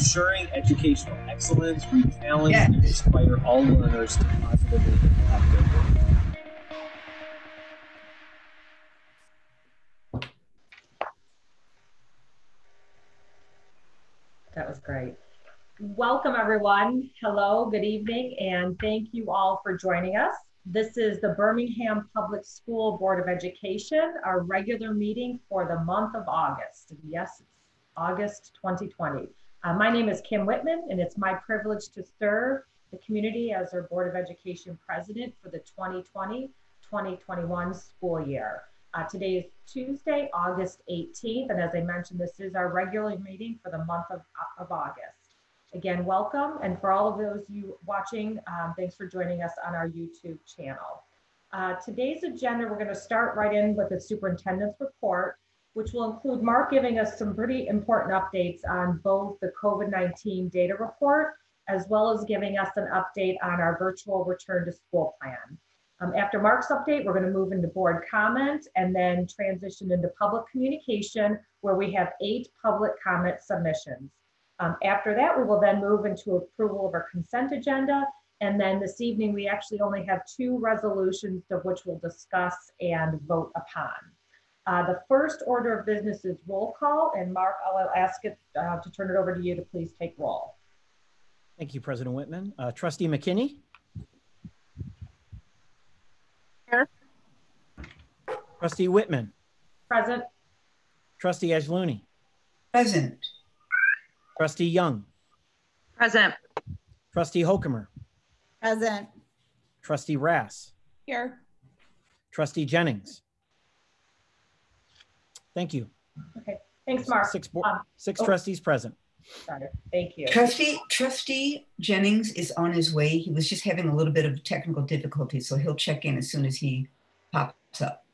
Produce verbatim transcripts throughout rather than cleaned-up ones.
ensuring educational excellence, we challenge yes. and inspire all learners to positively impact their work. That was great. Welcome, everyone. Hello, good evening, and thank you all for joining us. This is the Birmingham Public School Board of Education, our regular meeting for the month of August. Yes, August twenty twenty. Uh, my name is Kim Whitman, and it's my privilege to serve the community as our Board of Education President for the twenty twenty twenty twenty-one school year. Uh, today is Tuesday, August eighteenth, and as I mentioned, this is our regular meeting for the month of, of August. Again, welcome, and for all of those you watching, um, thanks for joining us on our YouTube channel. Uh, today's agenda, we're going to start right in with the superintendent's report, which will include Mark giving us some pretty important updates on both the COVID nineteen data report, as well as giving us an update on our virtual return to school plan. Um, after Mark's update, we're going to move into board comment and then transition into public communication, where we have eight public comment submissions. Um, after that, we will then move into approval of our consent agenda. And then this evening, we actually only have two resolutions of which we'll discuss and vote upon. Uh, the first order of business is roll call, and Mark, I'll ask it uh, to turn it over to you to please take roll. Thank you, President Whitman. Uh, Trustee McKinney. Here. Trustee Whitman. Present. Trustee Ajlooney. Present. Trustee Young. Present. Trustee Holcomer. Present. Trustee Rass. Here. Trustee Jennings. Thank you. Okay, thanks, Mark. Six, bo um, six oh. trustees present. Got it. Thank you. Trustee, Trustee Jennings is on his way. He was just having a little bit of technical difficulty, so he'll check in as soon as he pops up.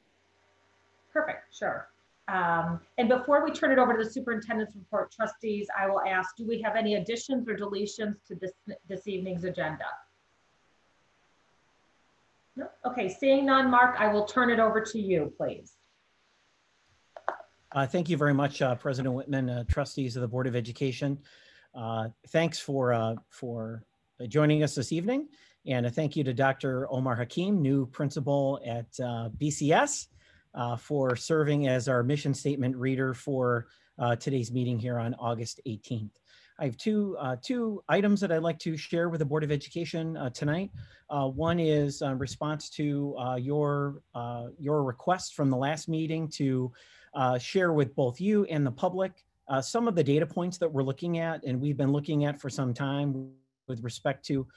Perfect, sure. Um, and before we turn it over to the superintendent's report, trustees, I will ask, do we have any additions or deletions to this, this evening's agenda? No? Okay, seeing none, Mark, I will turn it over to you, please. Uh, thank you very much, uh, President Whitman, uh, trustees of the Board of Education. Uh, thanks for, uh, for joining us this evening. And a thank you to Doctor Omar Hakim, new principal at uh, B C S, uh, for serving as our mission statement reader for uh, today's meeting here on August eighteenth. I have two, uh, two items that I'd like to share with the Board of Education uh, tonight. Uh, one is in response to uh, your, uh, your request from the last meeting to Uh, share with both you and the public uh, some of the data points that we're looking at and we've been looking at for some time with respect to uh,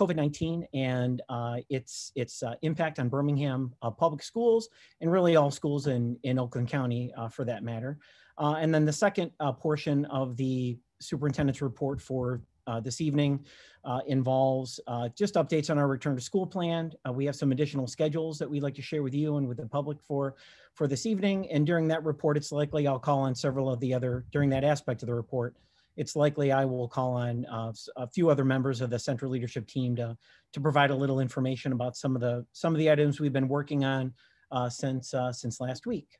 COVID nineteen and uh, its, its uh, impact on Birmingham uh, public schools and really all schools in, in Oakland County uh, for that matter. Uh, and then the second uh, portion of the superintendent's report for Uh, this evening uh, involves uh, just updates on our return to school plan. Uh, we have some additional schedules that we'd like to share with you and with the public for, for this evening. And during that report, it's likely I'll call on several of the other, during that aspect of the report, it's likely I will call on uh, a few other members of the central leadership team to, to provide a little information about some of the, some of the items we've been working on uh, since, uh, since last week.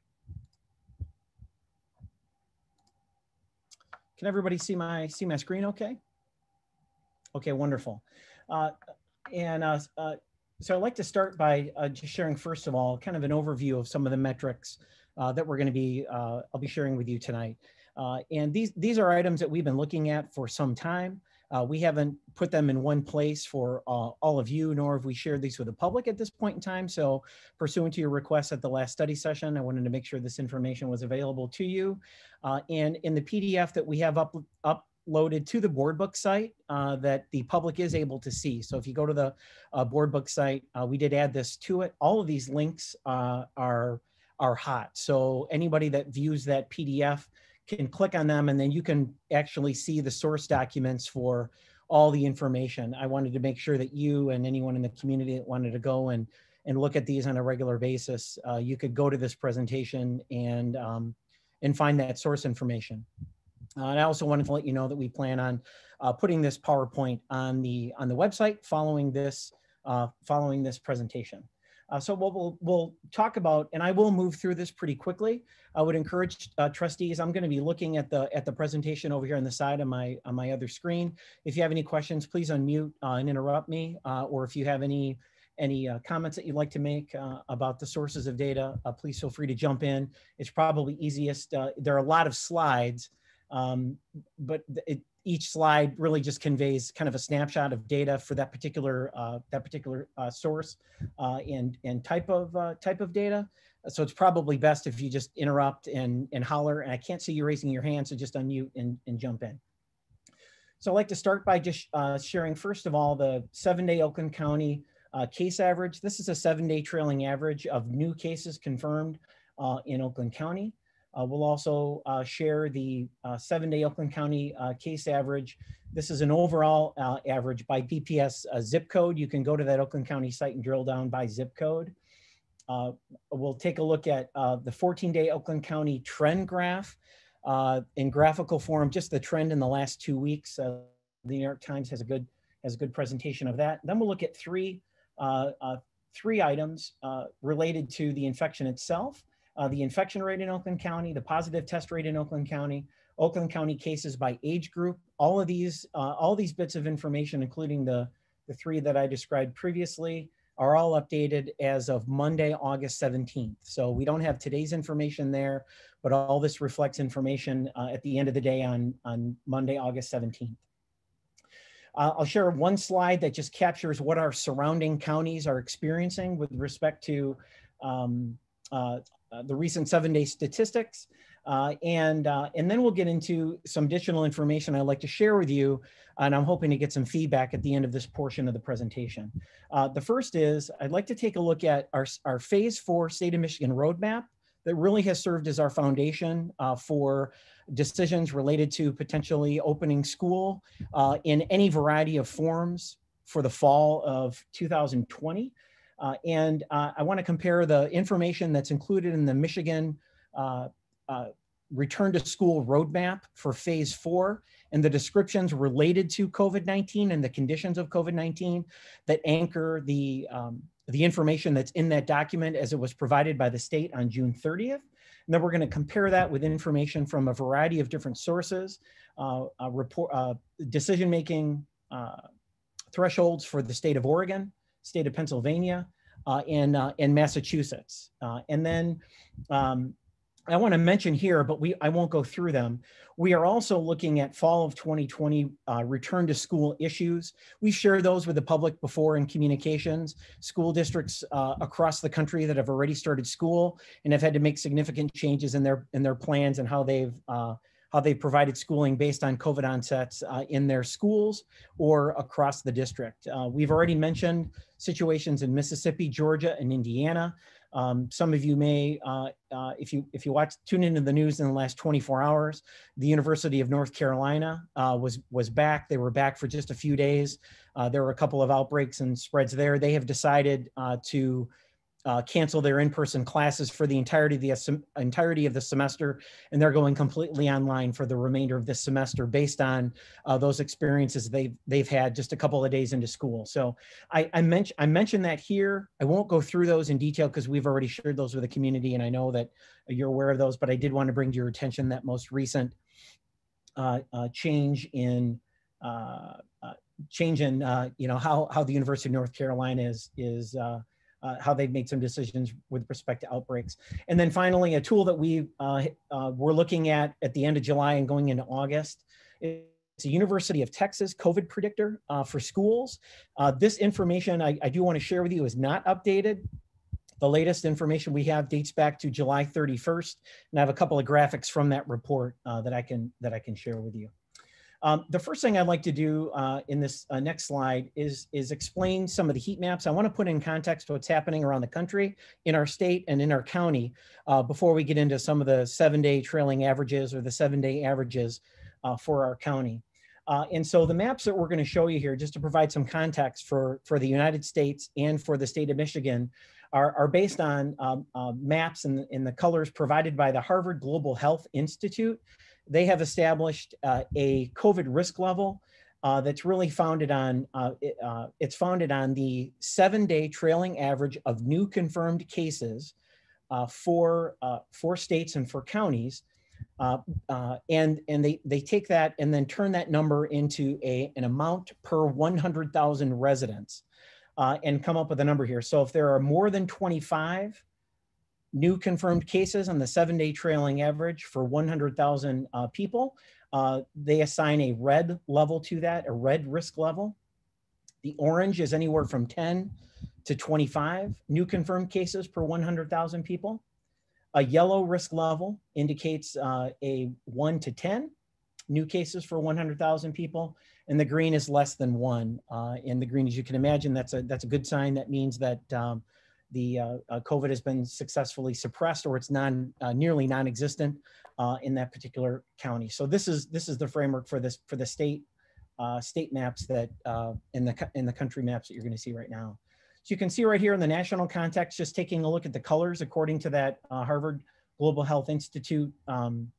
Can everybody see my, see my screen okay? Okay, wonderful. Uh, and uh, uh, so I'd like to start by uh, just sharing, first of all, kind of an overview of some of the metrics uh, that we're gonna be, uh, I'll be sharing with you tonight. Uh, and these, these are items that we've been looking at for some time. Uh, we haven't put them in one place for uh, all of you, nor have we shared these with the public at this point in time. So pursuant to your request at the last study session, I wanted to make sure this information was available to you. Uh, and in the P D F that we have up, up loaded to the board book site uh, that the public is able to see. So if you go to the uh, board book site, uh, we did add this to it. All of these links uh, are, are hot. So anybody that views that P D F can click on them and then you can actually see the source documents for all the information. I wanted to make sure that you and anyone in the community that wanted to go and, and look at these on a regular basis, uh, you could go to this presentation and, um, and find that source information. Uh, and I also wanted to let you know that we plan on uh, putting this PowerPoint on the on the website following this uh, following this presentation. Uh, so what we'll, we'll talk about, and I will move through this pretty quickly. I would encourage uh, trustees, I'm gonna be looking at the at the presentation over here on the side on my, on my other screen. If you have any questions, please unmute uh, and interrupt me, uh, or if you have any, any uh, comments that you'd like to make uh, about the sources of data, uh, please feel free to jump in. It's probably easiest. Uh, there are a lot of slides, um, but it, each slide really just conveys kind of a snapshot of data for that particular uh, that particular uh, source uh, and and type of uh, type of data. So it's probably best if you just interrupt and and holler. And I can't see you raising your hand, so just unmute and and jump in. So I'd like to start by just uh, sharing first of all the seven-day Oakland County uh, case average. This is a seven-day trailing average of new cases confirmed uh, in Oakland County. Uh, we'll also uh, share the uh, seven-day Oakland County uh, case average. This is an overall uh, average by D P S uh, zip code. You can go to that Oakland County site and drill down by zip code. Uh, we'll take a look at uh, the fourteen-day Oakland County trend graph uh, in graphical form, just the trend in the last two weeks. Uh, the New York Times has a good has a good presentation of that. Then we'll look at three uh, uh, three items uh, related to the infection itself. Uh, the infection rate in Oakland County, the positive test rate in Oakland County, Oakland County cases by age group. All of these, uh, all these bits of information, including the, the three that I described previously, are all updated as of Monday, August seventeenth. So we don't have today's information there, but all this reflects information uh, at the end of the day on, on Monday, August seventeenth. Uh, I'll share one slide that just captures what our surrounding counties are experiencing with respect to um, uh, Uh, the recent seven-day statistics, uh, and uh, and then we'll get into some additional information I'd like to share with you, and I'm hoping to get some feedback at the end of this portion of the presentation. Uh, the first is I'd like to take a look at our, our Phase four State of Michigan roadmap that really has served as our foundation uh, for decisions related to potentially opening school uh, in any variety of forms for the fall of two thousand twenty. Uh, and uh, I want to compare the information that's included in the Michigan uh, uh, Return to School Roadmap for Phase four and the descriptions related to COVID nineteen and the conditions of COVID nineteen that anchor the, um, the information that's in that document as it was provided by the state on June thirtieth. And then we're going to compare that with information from a variety of different sources, uh, uh, report, uh, decision-making uh, thresholds for the state of Oregon, state of Pennsylvania, uh, and, uh, and Massachusetts. Uh, and then um, I wanna mention here, but we I won't go through them. We are also looking at fall of twenty twenty uh, return to school issues. We share those with the public before in communications. School districts uh, across the country that have already started school and have had to make significant changes in their, in their plans and how they've uh, how they provided schooling based on COVID onsets uh, in their schools or across the district. Uh, we've already mentioned situations in Mississippi, Georgia, and Indiana. Um, some of you may, uh, uh, if you if you watch, tune into the news in the last twenty-four hours. The University of North Carolina uh, was was back. They were back for just a few days. Uh, there were a couple of outbreaks and spreads there. They have decided uh, to Uh, cancel their in-person classes for the entirety of the entirety of the semester, and they're going completely online for the remainder of this semester based on uh, those experiences they've they've had just a couple of days into school. So I I mentioned I mentioned that here. I won't go through those in detail because we've already shared those with the community, and I know that you're aware of those. But I did want to bring to your attention that most recent uh, uh, change in uh, uh, change in uh, you know how how the University of North Carolina is is. Uh, Uh, how they've made some decisions with respect to outbreaks. And then finally, a tool that we uh, uh, were looking at at the end of July and going into August, it's a University of Texas COVID predictor uh, for schools. Uh, this information I, I do want to share with you is not updated. The latest information we have dates back to July thirty-first, and I have a couple of graphics from that report uh, that I can that I can share with you. Um, the first thing I'd like to do uh, in this uh, next slide is, is explain some of the heat maps. I want to put in context what's happening around the country, in our state, and in our county uh, before we get into some of the seven-day trailing averages or the seven-day averages uh, for our county. Uh, and so the maps that we're going to show you here, just to provide some context for, for the United States and for the state of Michigan, are, are based on um, uh, maps and in, in the colors provided by the Harvard Global Health Institute. They have established uh, a COVID risk level uh, that's really founded on, uh, it, uh, it's founded on the seven day trailing average of new confirmed cases uh, for, uh, for states and for counties. Uh, uh, and and they, they take that and then turn that number into a, an amount per one hundred thousand residents uh, and come up with a number here. So if there are more than twenty-five new confirmed cases on the seven day trailing average for one hundred thousand uh, people, uh, they assign a red level to that, a red risk level. The orange is anywhere from ten to twenty-five new confirmed cases per one hundred thousand people. A yellow risk level indicates uh, a one to ten new cases for one hundred thousand people, and the green is less than one. Uh, and the green, as you can imagine, that's a, that's a good sign. That means that um, the uh, uh, COVID has been successfully suppressed, or it's non, uh, nearly non-existent uh, in that particular county. So this is, this is the framework for, this, for the state, uh, state maps that, uh, in, the, in the country maps that you're gonna see right now. So you can see right here in the national context, just taking a look at the colors according to that uh, Harvard Global Health Institute um,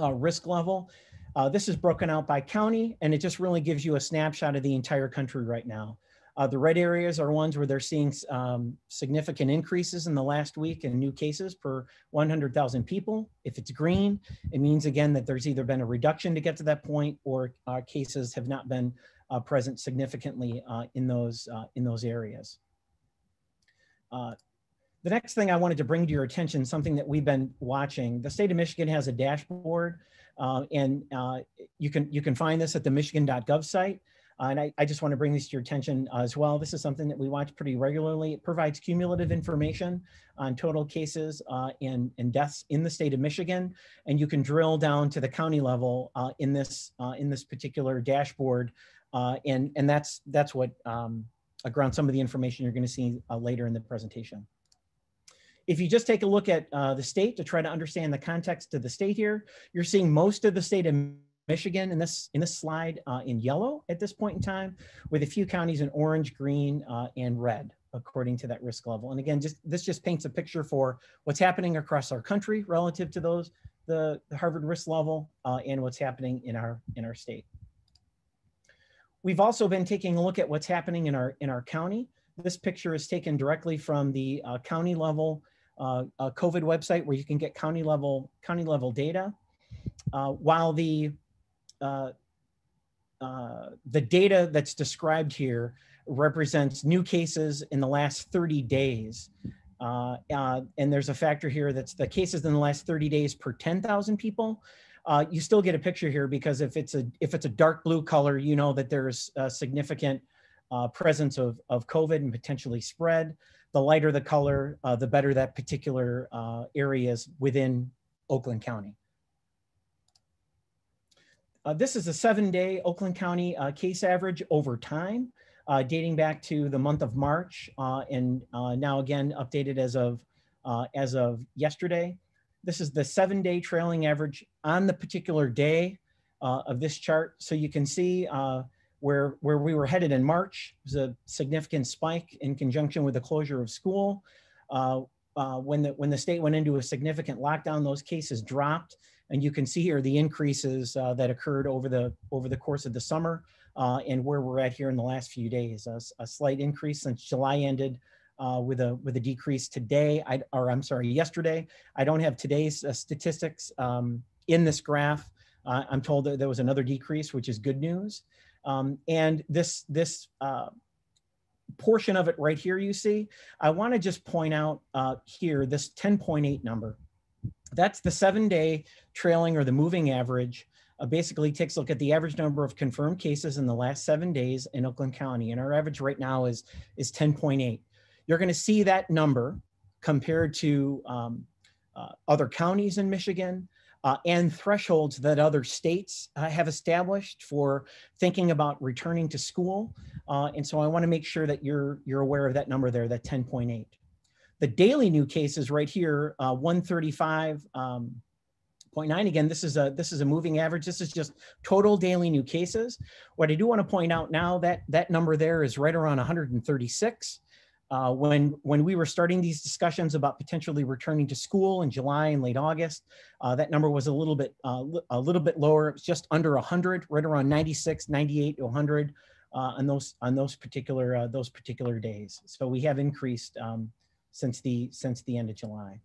uh, risk level. Uh, this is broken out by county, and it just really gives you a snapshot of the entire country right now. Uh, the red areas are ones where they're seeing um, significant increases in the last week in new cases per one hundred thousand people. If it's green, it means again that there's either been a reduction to get to that point, or uh, cases have not been uh, present significantly uh, in those uh, in those areas. Uh, the next thing I wanted to bring to your attention, something that we've been watching. The state of Michigan has a dashboard, uh, and uh, you can you can find this at the michigan dot gov site. Uh, and I, I just want to bring this to your attention uh, as well. This is something that we watch pretty regularly. It provides cumulative information on total cases uh, and, and deaths in the state of Michigan, and you can drill down to the county level uh, in this uh, in this particular dashboard. Uh, and and that's that's what. Um, around some of the information you're going to see uh, later in the presentation. If you just take a look at uh, the state to try to understand the context of the state here, you're seeing most of the state of Michigan in this, in this slide uh, in yellow at this point in time, with a few counties in orange, green, uh, and red, according to that risk level. And again, just this just paints a picture for what's happening across our country relative to those, the, the Harvard risk level, uh, and what's happening in our, in our state. We've also been taking a look at what's happening in our in our county. This picture is taken directly from the uh, county level uh, uh, COVID website, where you can get county level county level data. Uh, while the uh, uh, the data that's described here represents new cases in the last thirty days, uh, uh, and there's a factor here that's the cases in the last thirty days per ten thousand people. Uh, you still get a picture here, because if it's a if it's a dark blue color, you know that there's a significant uh, presence of, of COVID and potentially spread. The lighter the color, uh, the better that particular uh, area is within Oakland County. Uh, this is a seven day Oakland County uh, case average over time, uh, dating back to the month of March, uh, and uh, now again updated as of uh, as of yesterday. This is the seven day trailing average on the particular day uh, of this chart. So you can see uh, where, where we were headed in March. There was a significant spike in conjunction with the closure of school. Uh, uh, when, the, when the state went into a significant lockdown, those cases dropped. And you can see here the increases uh, that occurred over the, over the course of the summer uh, and where we're at here in the last few days. A, a slight increase since July ended. Uh, with a with a decrease today, I, or I'm sorry, yesterday. I don't have today's uh, statistics um, in this graph. Uh, I'm told that there was another decrease, which is good news. Um, and this this uh, portion of it right here, you see, I want to just point out uh, here this ten point eight number. That's the seven-day trailing or the moving average. Uh, basically takes a look at the average number of confirmed cases in the last seven days in Oakland County, and our average right now is is ten point eight. You're going to see that number compared to um, uh, other counties in Michigan uh, and thresholds that other states uh, have established for thinking about returning to school. Uh, and so I want to make sure that you're, you're aware of that number there, that ten point eight. The daily new cases right here, uh, one thirty-five. Um, point nine. Again, this is a this is a moving average. This is just total daily new cases. What I do want to point out now, that that number there is right around one hundred thirty-six. Uh, when, when we were starting these discussions about potentially returning to school in July and late August, uh, that number was a little bit, uh, a little bit lower. It was just under one hundred, right around ninety-six, ninety-eight, one hundred uh, on those, on those particular, uh, those particular days. So we have increased um, since the, since the end of July.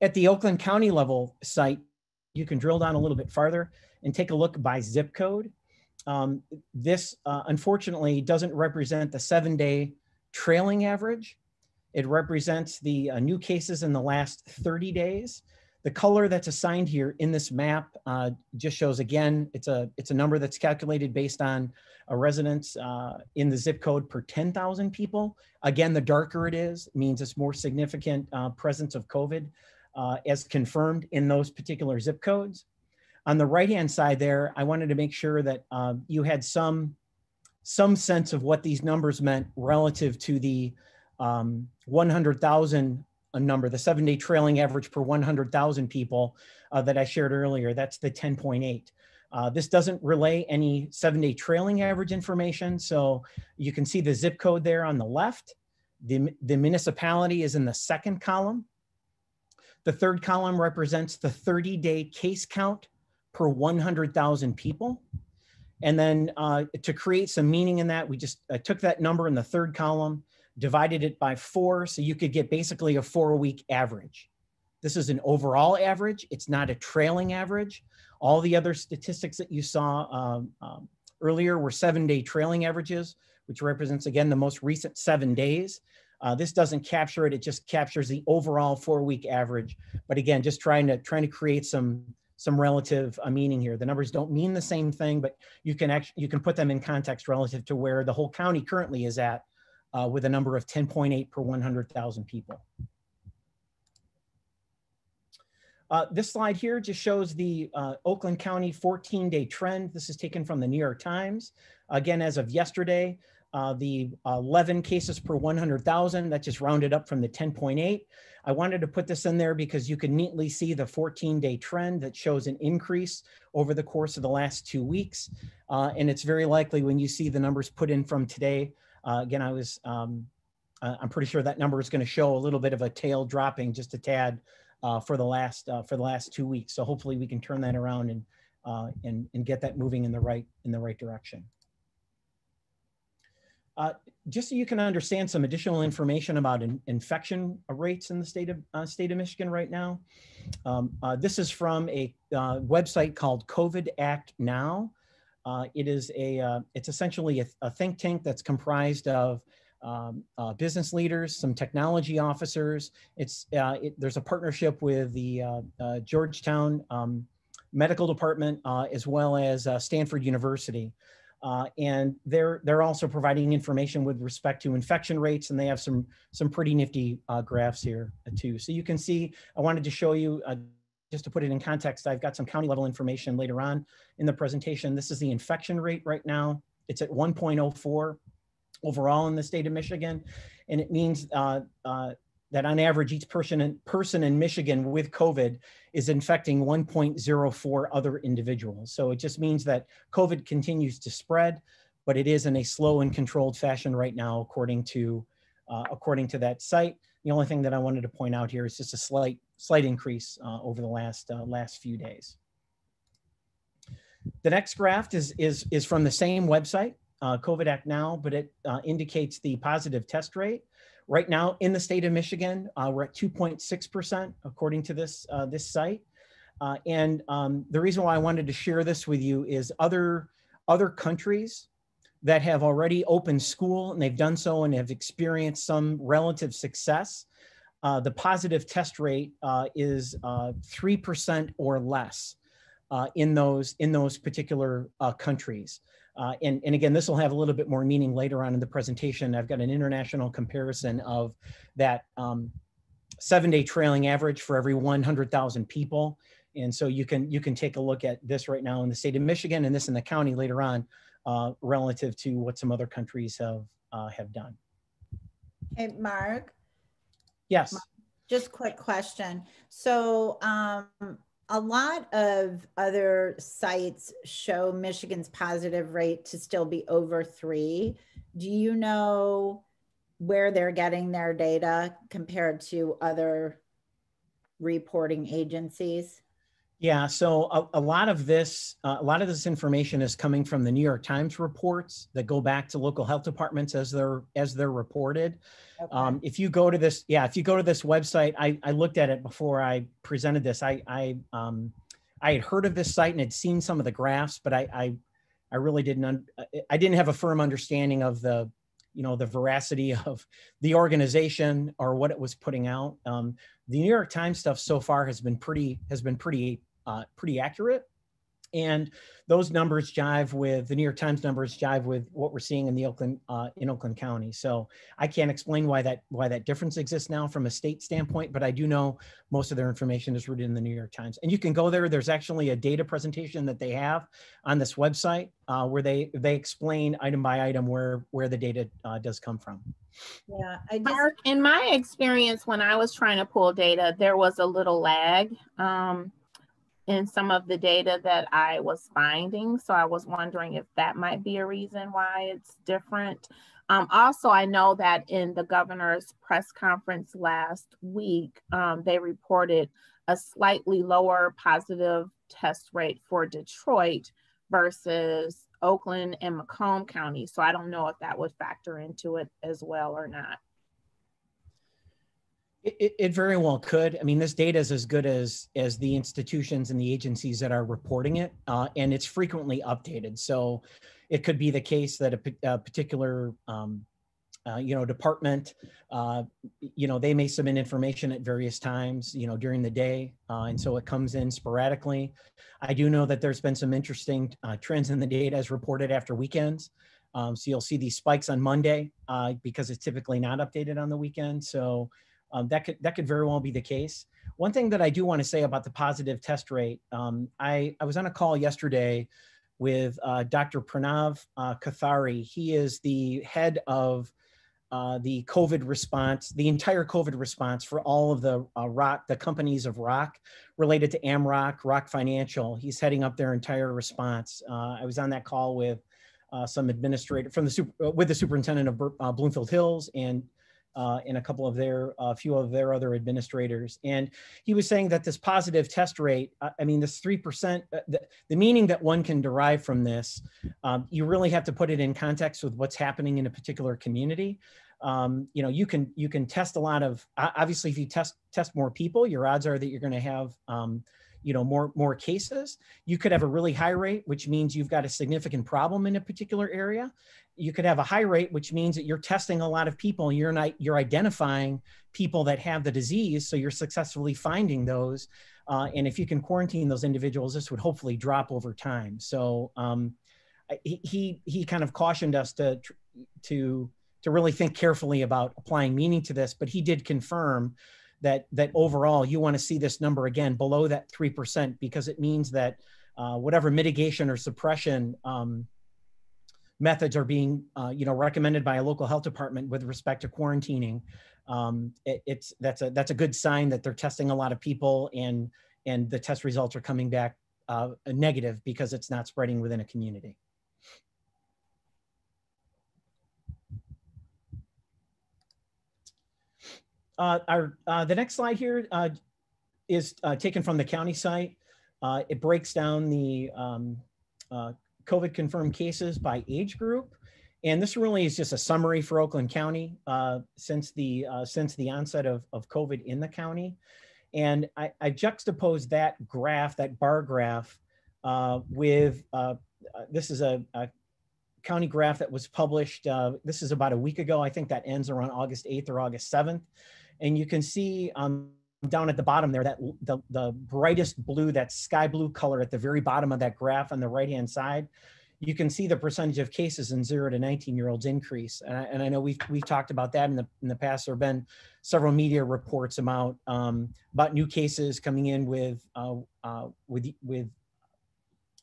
At the Oakland County level site, you can drill down a little bit farther and take a look by zip code. Um, this, uh, unfortunately, doesn't represent the seven-day trailing average. It represents the uh, new cases in the last thirty days. The color that's assigned here in this map uh, just shows, again, it's a, it's a number that's calculated based on a residence uh, in the zip code per ten thousand people. Again, the darker it is, means it's more significant uh, presence of COVID uh, as confirmed in those particular zip codes. On the right-hand side there, I wanted to make sure that uh, you had some, some sense of what these numbers meant relative to the um, one hundred thousand number, the seven-day trailing average per one hundred thousand people uh, that I shared earlier. That's the ten point eight. Uh, this doesn't relay any seven-day trailing average information, so you can see the zip code there on the left. The, the municipality is in the second column. The third column represents the thirty-day case count per one hundred thousand people. And then uh, to create some meaning in that, we just uh, took that number in the third column, divided it by four, so you could get basically a four-week average. This is an overall average. It's not a trailing average. All the other statistics that you saw um, um, earlier were seven-day trailing averages, which represents, again, the most recent seven days. Uh, this doesn't capture it. It just captures the overall four-week average. But again, just trying to, trying to create some some relative uh, meaning here. The numbers don't mean the same thing, but you can actually, you can put them in context relative to where the whole county currently is at uh, with a number of ten point eight per one hundred thousand people. Uh, this slide here just shows the uh, Oakland County fourteen-day trend. This is taken from the New York Times. Again, as of yesterday, uh, the eleven cases per one hundred thousand, that just rounded up from the ten point eight. I wanted to put this in there because you can neatly see the fourteen-day trend that shows an increase over the course of the last two weeks. Uh, and it's very likely when you see the numbers put in from today, uh, again, I was, um, I'm pretty sure that number is going to show a little bit of a tail dropping just a tad uh, for the last, uh, for the last two weeks. So hopefully we can turn that around and, uh, and, and get that moving in the right, in the right direction. Uh, just so you can understand some additional information about in, infection rates in the state of, uh, state of Michigan right now. Um, uh, this is from a uh, website called COVID Act Now. Uh, it is a, uh, it's essentially a, a think tank that's comprised of um, uh, business leaders, some technology officers. It's, uh, it, there's a partnership with the uh, uh, Georgetown um, Medical Department uh, as well as uh, Stanford University. Uh, and they're, they're also providing information with respect to infection rates, and they have some, some pretty nifty uh, graphs here uh, too. So you can see, I wanted to show you, uh, just to put it in context, I've got some county level information later on in the presentation. This is the infection rate right now. It's at one point oh four overall in the state of Michigan. And it means uh, uh, that on average, each person in, person in Michigan with COVID is infecting one point oh four other individuals. So it just means that COVID continues to spread, but it is in a slow and controlled fashion right now, according to, uh, according to that site. The only thing that I wanted to point out here is just a slight, slight increase uh, over the last, uh, last few days. The next graph is, is, is from the same website, uh, COVID Act Now, but it uh, indicates the positive test rate. Right now in the state of Michigan, uh, we're at two point six percent according to this, uh, this site. Uh, and um, the reason why I wanted to share this with you is other, other countries that have already opened school, and they've done so and have experienced some relative success, uh, the positive test rate uh, is uh, three percent or less uh, in those, in those particular uh, countries. Uh, and, and again, this will have a little bit more meaning later on in the presentation. I've got an international comparison of that um, seven-day trailing average for every one hundred thousand people. And so you can, you can take a look at this right now in the state of Michigan and this in the county later on uh, relative to what some other countries have, uh, have done. Hey, Mark. Yes. Mark, just quick question. So, um, a lot of other sites show Michigan's positive rate to still be over three. Do you know where they're getting their data compared to other reporting agencies? Yeah, so a, a lot of this, uh, a lot of this information is coming from the New York Times reports that go back to local health departments as they're as they're reported. Okay. Um, if you go to this, yeah, if you go to this website, I, I looked at it before I presented this. I I um, I had heard of this site and had seen some of the graphs, but I I, I really didn't un I didn't have a firm understanding of the, you know, the veracity of the organization or what it was putting out. Um, the New York Times stuff so far has been pretty has been pretty. Uh, pretty accurate. And those numbers jive with the New York Times numbers jive with what we're seeing in the Oakland, uh, in Oakland County. So I can't explain why that, why that difference exists now from a state standpoint, but I do know most of their information is rooted in the New York Times. And you can go there. There's actually a data presentation that they have on this website uh, where they, they explain item by item where, where the data uh, does come from. Yeah, I just, in my experience, when I was trying to pull data, there was a little lag. Um, in some of the data that I was finding. So I was wondering if that might be a reason why it's different. Um, also, I know that in the governor's press conference last week, um, they reported a slightly lower positive test rate for Detroit versus Oakland and Macomb County. So I don't know if that would factor into it as well or not. It, it very well could. I mean, this data is as good as as the institutions and the agencies that are reporting it, uh, and it's frequently updated. So it could be the case that a, a particular, um, uh, you know, department, uh, you know, they may submit information at various times, you know, during the day, uh, and so it comes in sporadically. I do know that there's been some interesting uh, trends in the data as reported after weekends. Um, so you'll see these spikes on Monday uh, because it's typically not updated on the weekend. So Um, that could that could very well be the case. One thing that I do want to say about the positive test rate, um, I, I was on a call yesterday with uh, Doctor Pranav uh, Kathari. He is the head of uh, the COVID response, the entire COVID response for all of the uh, Rock, the companies of Rock related to Amrock, Rock Financial. He's heading up their entire response. Uh, I was on that call with uh, some administrator from the super, with the superintendent of uh, Bloomfield Hills and. Uh, and a couple of their, a uh, few of their other administrators. And he was saying that this positive test rate, uh, I mean, this three percent, uh, the, the meaning that one can derive from this, um, you really have to put it in context with what's happening in a particular community. Um, you know, you can, you can test a lot of, obviously if you test, test more people, your odds are that you're gonna have, um, you know, more, more cases. You could have a really high rate, which means you've got a significant problem in a particular area. You could have a high rate, which means that you're testing a lot of people and you're not, you're identifying people that have the disease. So you're successfully finding those. Uh, and if you can quarantine those individuals, this would hopefully drop over time. So um, he, he kind of cautioned us to, to, to really think carefully about applying meaning to this, but he did confirm that, that overall you want to see this number again below that three percent, because it means that uh, whatever mitigation or suppression um, methods are being uh, you know, recommended by a local health department with respect to quarantining, um, it, it's, that's, a, that's a good sign that they're testing a lot of people and, and the test results are coming back uh, negative because it's not spreading within a community. Uh, our, uh, the next slide here uh, is uh, taken from the county site. Uh, it breaks down the um, uh, COVID confirmed cases by age group. And this really is just a summary for Oakland County uh, since, the, uh, since the onset of, of COVID in the county. And I, I juxtaposed that graph, that bar graph uh, with, uh, this is a, a county graph that was published. Uh, this is about a week ago. I think that ends around August eighth or August seventh. And you can see um, down at the bottom there, that the, the brightest blue, that sky blue color at the very bottom of that graph on the right-hand side, you can see the percentage of cases in zero to nineteen year olds increase. And I, and I know we've, we've talked about that in the, in the past. There have been several media reports about, um, about new cases coming in with, uh, uh, with, with,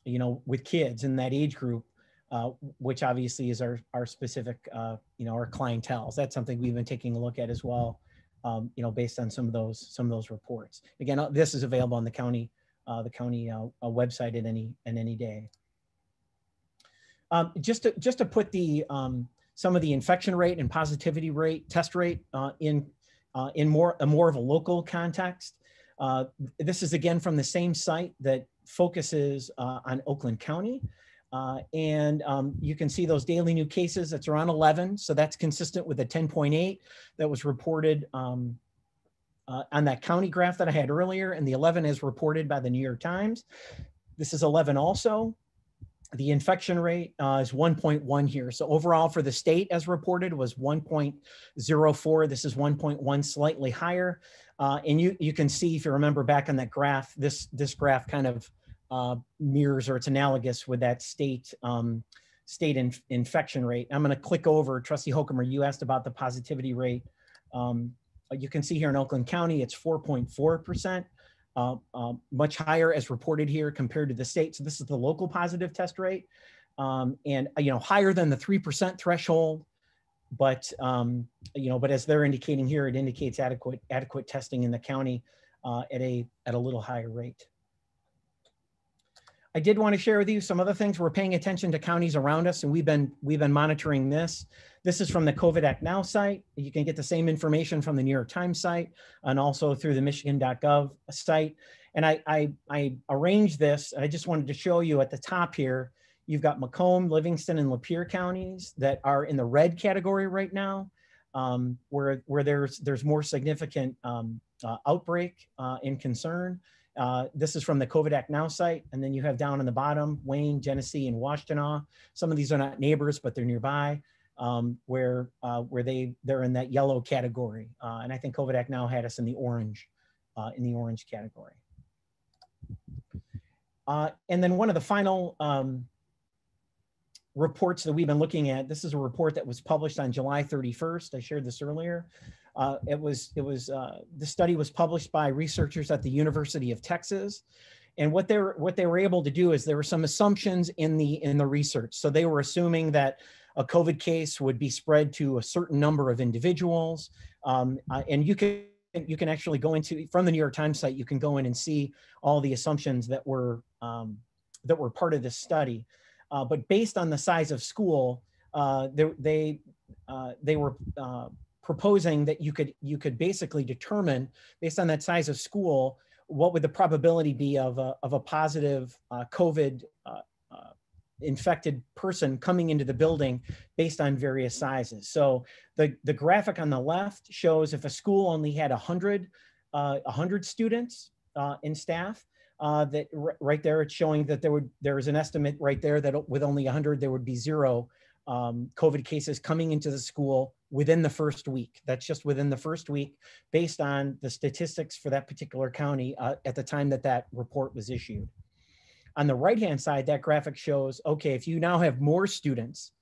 you know, with kids in that age group. Uh, which obviously is our, our specific, uh, you know, our clientele. So that's something we've been taking a look at as well, um, you know, based on some of those some of those reports. Again, this is available on the county uh, the county uh, website at any at any day. Um, just to just to put the um, some of the infection rate and positivity rate, test rate uh, in, uh, in more, a more of a local context. Uh, this is again from the same site that focuses uh, on Oakland County. Uh, and um, you can see those daily new cases, that's around eleven. So that's consistent with the ten point eight that was reported um, uh, on that county graph that I had earlier. And the eleven is reported by the New York Times. This is eleven also. The infection rate uh, is one point one here. So overall for the state as reported was one point zero four. This is one point one, slightly higher. Uh, and you, you can see, if you remember back on that graph, this, this graph kind of uh, mirrors, or it's analogous with that state, um, state in, infection rate. I'm gonna click over, Trustee Holcomer, you asked about the positivity rate. Um, you can see here in Oakland County, it's four point four percent. Uh, uh, much higher as reported here compared to the state. So this is the local positive test rate, um, and you know, higher than the three percent threshold. But um, you know, but as they're indicating here, it indicates adequate adequate testing in the county uh, at a at a little higher rate. I did want to share with you some other things. We're paying attention to counties around us, and we've been we've been monitoring this. This is from the COVID Act Now site. You can get the same information from the New York Times site and also through the Michigan dot gov site. And I, I, I arranged this, and I just wanted to show you at the top here, you've got Macomb, Livingston, and Lapeer counties that are in the red category right now, um, where, where there's, there's more significant um, uh, outbreak uh, and concern. Uh, this is from the COVID Act Now site. And then you have down on the bottom, Wayne, Genesee, and Washtenaw. Some of these are not neighbors, but they're nearby. Um, where uh, where they they're in that yellow category, uh, and I think COVID Act Now had us in the orange, uh, in the orange category. Uh, and then one of the final um, reports that we've been looking at. This is a report that was published on July thirty-first. I shared this earlier. Uh, it was it was uh, the study was published by researchers at the University of Texas. And what they were what they were able to do is there were some assumptions in the in the research. So they were assuming that a COVID case would be spread to a certain number of individuals, um, uh, and you can you can actually go into from the New York Times site. You can go in and see all the assumptions that were um, that were part of this study. Uh, but based on the size of school, uh, they they, uh, they were uh, proposing that you could you could basically determine based on that size of school, what would the probability be of a, of a positive uh, COVID uh, uh, infected person coming into the building based on various sizes. So the, the graphic on the left shows if a school only had one hundred, uh, one hundred students uh, and staff, uh, that right there it's showing that there would there is an estimate right there that with only one hundred there would be zero um, COVID cases coming into the school within the first week. That's just within the first week based on the statistics for that particular county uh, at the time that that report was issued. On the right-hand side, that graphic shows, okay, if you now have more students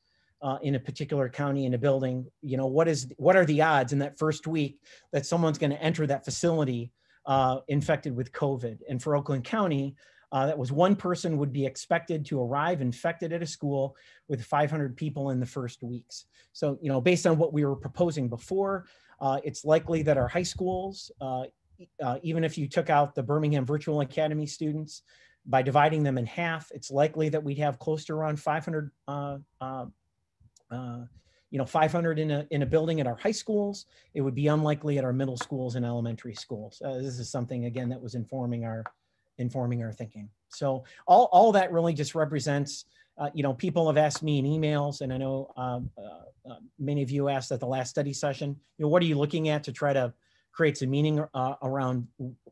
uh, in a particular county in a building, you know, what is what are the odds in that first week that someone's gonna enter that facility uh, infected with COVID? And for Oakland County, uh, that was one person would be expected to arrive infected at a school with five hundred people in the first weeks. So, you know, based on what we were proposing before, uh, it's likely that our high schools, uh, uh, even if you took out the Birmingham Virtual Academy students, by dividing them in half, it's likely that we'd have close to around five hundred, uh, uh, uh, you know, five hundred in a in a building at our high schools. It would be unlikely at our middle schools and elementary schools. Uh, this is something again that was informing our informing our thinking. So all all that really just represents. Uh, you know, people have asked me in emails, and I know um, uh, uh, many of you asked at the last study session. You know, what are you looking at to try to create some meaning uh, around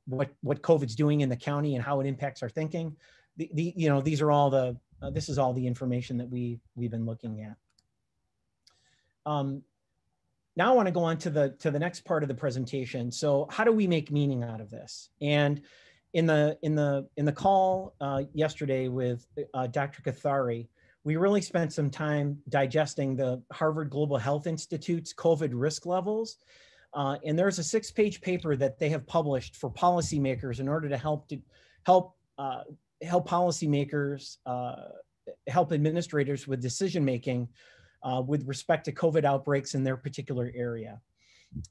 what what COVID's doing in the county and how it impacts our thinking. The, the you know these are all the uh, this is all the information that we we've been looking at. Um, now I want to go on to the to the next part of the presentation. So how do we make meaning out of this? And in the in the in the call uh, yesterday with uh, Doctor Kathari, we really spent some time digesting the Harvard Global Health Institute's COVID risk levels. Uh, and there's a six-page paper that they have published for policymakers in order to help to help uh, help policymakers uh, help administrators with decision making uh, with respect to COVID outbreaks in their particular area.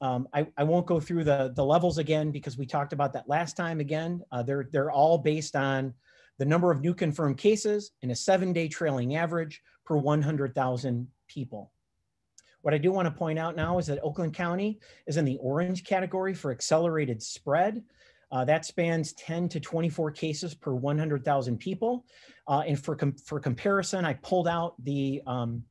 Um, I, I won't go through the the levels again because we talked about that last time. Again, uh, they're they're all based on the number of new confirmed cases and a seven-day trailing average per one hundred thousand people. What I do want to point out now is that Oakland County is in the orange category for accelerated spread. Uh, that spans ten to twenty-four cases per one hundred thousand people. Uh, and for, com for comparison, I pulled out the, um,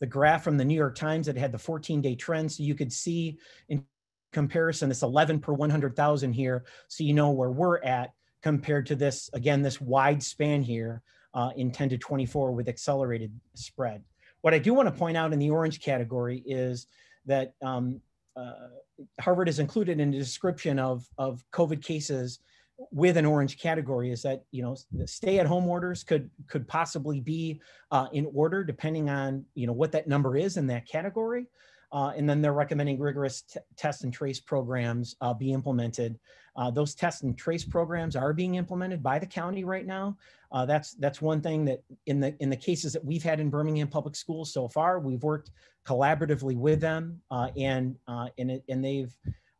the graph from the New York Times that had the fourteen day trend. So you could see in comparison, it's eleven per one hundred thousand here. So you know where we're at compared to this, again, this wide span here uh, in ten to twenty-four with accelerated spread. What I do want to point out in the orange category is that um, uh, Harvard is included in the description of, of COVID cases with an orange category is that, you know, stay-at-home orders could could possibly be uh, in order depending on, you know, what that number is in that category. Uh, and then they're recommending rigorous test and trace programs uh, be implemented. Uh, those test and trace programs are being implemented by the county right now. Uh, that's that's one thing that in the in the cases that we've had in Birmingham Public Schools so far, we've worked collaboratively with them, uh, and uh, and it, and they've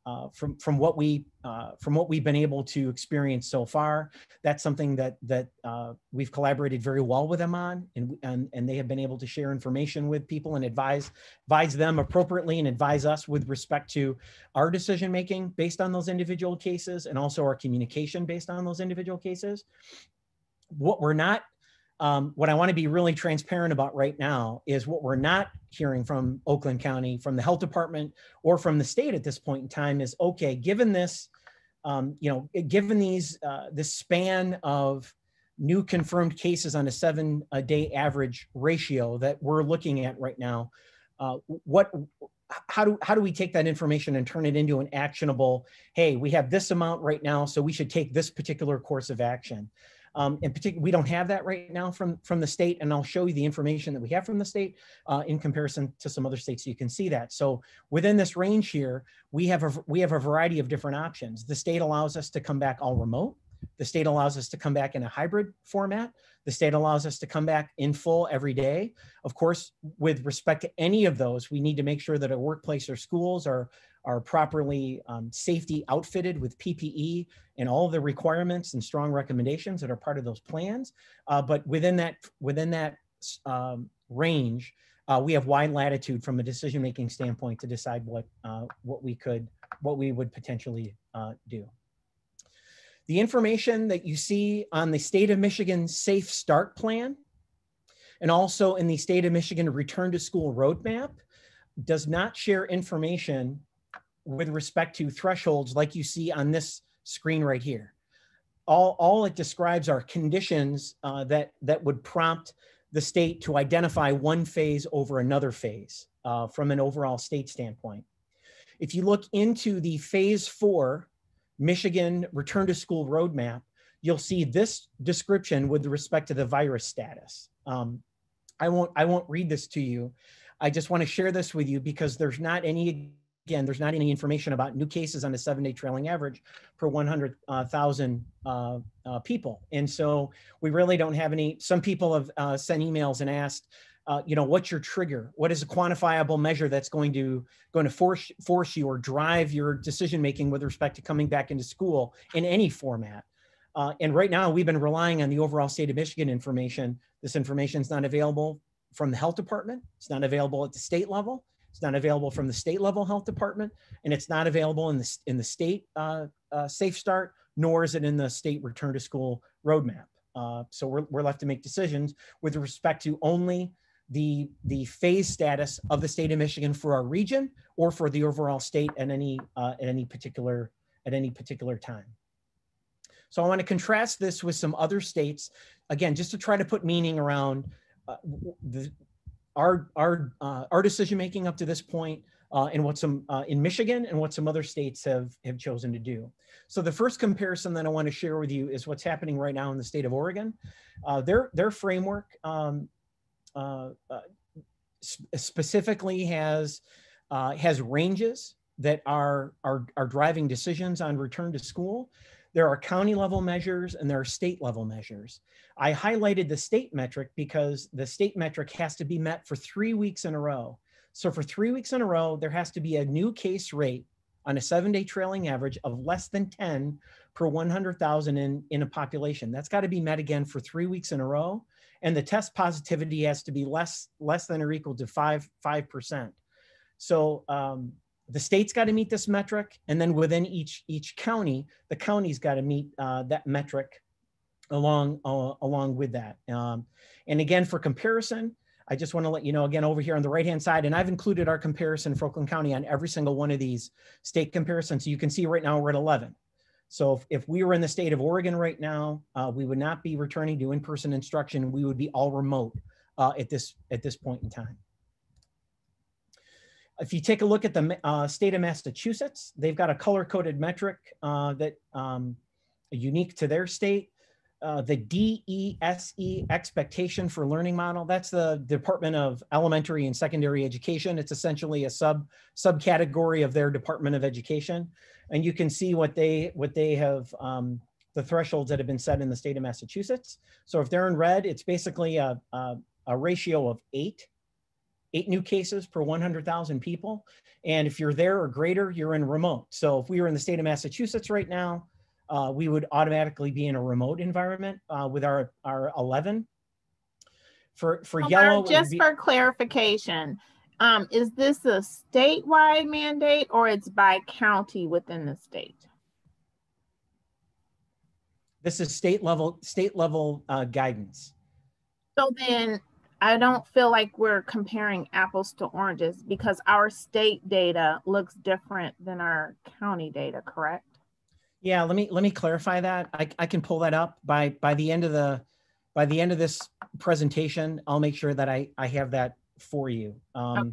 uh, from from what we uh, from what we've been able to experience so far, that's something that that uh, we've collaborated very well with them on, and and and they have been able to share information with people and advise advise them appropriately and advise us with respect to our decision making based on those individual cases, and also our communication based on those individual cases. What we're not, um, what I want to be really transparent about right now is what we're not hearing from Oakland County, from the health department, or from the state at this point in time is, okay, given this, um, you know, given these, uh, this span of new confirmed cases on a seven-day average ratio that we're looking at right now, uh, what, how do, how do we take that information and turn it into an actionable, hey, we have this amount right now, so we should take this particular course of action. Um, in particular, we don't have that right now from, from the state, and I'll show you the information that we have from the state uh, in comparison to some other states, so you can see that. So within this range here, we have, a, we have a variety of different options. The state allows us to come back all remote. The state allows us to come back in a hybrid format. The state allows us to come back in full every day. Of course, with respect to any of those, we need to make sure that our workplace or schools are are properly um, safety outfitted with P P E and all the requirements and strong recommendations that are part of those plans. Uh, but within that, within that um, range, uh, we have wide latitude from a decision-making standpoint to decide what, uh, what we could, what we would potentially uh, do. The information that you see on the State of Michigan Safe Start Plan, and also in the State of Michigan Return to School Roadmap, does not share information with respect to thresholds like you see on this screen right here. All, all it describes are conditions uh, that, that would prompt the state to identify one phase over another phase uh, from an overall state standpoint. If you look into the phase four Michigan Return to School Roadmap, you'll see this description with respect to the virus status. Um, I won't, I won't read this to you. I just wanna share this with you because there's not any Again, there's not any information about new cases on a seven-day trailing average per one hundred thousand uh, uh, people. And so we really don't have any, some people have uh, sent emails and asked, uh, you know, what's your trigger? What is a quantifiable measure that's going to, going to force, force you or drive your decision-making with respect to coming back into school in any format? Uh, and right now we've been relying on the overall state of Michigan information. This information is not available from the health department. It's not available at the state level. It's not available from the state level health department, and it's not available in the, in the state uh, uh, Safe Start, nor is it in the state Return to School Roadmap. Uh, so we're, we're left to make decisions with respect to only the, the phase status of the state of Michigan for our region or for the overall state at any, uh, at any, particular, at any particular time. So I want to contrast this with some other states, again, just to try to put meaning around uh, the Our, our, uh, our decision-making up to this point uh, and what some uh, in Michigan and what some other states have, have chosen to do. So the first comparison that I want to share with you is what's happening right now in the state of Oregon. Uh, their, their framework um, uh, uh, sp specifically has, uh, has ranges that are, are, are driving decisions on return to school. There are county level measures and there are state level measures. I highlighted the state metric because the state metric has to be met for three weeks in a row. So for three weeks in a row, there has to be a new case rate on a seven day trailing average of less than ten per one hundred thousand in, in a population. That's gotta be met again for three weeks in a row. And the test positivity has to be less, less than or equal to five, five percent. So um, the state's got to meet this metric, and then within each each county, the county's got to meet uh, that metric along uh, along with that. Um, and again, for comparison, I just want to let you know again over here on the right hand side, and I've included our comparison for Oakland County on every single one of these state comparisons. So you can see right now we're at eleven. So if, if we were in the state of Oregon right now, uh, we would not be returning to in-person instruction. We would be all remote uh, at this at this point in time. If you take a look at the uh, state of Massachusetts, they've got a color-coded metric uh, that um, unique to their state. Uh, the D E S E expectation for learning model, that's the Department of Elementary and Secondary Education. It's essentially a sub subcategory of their Department of Education. And you can see what they, what they have, um, the thresholds that have been set in the state of Massachusetts. So if they're in red, it's basically a, a, a ratio of eight. eight new cases per one hundred thousand people. And if you're there or greater, you're in remote. So if we were in the state of Massachusetts right now, uh, we would automatically be in a remote environment uh, with our, our eleven. For, for well, yellow- Mark, just for clarification, um, is this a statewide mandate or it's by county within the state? This is state level, state level uh, guidance. So then, I don't feel like we're comparing apples to oranges because our state data looks different than our county data, correct? Yeah, let me let me clarify that. I, I can pull that up by by the end of the by the end of this presentation. I'll make sure that I I have that for you. Um, okay.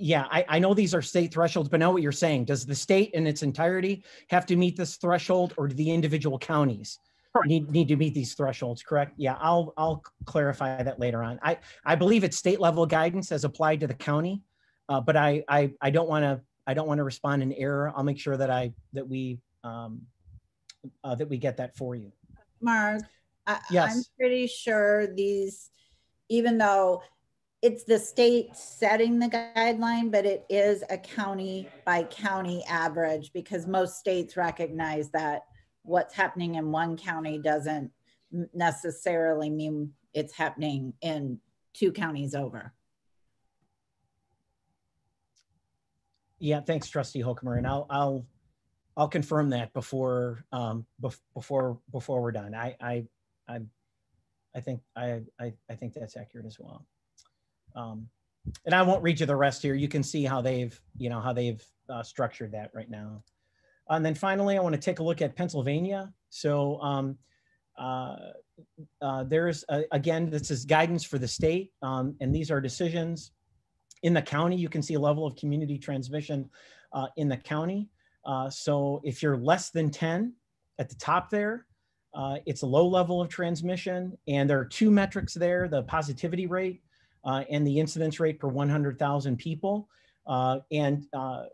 Yeah, I, I know these are state thresholds, but know what you're saying. Does the state in its entirety have to meet this threshold, or do the individual counties Need, need to meet these thresholds, correct? Yeah, I'll I'll clarify that later on. I, I believe it's state level guidance as applied to the county, uh, but I I I don't want to I don't want to respond in error. I'll make sure that I that we um, uh, that we get that for you. Mark, I, yes. I'm pretty sure these, even though it's the state setting the guideline, but it is a county by county average because most states recognize that what's happening in one county doesn't necessarily mean it's happening in two counties over. Yeah, thanks, Trustee Holcomer, and I'll I'll I'll confirm that before um, bef before before we're done. I I I, I think I, I I think that's accurate as well. Um, and I won't read you the rest here. You can see how they've you know how they've uh, structured that right now. And then finally, I want to take a look at Pennsylvania. So um, uh, uh, there's, uh, again, this is guidance for the state, um, and these are decisions in the county. You can see level of community transmission uh, in the county. Uh, so if you're less than ten at the top there, uh, it's a low level of transmission. And there are two metrics there, the positivity rate uh, and the incidence rate per one hundred thousand people. Uh, and uh,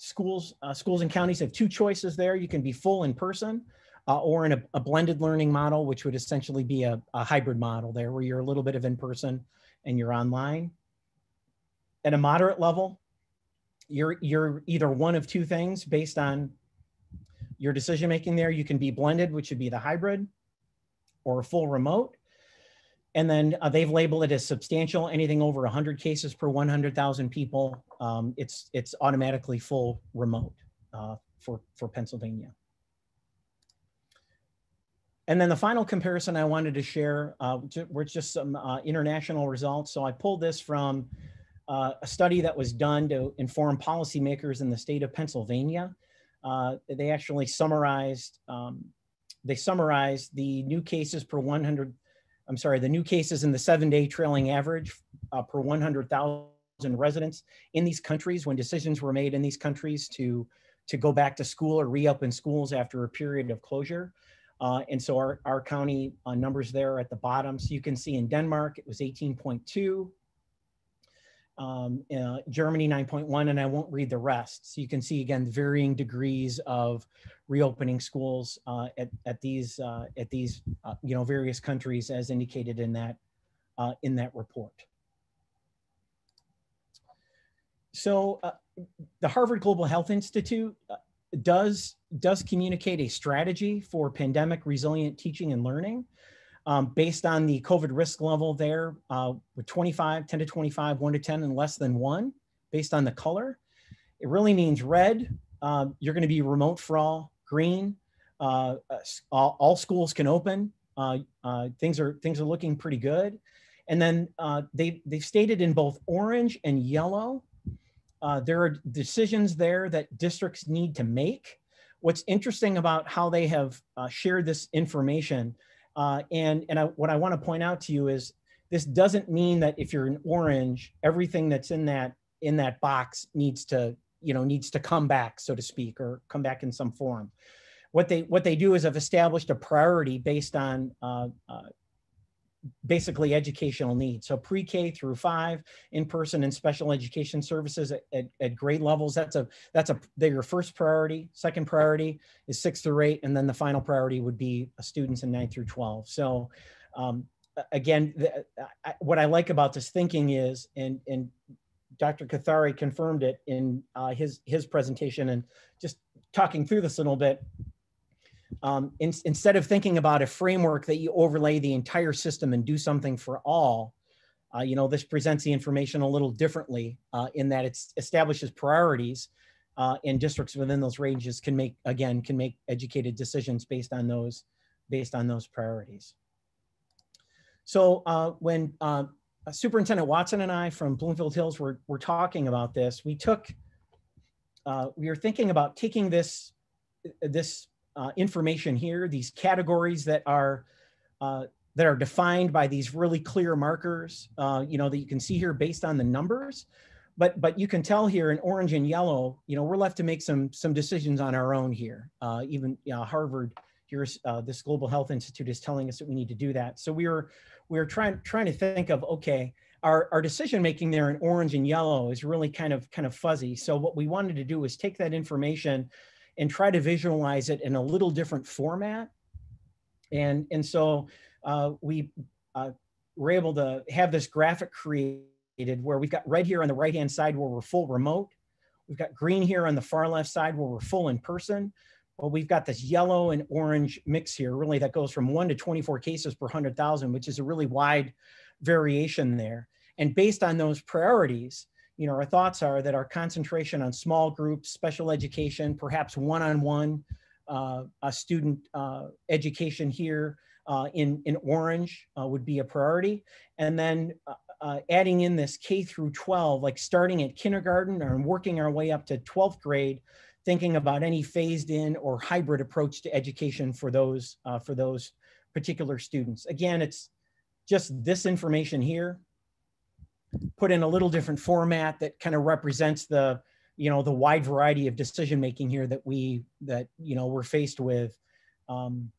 Schools, uh, schools and counties have two choices there. You can be full in person uh, or in a, a blended learning model, which would essentially be a, a hybrid model there where you're a little bit of in person and you're online. At a moderate level, you're, you're either one of two things based on your decision-making there. You can be blended, which would be the hybrid, or a full remote. And then uh, they've labeled it as substantial, anything over one hundred cases per one hundred thousand people. Um, it's, it's automatically full remote uh, for, for Pennsylvania. And then the final comparison I wanted to share uh, were just some uh, international results. So I pulled this from uh, a study that was done to inform policymakers in the state of Pennsylvania. Uh, they actually summarized, um, they summarized the new cases per one hundred, I'm sorry, the new cases in the seven-day trailing average uh, per one hundred thousand residents in these countries when decisions were made in these countries to, to go back to school or reopen schools after a period of closure. Uh, and so our, our county uh, numbers there are at the bottom. So you can see in Denmark, it was eighteen point two, um, uh, Germany nine point one, and I won't read the rest. So you can see again, varying degrees of reopening schools uh, at, at these, uh, at these uh, you know, various countries as indicated in that, uh, in that report. So uh, the Harvard Global Health Institute does, does communicate a strategy for pandemic resilient teaching and learning um, based on the COVID risk level there uh, with twenty-five, ten to twenty-five, one to ten, and less than one. based on the color. It really means red, um, you're going to be remote for all, green, uh, all, all schools can open, uh, uh, things are things are looking pretty good. And then uh, they, they've stated in both orange and yellow, uh, there are decisions there that districts need to make. What's interesting about how they have uh, shared this information, uh, and, and I, what I want to point out to you is this doesn't mean that if you're in orange, everything that's in that in that box needs to, you know, needs to come back, so to speak, or come back in some form. What they what they do is have established a priority based on uh, uh, basically educational needs. So pre-K through five, in-person and special education services at, at, at grade levels. That's a that's a they're your first priority. Second priority is six through eight, and then the final priority would be students in nine through twelve. So. Um, Again, the, I, what I like about this thinking is, and, and Doctor Kathari confirmed it in uh, his, his presentation, and just talking through this a little bit, um, in, instead of thinking about a framework that you overlay the entire system and do something for all, uh, you know, this presents the information a little differently uh, in that it establishes priorities, uh, and districts within those ranges can make, again, can make educated decisions based on those, based on those priorities. So uh, when uh, Superintendent Watson and I from Bloomfield Hills were, were talking about this, we took, uh, we were thinking about taking this, this uh, information here, these categories that are, uh, that are defined by these really clear markers, uh, you know, that you can see here based on the numbers, but, but you can tell here in orange and yellow, you know, we're left to make some, some decisions on our own here. Uh, even you know, Harvard, here's uh, this Global Health Institute is telling us that we need to do that. So we were, we were trying, trying to think of, okay, our, our decision-making there in orange and yellow is really kind of, kind of fuzzy. So what we wanted to do was take that information and try to visualize it in a little different format. And, and so uh, we uh, were able to have this graphic created where we've got red here on the right-hand side where we're full remote. We've got green here on the far left side where we're full in person. Well, we've got this yellow and orange mix here, really that goes from one to twenty-four cases per one hundred thousand, which is a really wide variation there. And based on those priorities, you know, our thoughts are that our concentration on small groups, special education, perhaps one-on-one uh, a student uh, education here uh, in, in orange uh, would be a priority. And then uh, uh, adding in this K through twelve, like starting at kindergarten and working our way up to twelfth grade, thinking about any phased in or hybrid approach to education for those, uh, for those particular students. Again, it's just this information here, put in a little different format that kind of represents the, you know, the wide variety of decision-making here that we, that, you know, we're faced with, um,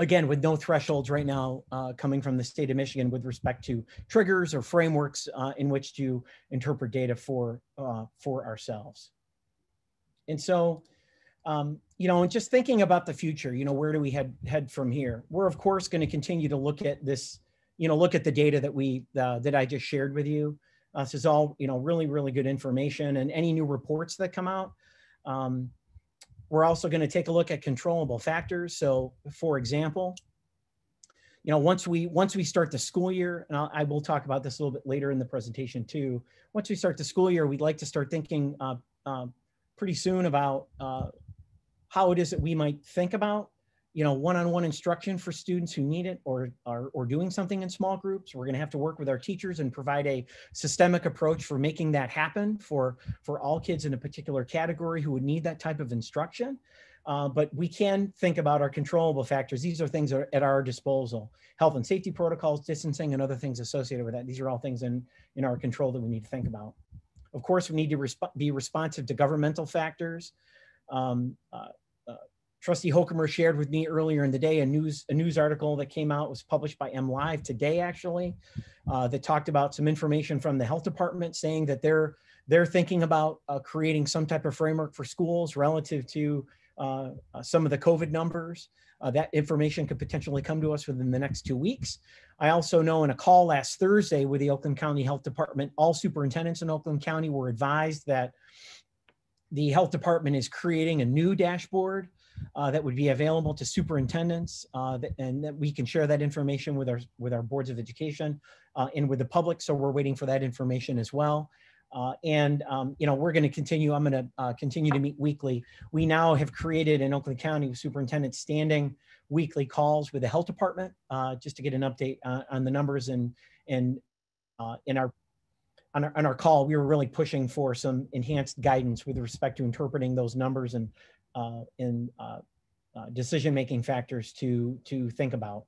again, with no thresholds right now uh, coming from the state of Michigan with respect to triggers or frameworks uh, in which to interpret data for, uh, for ourselves. And so, um, you know, and just thinking about the future, you know, where do we head, head from here? We're of course going to continue to look at this, you know, look at the data that we, uh, that I just shared with you. Uh, this is all, you know, really, really good information, and any new reports that come out. Um, we're also going to take a look at controllable factors. So for example, you know, once we, once we start the school year, and I'll, I will talk about this a little bit later in the presentation too. Once we start the school year, we'd like to start thinking, uh, uh, pretty soon about uh, how it is that we might think about, you know, one-on-one instruction for students who need it, or, or, or doing something in small groups. We're gonna have to work with our teachers and provide a systemic approach for making that happen for, for all kids in a particular category who would need that type of instruction. Uh, but we can think about our controllable factors. These are things that are at our disposal. Health and safety protocols, distancing, and other things associated with that. These are all things in, in our control that we need to think about. Of course, we need to resp be responsive to governmental factors. Um, uh, uh, Trustee Holcomer shared with me earlier in the day a news, a news article that came out, was published by MLive today, actually, uh, that talked about some information from the health department saying that they're, they're thinking about uh, creating some type of framework for schools relative to uh, uh, some of the COVID numbers. Uh, that information could potentially come to us within the next two weeks. I also know in a call last Thursday with the Oakland County Health Department, all superintendents in Oakland County were advised that the health department is creating a new dashboard uh, that would be available to superintendents, uh, that, and that we can share that information with our, with our boards of education uh, and with the public. So we're waiting for that information as well. Uh, and, um, you know, we're going to continue. I'm going to uh, continue to meet weekly. We now have created in Oakland County Superintendent standing weekly calls with the health department uh, just to get an update uh, on the numbers. And, and uh, in our on, our, on our call, we were really pushing for some enhanced guidance with respect to interpreting those numbers and, uh, and uh, uh, decision-making factors to, to think about.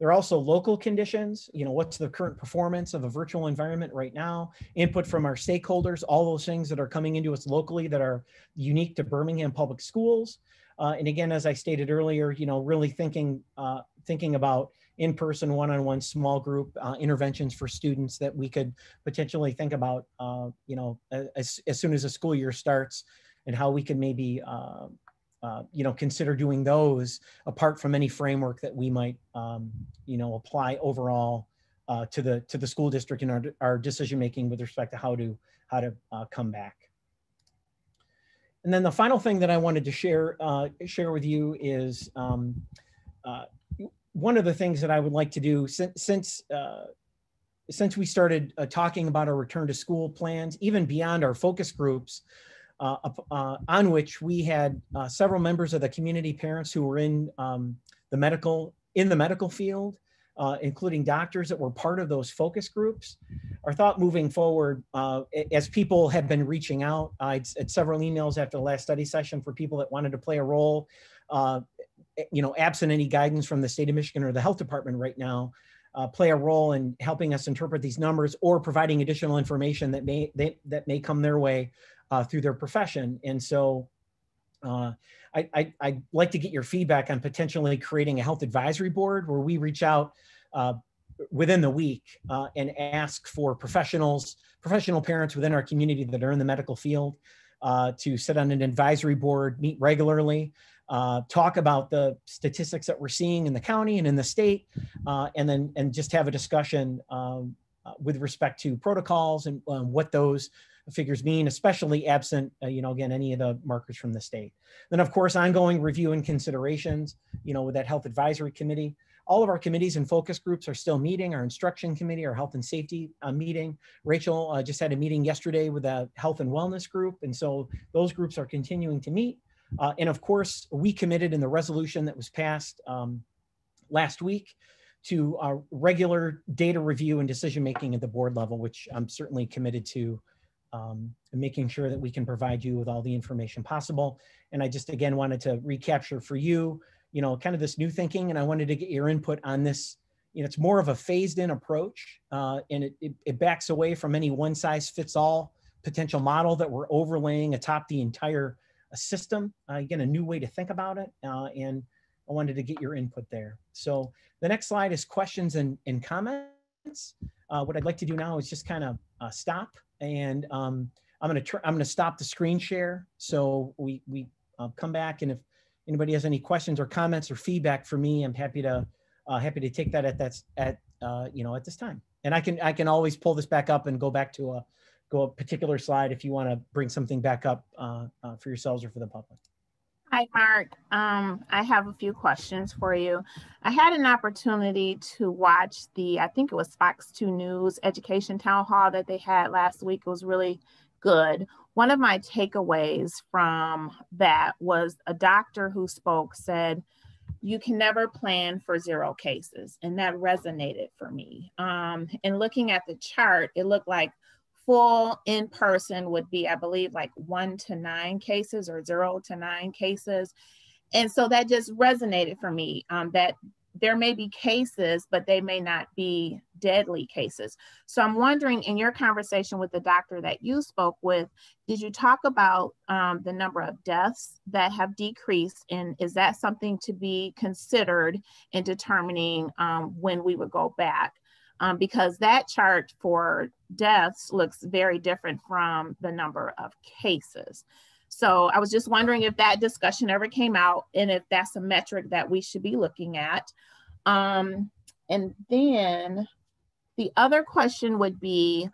There are also local conditions, you know, what's the current performance of a virtual environment right now, input from our stakeholders, all those things that are coming into us locally that are unique to Birmingham Public Schools. Uh, and again, as I stated earlier, you know, really thinking, uh, thinking about in-person, one-on-one, small group uh, interventions for students that we could potentially think about, uh, you know, as, as soon as the school year starts, and how we can maybe, uh, Uh, you know, consider doing those apart from any framework that we might, um, you know, apply overall uh, to the to the school district in our, our decision making with respect to how to how to uh, come back. And then the final thing that I wanted to share uh, share with you is um, uh, one of the things that I would like to do since since uh, since we started uh, talking about our return to school plans, even beyond our focus groups. Uh, uh, on which we had uh, several members of the community, parents who were in um, the medical in the medical field, uh, including doctors that were part of those focus groups. Our thought moving forward, uh, as people have been reaching out, I had several emails after the last study session for people that wanted to play a role. Uh, you know, absent any guidance from the state of Michigan or the health department right now, uh, play a role in helping us interpret these numbers or providing additional information that may they, that may come their way. Uh, through their profession. And so uh, I, I, I'd like to get your feedback on potentially creating a health advisory board where we reach out uh, within the week uh, and ask for professionals, professional parents within our community that are in the medical field uh, to sit on an advisory board, meet regularly, uh, talk about the statistics that we're seeing in the county and in the state, uh, and then and just have a discussion um, uh, with respect to protocols and um, what those figures mean, especially absent, uh, you know, again, any of the markers from the state. Then, of course, ongoing review and considerations, you know, with that health advisory committee. All of our committees and focus groups are still meeting, our instruction committee, our health and safety uh, meeting. Rachel uh, just had a meeting yesterday with a health and wellness group. And so those groups are continuing to meet. Uh, and of course, we committed in the resolution that was passed um, last week to uh, regular data review and decision-making at the board level, which I'm certainly committed to. Um, and making sure that we can provide you with all the information possible. And I just, again, wanted to recapture for you, you know, kind of this new thinking, and I wanted to get your input on this. You know, it's more of a phased in approach, uh, and it, it, it backs away from any one size fits all potential model that we're overlaying atop the entire uh, system. Uh, again, a new way to think about it. Uh, and I wanted to get your input there. So the next slide is questions and, and comments. Uh, what I'd like to do now is just kind of uh, stop. And um, I'm going to I'm going to stop the screen share. So we we uh, come back, and if anybody has any questions or comments or feedback for me, I'm happy to uh, happy to take that at that's at uh, you know at this time. And I can I can always pull this back up and go back to a go a particular slide if you want to bring something back up uh, uh, for yourselves or for the public. Hi, Mark. Um, I have a few questions for you. I had an opportunity to watch the, I think it was Fox two News education town hall that they had last week. It was really good. One of my takeaways from that was a doctor who spoke said, you can never plan for zero cases. And that resonated for me. Um, and looking at the chart, it looked like full in-person would be, I believe, like one to nine cases or zero to nine cases. And so that just resonated for me, um, that there may be cases, but they may not be deadly cases. So I'm wondering, in your conversation with the doctor that you spoke with, did you talk about um, the number of deaths that have decreased? And is that something to be considered in determining um, when we would go back? Um, because that chart for deaths looks very different from the number of cases. So I was just wondering if that discussion ever came out and if that's a metric that we should be looking at. Um, and then the other question would be,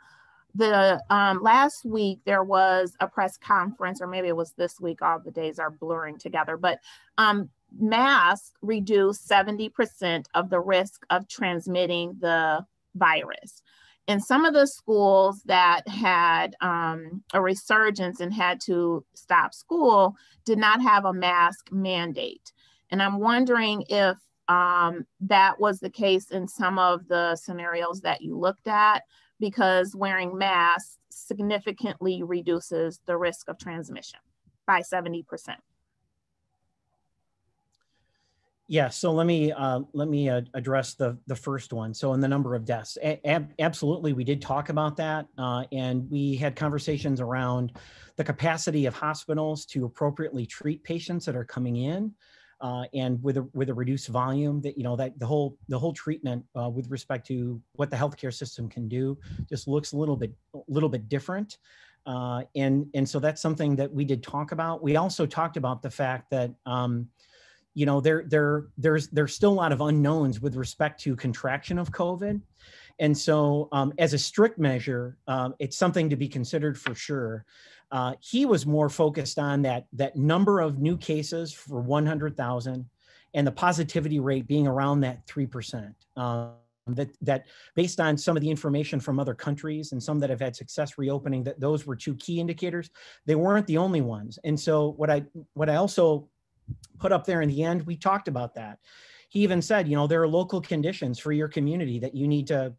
the um, last week there was a press conference, or maybe it was this week, all the days are blurring together, but um, masks reduce seventy percent of the risk of transmitting the virus. And some of the schools that had um, a resurgence and had to stop school did not have a mask mandate. And I'm wondering if um, that was the case in some of the scenarios that you looked at, because wearing masks significantly reduces the risk of transmission by seventy percent. Yeah, so let me uh, let me uh, address the the first one. So in the number of deaths, ab absolutely, we did talk about that, uh, and we had conversations around the capacity of hospitals to appropriately treat patients that are coming in, uh, and with a with a reduced volume. That you know that the whole the whole treatment uh, with respect to what the healthcare system can do just looks a little bit a little bit different, uh, and and so that's something that we did talk about. We also talked about the fact that. Um, You know, there, there, there's, there's still a lot of unknowns with respect to contraction of COVID. And so um, as a strict measure, um, it's something to be considered for sure. Uh, he was more focused on that, that number of new cases for one hundred thousand and the positivity rate being around that three percent. Um, that, that based on some of the information from other countries and some that have had success reopening, that those were two key indicators. They weren't the only ones. And so what I, what I also put up there in the end, we talked about that. He even said, you know, there are local conditions for your community that you need to,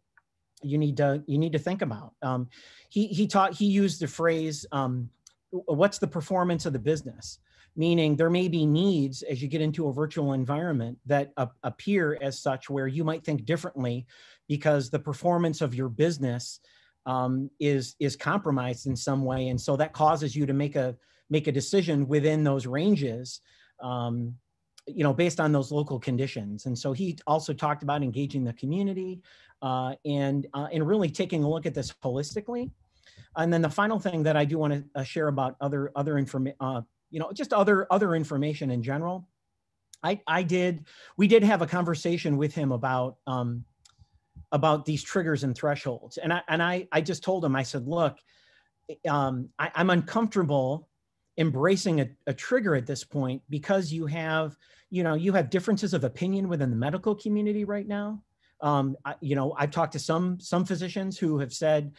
you need to, you need to think about. Um, he he taught, he used the phrase, um, what's the performance of the business? Meaning there may be needs as you get into a virtual environment that uh, appear as such where you might think differently because the performance of your business um, is, is compromised in some way. And so that causes you to make a, make a decision within those ranges Um, you know, based on those local conditions. And so he also talked about engaging the community uh, and, uh, and really taking a look at this holistically. And then the final thing that I do want to uh, share about other, other information, uh, you know, just other, other information in general. I, I did, we did have a conversation with him about, um, about these triggers and thresholds. And I, and I, I just told him, I said, look, um, I, I'm uncomfortable embracing a, a trigger at this point because you have, you know, you have differences of opinion within the medical community right now. Um, I, you know, I've talked to some some physicians who have said,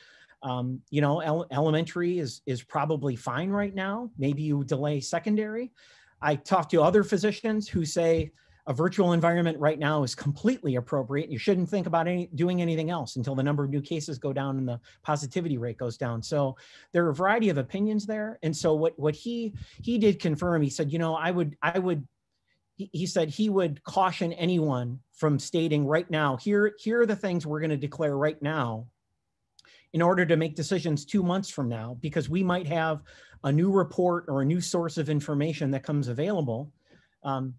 um, you know, ele elementary is is probably fine right now. Maybe you delay secondary. I talked to other physicians who say a virtual environment right now is completely appropriate. You shouldn't think about any, doing anything else until the number of new cases go down and the positivity rate goes down. So there are a variety of opinions there. And so what, what he, he did confirm, he said, you know, I would, I would, he, he said he would caution anyone from stating right now, here, here are the things we're going to declare right now in order to make decisions two months from now, because we might have a new report or a new source of information that comes available. Um,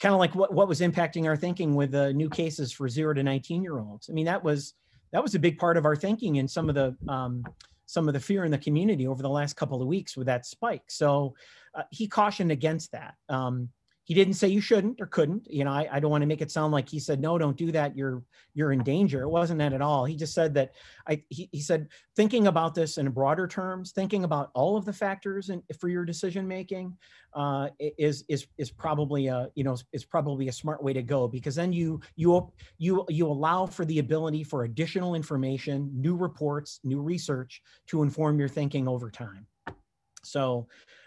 Kind of like what, what was impacting our thinking with the uh, new cases for zero to nineteen year olds. I mean, that was that was a big part of our thinking and some of the um, some of the fear in the community over the last couple of weeks with that spike. So uh, he cautioned against that. Um, he didn't say you shouldn't or couldn't. You know, I, I don't want to make it sound like he said no, don't do that. You're you're in danger. It wasn't that at all. He just said that. I he, he said thinking about this in broader terms, thinking about all of the factors and for your decision making. Uh, is is is probably a you know is probably a smart way to go, because then you you you you allow for the ability for additional information, new reports, new research to inform your thinking over time. So,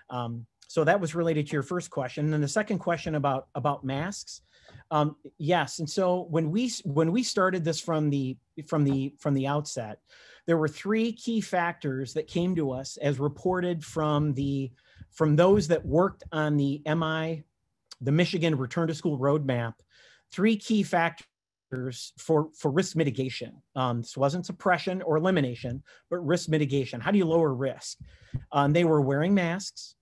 um, so that was related to your first question. And then the second question about about masks, um, yes. And so when we when we started this from the from the from the outset, there were three key factors that came to us as reported from the. From those that worked on the M I, the Michigan Return to School Roadmap, three key factors for, for risk mitigation. Um, this wasn't suppression or elimination, but risk mitigation. How do you lower risk? Um, they were wearing masks,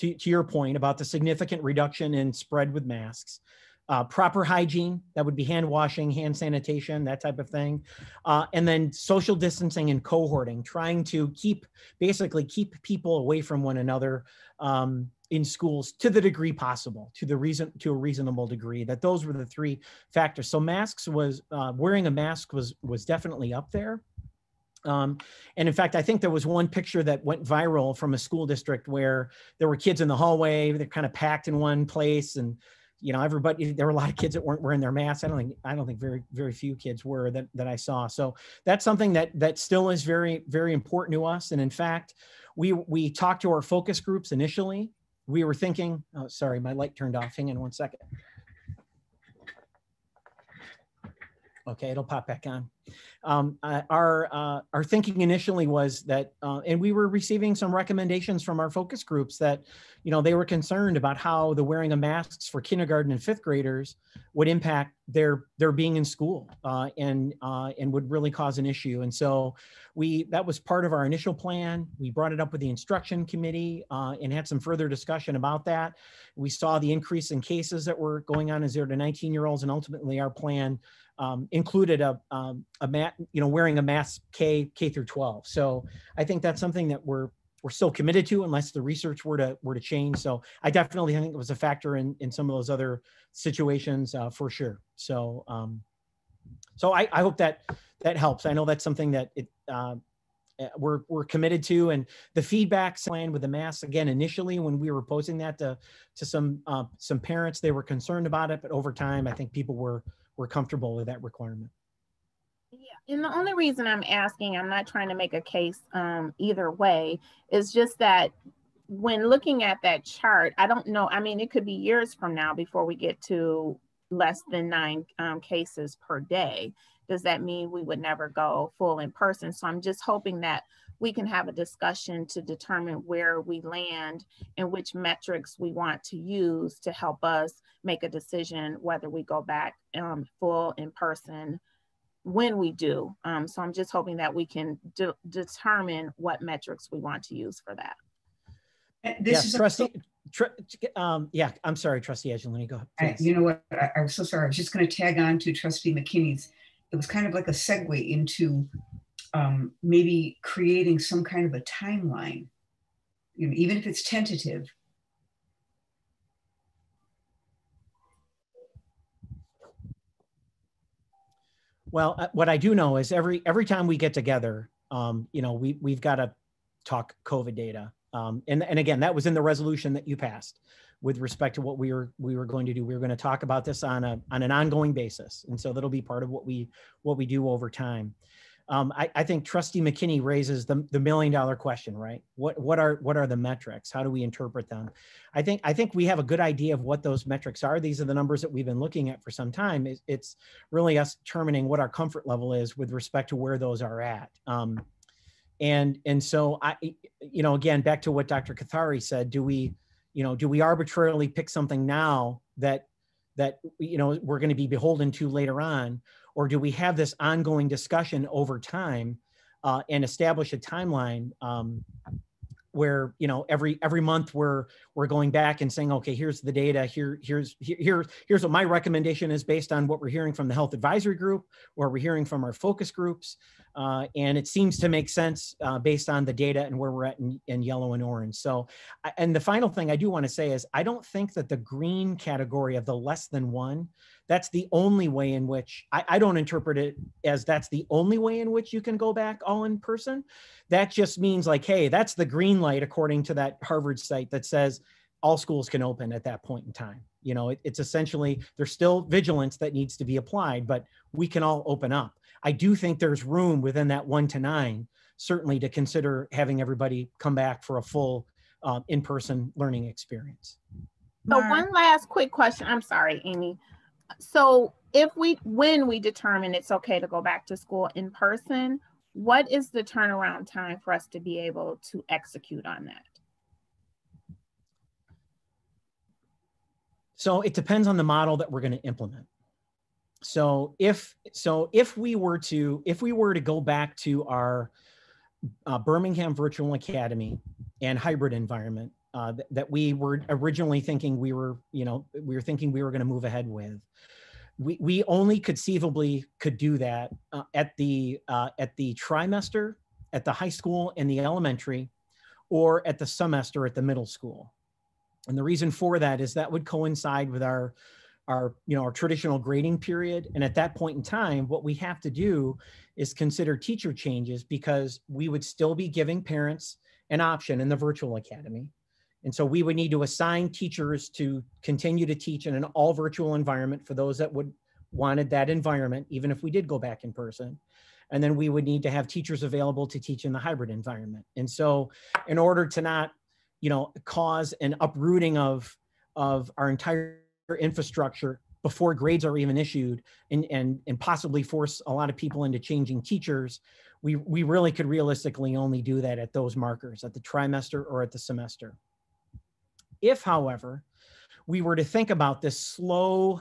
to, to your point about the significant reduction in spread with masks. Uh, proper hygiene, that would be hand washing, hand sanitation, that type of thing. Uh, and then social distancing and cohorting, trying to keep, basically keep people away from one another um, in schools to the degree possible, to the reason, to a reasonable degree, that those were the three factors. So masks was, uh, wearing a mask was, was definitely up there. Um, and in fact, I think there was one picture that went viral from a school district where there were kids in the hallway, they're kind of packed in one place and you know, everybody, there were a lot of kids that weren't wearing their masks. I don't think, I don't think very, very few kids were that, that I saw. So that's something that, that still is very, very important to us. And in fact, we, we talked to our focus groups initially. We were thinking, oh, sorry, my light turned off. Hang on one second. Okay, it'll pop back on. Um, uh, our uh, our thinking initially was that, uh, and we were receiving some recommendations from our focus groups that, you know, they were concerned about how the wearing of masks for kindergarten and fifth graders would impact their their being in school uh, and uh, and would really cause an issue. And so we that was part of our initial plan. We brought it up with the instruction committee uh, and had some further discussion about that. We saw the increase in cases that were going on in zero to nineteen year olds, and ultimately our plan Um, included a, um, a mat, you know, wearing a mask K K through twelve. So I think that's something that we're we're still committed to, unless the research were to were to change. So I definitely think it was a factor in in some of those other situations uh, for sure. So um, so I, I hope that that helps. I know that's something that it uh, we're we're committed to, and the feedback plan with the masks, again, initially when we were posing that to to some uh, some parents, they were concerned about it, but over time I think people were. We're comfortable with that requirement. Yeah, and the only reason I'm asking, I'm not trying to make a case um, either way, is just that when looking at that chart, I don't know, I mean, it could be years from now before we get to less than nine um, cases per day. Does that mean we would never go full in person? So I'm just hoping that we can have a discussion to determine where we land and which metrics we want to use to help us make a decision whether we go back um, full in person when we do. Um, so I'm just hoping that we can de determine what metrics we want to use for that. And this yes, is trustee, tr um, yeah, I'm sorry, Trustee Edgelini, go ahead. I, you know what, I, I'm so sorry. I was just gonna tag on to Trustee McKinney's. It was kind of like a segue into Um, maybe creating some kind of a timeline, you know, even if it's tentative. Well, uh, what I do know is every every time we get together, um, you know, we we've got to talk COVID data, um, and and again, that was in the resolution that you passed with respect to what we were we were going to do. We were going to talk about this on a on an ongoing basis, and so that'll be part of what we what we do over time. Um, I, I think Trustee McKinney raises the, the million dollar question, right? What what are what are the metrics? How do we interpret them? I think I think we have a good idea of what those metrics are. These are the numbers that we've been looking at for some time. It's, it's really us determining what our comfort level is with respect to where those are at. Um, and and so I, you know, again, back to what Doctor Kathari said. Do we, you know, do we arbitrarily pick something now that that you know we're going to be beholden to later on? Or do we have this ongoing discussion over time uh, and establish a timeline um, where, you know, every every month we're we're going back and saying, okay, here's the data, here here's here, here here's what my recommendation is based on what we're hearing from the health advisory group, or we're hearing from our focus groups, uh, and it seems to make sense uh, based on the data and where we're at in, in yellow and orange. So, and the final thing I do want to say is I don't think that the green category of the less than one. That's the only way in which, I, I don't interpret it as that's the only way in which you can go back all in person. That just means like, hey, that's the green light according to that Harvard site that says all schools can open at that point in time. You know, it, it's essentially, there's still vigilance that needs to be applied, but we can all open up. I do think there's room within that one to nine, certainly to consider having everybody come back for a full um, in-person learning experience. So one last quick question, I'm sorry, Amy. So if we, when we determine it's okay to go back to school in person, what is the turnaround time for us to be able to execute on that? So it depends on the model that we're going to implement. So if, so if we were to, if we were to go back to our uh, Birmingham Virtual Academy and hybrid environment, Uh, th that we were originally thinking we were, you know, we were thinking we were going to move ahead with. We we only conceivably could do that uh, at the uh, at the trimester, at the high school and the elementary, or at the semester at the middle school. And the reason for that is that would coincide with our our you know our traditional grading period. And at that point in time, what we have to do is consider teacher changes because we would still be giving parents an option in the virtual academy. And so we would need to assign teachers to continue to teach in an all virtual environment for those that would wanted that environment, even if we did go back in person. And then we would need to have teachers available to teach in the hybrid environment. And so in order to not, you know, cause an uprooting of, of our entire infrastructure before grades are even issued and, and, and possibly force a lot of people into changing teachers, we, we really could realistically only do that at those markers, at the trimester or at the semester. If, however, we were to think about this slow,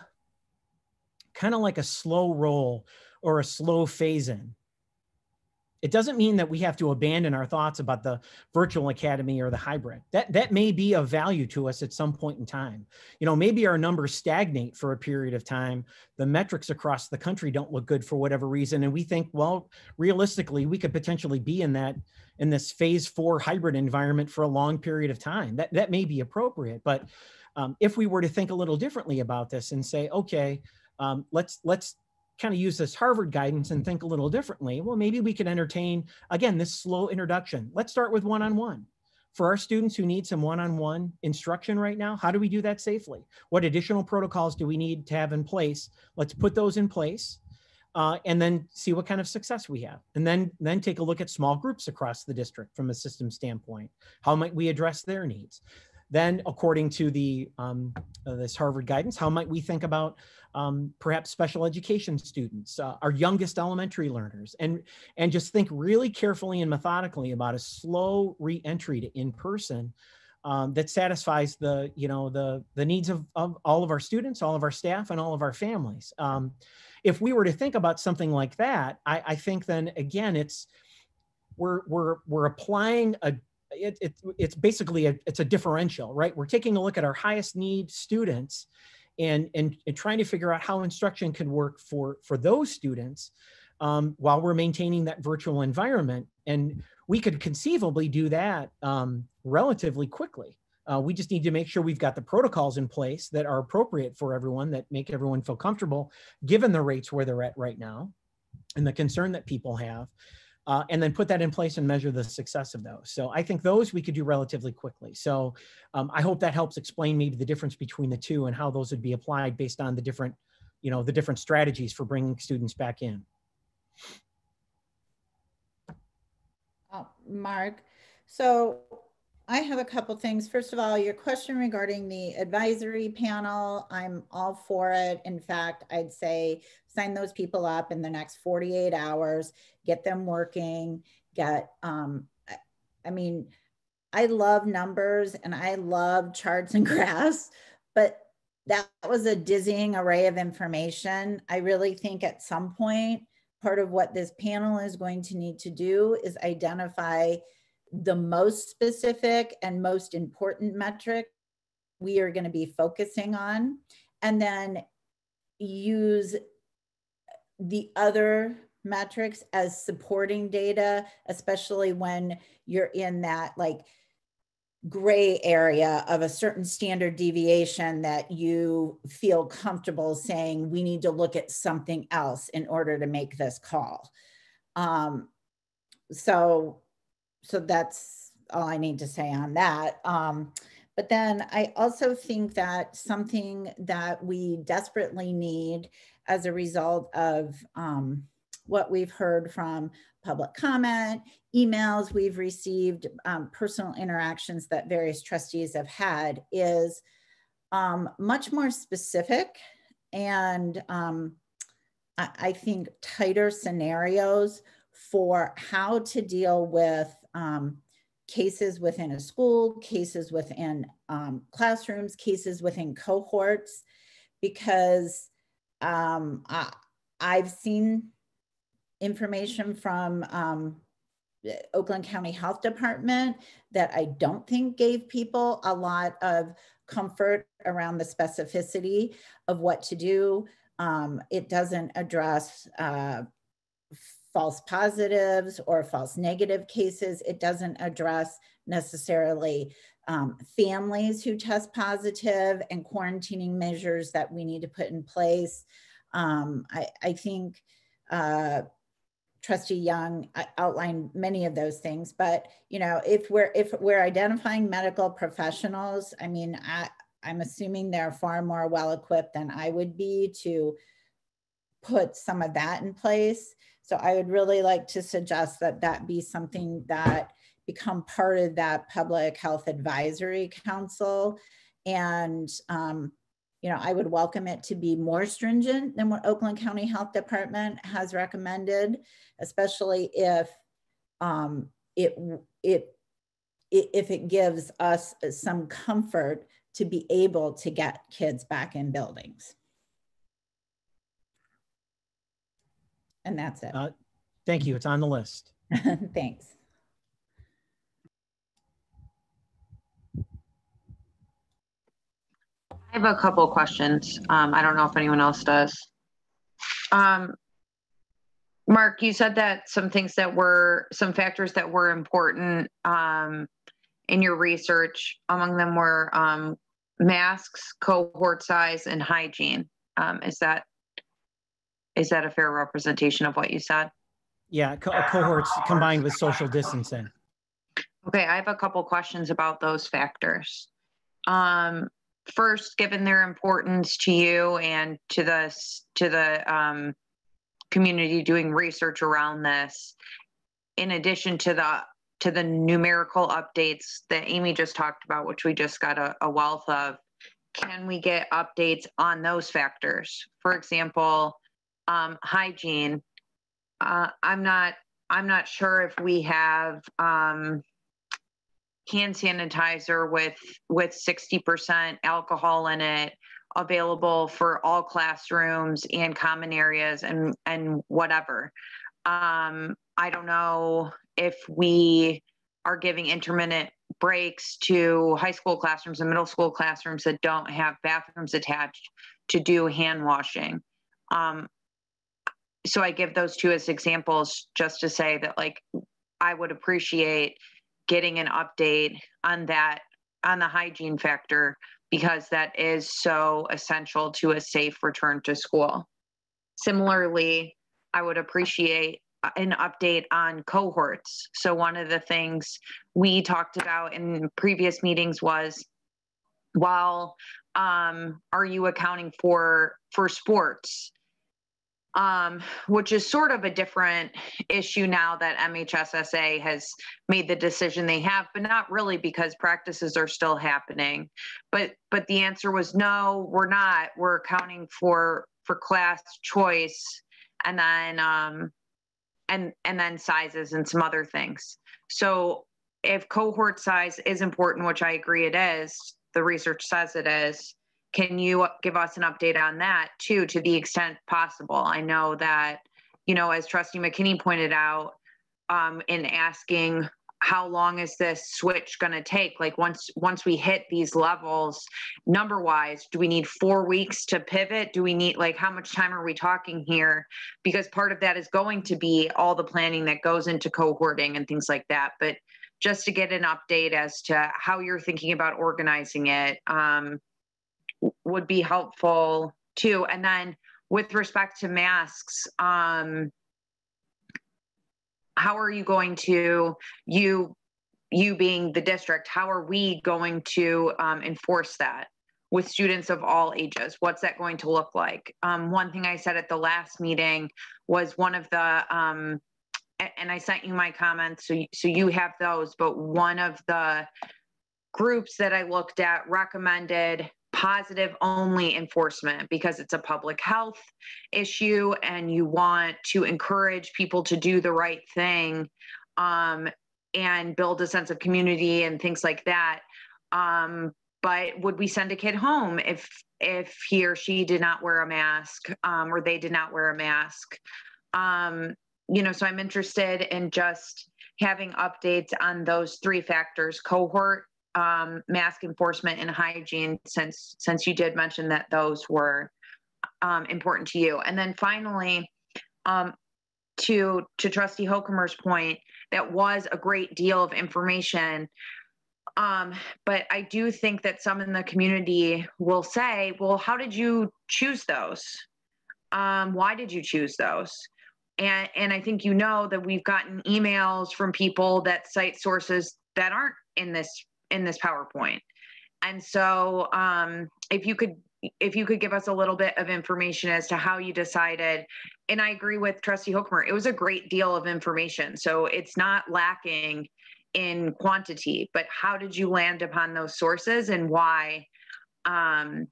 kind of like a slow roll or a slow phase in. It doesn't mean that we have to abandon our thoughts about the virtual academy or the hybrid. That, that may be of value to us at some point in time. You know, maybe our numbers stagnate for a period of time. The metrics across the country don't look good for whatever reason. And we think, well, realistically, we could potentially be in that, in this phase four hybrid environment for a long period of time. That, that may be appropriate. But um, if we were to think a little differently about this and say, okay, Um, let's let's kind of use this Harvard guidance and think a little differently. Well, maybe we could entertain, again, this slow introduction. Let's start with one-on-one. For our students who need some one-on-one instruction right now, how do we do that safely? What additional protocols do we need to have in place? Let's put those in place uh, and then see what kind of success we have. And then, then take a look at small groups across the district from a system standpoint. How might we address their needs? Then, according to the um, uh, this Harvard guidance, how might we think about um, perhaps special education students, uh, our youngest elementary learners, and and just think really carefully and methodically about a slow re-entry to in-person um, that satisfies the you know the the needs of, of all of our students, all of our staff, and all of our families. Um, if we were to think about something like that, I, I think then again, it's we're we're we're applying a It, it, it's basically a, it's a differential, right? We're taking a look at our highest need students and, and, and trying to figure out how instruction can work for, for those students um, while we're maintaining that virtual environment. And we could conceivably do that um, relatively quickly. Uh, we just need to make sure we've got the protocols in place that are appropriate for everyone, that make everyone feel comfortable, given the rates where they're at right now and the concern that people have. Uh, and then put that in place and measure the success of those. So I think those we could do relatively quickly. So um, I hope that helps explain maybe the difference between the two and how those would be applied based on the different, you know, the different strategies for bringing students back in. Uh, Mark, so I have a couple things. First of all, your question regarding the advisory panel, I'm all for it. In fact, I'd say sign those people up in the next forty-eight hours, get them working, get, um, I mean, I love numbers and I love charts and graphs, but that was a dizzying array of information. I really think at some point, part of what this panel is going to need to do is identify the most specific and most important metric we are going to be focusing on, and then use the other metrics as supporting data, especially when you're in that like gray area of a certain standard deviation that you feel comfortable saying we need to look at something else in order to make this call. Um, so So that's all I need to say on that. Um, but then I also think that something that we desperately need as a result of um, what we've heard from public comment, emails we've received, um, personal interactions that various trustees have had is um, much more specific and um, I, I think tighter scenarios for how to deal with Um, cases within a school, cases within um, classrooms, cases within cohorts, because um, I, I've seen information from um, the Oakland County Health Department that I don't think gave people a lot of comfort around the specificity of what to do. Um, it doesn't address uh, false positives or false negative cases. It doesn't address necessarily um, families who test positive and quarantining measures that we need to put in place. Um, I, I think uh, Trustee Young outlined many of those things, but you know, if we're if we're identifying medical professionals, I mean, I, I'm assuming they're far more well equipped than I would be to put some of that in place. So I would really like to suggest that that be something that become part of that public health advisory council, and um, you know, I would welcome it to be more stringent than what Oakland County Health Department has recommended, especially if um, it, it, if it gives us some comfort to be able to get kids back in buildings. And that's it. Uh, thank you. It's on the list. Thanks. I have a couple questions. Um, I don't know if anyone else does. Um, Mark, you said that some things that were, some factors that were important um, in your research, among them were um, masks, cohort size, and hygiene. Um, is that, is that a fair representation of what you said? Yeah, co cohorts combined with social distancing. Okay, I have a couple questions about those factors. Um, First, given their importance to you and to the to the um, community doing research around this, in addition to the to the numerical updates that Amy just talked about, which we just got a, a wealth of, can we get updates on those factors? For example, um, hygiene. Uh, I'm not I'm not sure if we have Um, hand sanitizer with with sixty percent alcohol in it available for all classrooms and common areas and and whatever. Um, I don't know if we are giving intermittent breaks to high school classrooms and middle school classrooms that don't have bathrooms attached to do hand washing. Um, so I give those two as examples just to say that, like, I would appreciate getting an update on that, on the hygiene factor, because that is so essential to a safe return to school. Similarly, I would appreciate an update on cohorts. So one of the things we talked about in previous meetings was, well, um, are you accounting for, for sports? Um, which is sort of a different issue now that M H S S A has made the decision they have, but not really, because practices are still happening. But but the answer was no, we're not. We're accounting for for class choice, and then um, and and then sizes and some other things. So if cohort size is important, which I agree it is, the research says it is, can you give us an update on that too, to the extent possible? I know that, you know, as Trustee McKinney pointed out, um, in asking how long is this switch going to take? Like, once once we hit these levels, number wise, do we need four weeks to pivot? Do we need, like, how much time are we talking here? Because part of that is going to be all the planning that goes into cohorting and things like that. But just to get an update as to how you're thinking about organizing it, um, would be helpful too. And then with respect to masks, um, how are you going to, you you being the district, how are we going to um, enforce that with students of all ages? What's that going to look like? Um, one thing I said at the last meeting was one of the, um, and I sent you my comments, so you, so you have those, but one of the groups that I looked at recommended positive only enforcement because it's a public health issue and you want to encourage people to do the right thing um, and build a sense of community and things like that. Um, but would we send a kid home if, if he or she did not wear a mask um, or they did not wear a mask? Um, you know, so I'm interested in just having updates on those three factors, cohort, Um, mask enforcement, and hygiene, since since you did mention that those were um, important to you. And then finally, um, to to Trustee Holcomer's point, that was a great deal of information. Um, but I do think that some in the community will say, well, how did you choose those? Um, why did you choose those? And, and I think, you know, that we've gotten emails from people that cite sources that aren't in this, in this PowerPoint. And so um, if you could, if you could give us a little bit of information as to how you decided, and I agree with Trustee Holcomer, it was a great deal of information. So it's not lacking in quantity, but how did you land upon those sources and why? Um,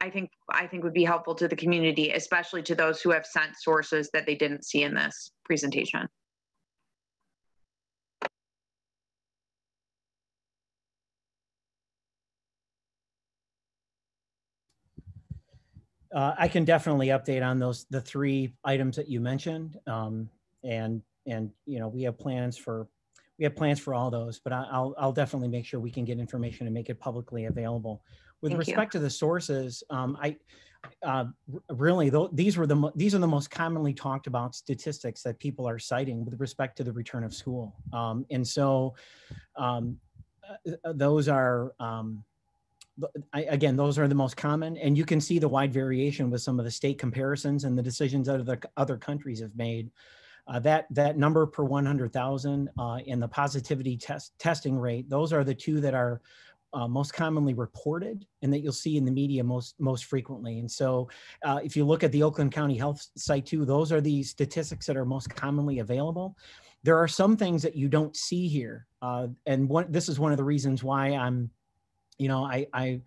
I think I think would be helpful to the community, especially to those who have sent sources that they didn't see in this presentation. Uh, I can definitely update on those, the three items that you mentioned, um, and and you know we have plans for we have plans for all those, but I, I'll I'll definitely make sure we can get information and make it publicly available. With Thank respect you. to the sources, um, I uh, really th these were the these are the most commonly talked about statistics that people are citing with respect to the return of school, um, and so um, those are. Um, I, again, those are the most common, and you can see the wide variation with some of the state comparisons and the decisions that other, other countries have made. Uh, that, that number per one hundred thousand uh, and the positivity test, testing rate, those are the two that are uh, most commonly reported and that you'll see in the media most, most frequently. And so uh, if you look at the Oakland County Health site too, those are the statistics that are most commonly available. There are some things that you don't see here. Uh, and one, this is one of the reasons why I'm You know, I I,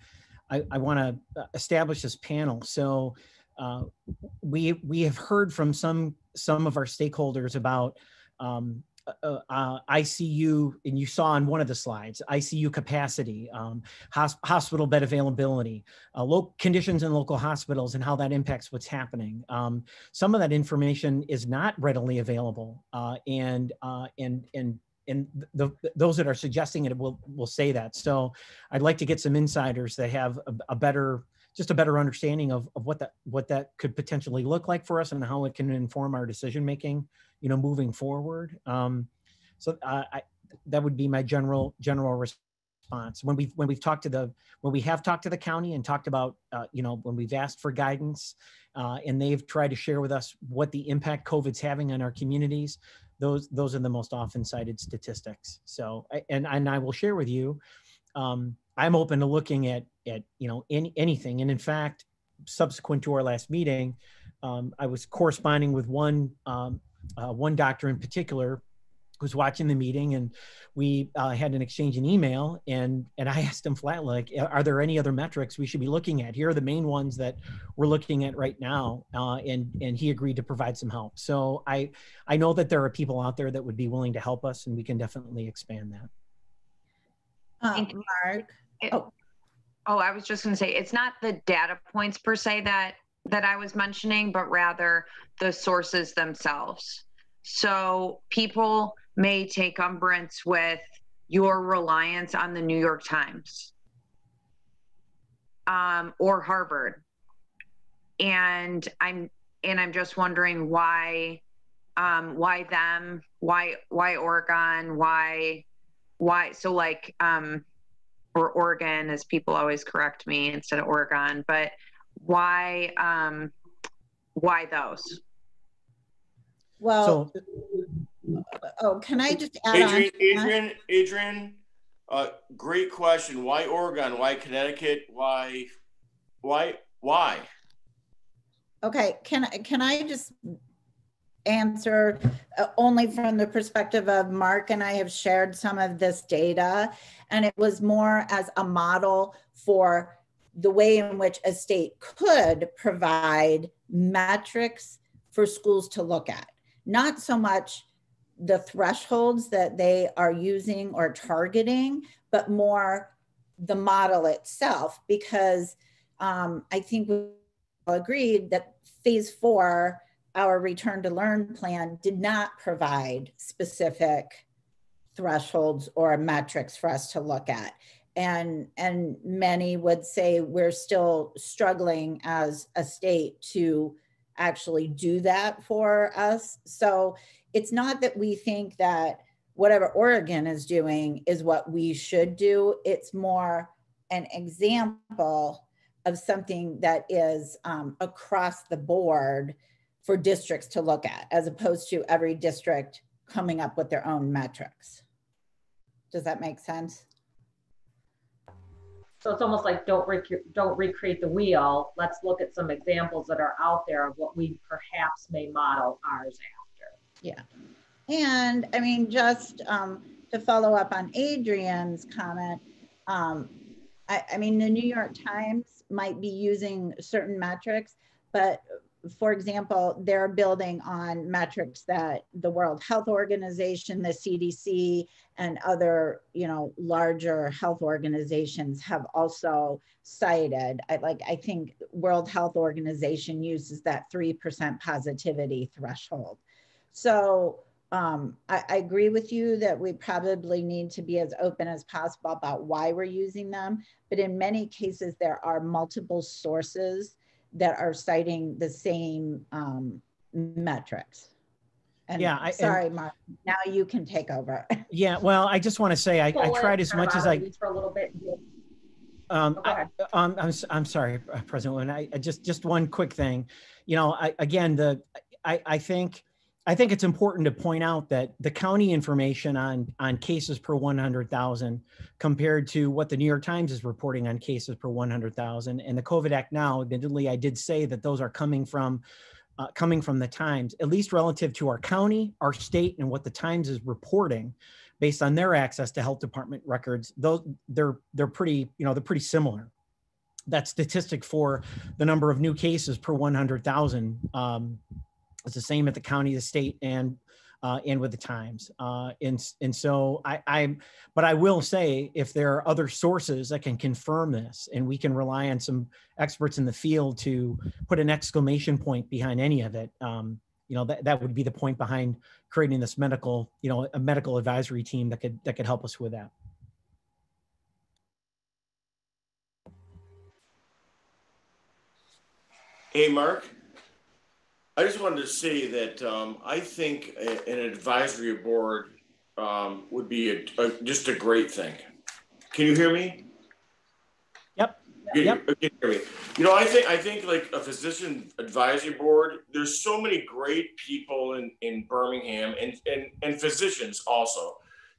I, I want to establish this panel. So uh, we we have heard from some some of our stakeholders about um, uh, uh, I C U, and you saw on one of the slides, I C U capacity, um, hosp hospital bed availability, uh, local conditions in local hospitals, and how that impacts what's happening. Um, some of that information is not readily available, uh, and uh, and and. And the, those that are suggesting it will will say that. So I'd like to get some insiders that have a, a better, just a better understanding of, of what that what that could potentially look like for us and how it can inform our decision making, you know, moving forward. Um, so I, I, that would be my general general response. When we when we've talked to the when we have talked to the county and talked about, uh, you know, when we've asked for guidance, uh, and they've tried to share with us what the impact COVID's having on our communities. Those those are the most often cited statistics. So, and and I will share with you, um, I'm open to looking at at you know any anything. And in fact, subsequent to our last meeting, um, I was corresponding with one um, uh, one doctor in particular, who's watching the meeting, and we uh, had an exchange in email. and And I asked him flat, like, are there any other metrics we should be looking at? Here are the main ones that we're looking at right now. Uh, and and he agreed to provide some help. So I I know that there are people out there that would be willing to help us, and we can definitely expand that. Um, Mark, it, oh. oh, I was just going to say it's not the data points per se that that I was mentioning, but rather the sources themselves. So people may take umbrance with your reliance on the New York Times um, or Harvard, and I'm and I'm just wondering why um, why them why why Oregon why why so like um, or Oregon, as people always correct me instead of Oregon, but why um, why those? Well. So, Oh, can I just add Adrian, on? Adrian, Adrian, uh, great question. Why Oregon? Why Connecticut? Why, why, why? Okay, can can I just answer uh, only from the perspective of Mark and I have shared some of this data, and it was more as a model for the way in which a state could provide metrics for schools to look at, not so much the thresholds that they are using or targeting, but more the model itself, because um, I think we all agreed that phase four, our return to learn plan, did not provide specific thresholds or metrics for us to look at. And, and many would say we're still struggling as a state to actually do that for us. So it's not that we think that whatever Oregon is doing is what we should do. It's more an example of something that is um, across the board for districts to look at, as opposed to every district coming up with their own metrics. Does that make sense? So it's almost like don't rec don't recreate the wheel. Let's look at some examples that are out there of what we perhaps may model ours after. Yeah. And I mean, just um, to follow up on Adrian's comment, um, I, I mean, the New York Times might be using certain metrics, but for example, they're building on metrics that the World Health Organization, the C D C, and other, you know, larger health organizations have also cited. I, like, I think World Health Organization uses that three percent positivity threshold. So um, I, I agree with you that we probably need to be as open as possible about why we're using them. But in many cases, there are multiple sources that are citing the same um, metrics. And yeah, I, sorry, and Mark, now you can take over. Yeah, well, I just want to say I, I tried as much as I could for a little bit. Um, I, um, I'm, I'm sorry, President Wynn, I, I just just one quick thing. You know, I, again, the I, I think I think it's important to point out that the county information on on cases per one hundred thousand compared to what the New York Times is reporting on cases per one hundred thousand, and the COVID Act Now, admittedly, I did say that those are coming from uh, coming from the Times, at least relative to our county, our state, and what the Times is reporting based on their access to health department records. Those they're they're pretty you know they're pretty similar. That statistic for the number of new cases per one hundred thousand um, is the same at the county, the state, and Uh, and with the Times, uh, and and so I, I, but I will say, if there are other sources that can confirm this, and we can rely on some experts in the field to put an exclamation point behind any of it, um, you know, that that would be the point behind creating this medical, you know, a medical advisory team that could that could help us with that. Hey, Mark. I just wanted to say that um, I think a, an advisory board um, would be a, a, just a great thing. Can you hear me? Yep. Can, yep. Can you hear me? You know, I think I think like a physician advisory board. There's so many great people in, in Birmingham and, and and physicians also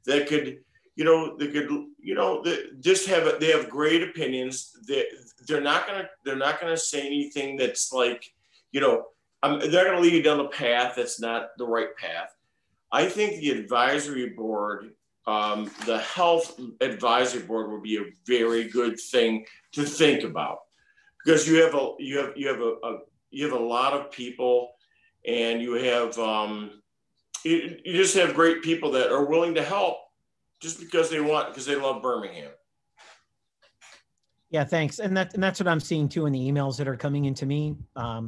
that could you know they could you know they just have a, they have great opinions. They they're not gonna they're not gonna say anything that's like you know. Um, they're going to lead you down a path that's not the right path. I think the advisory board, um, the health advisory board, would be a very good thing to think about, because you have a you have you have a, a you have a lot of people, and you have um, you, you just have great people that are willing to help just because they want because they love Birmingham. Yeah, thanks, and that and that's what I'm seeing too in the emails that are coming into me. Um,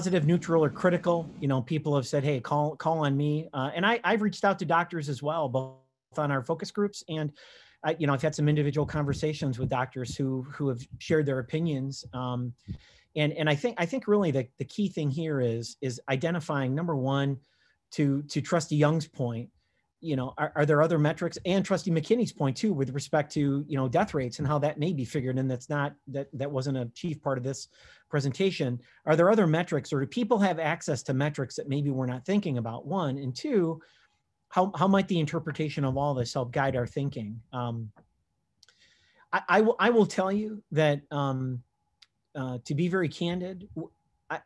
Positive, neutral, or critical. You know, people have said, "Hey, call call on me." Uh, and I, I've reached out to doctors as well, both on our focus groups, and I, you know, I've had some individual conversations with doctors who who have shared their opinions. Um, and and I think I think really the the key thing here is is identifying, number one, to to Trustee Young's point. You know, are, are there other metrics, and Trustee McKinney's point too, with respect to you know death rates and how that may be figured, and that's not that that wasn't a chief part of this presentation. Are there other metrics, or do people have access to metrics that maybe we're not thinking about? One, and two, how how might the interpretation of all this help guide our thinking? Um, I, I will I will tell you that um, uh, to be very candid, I,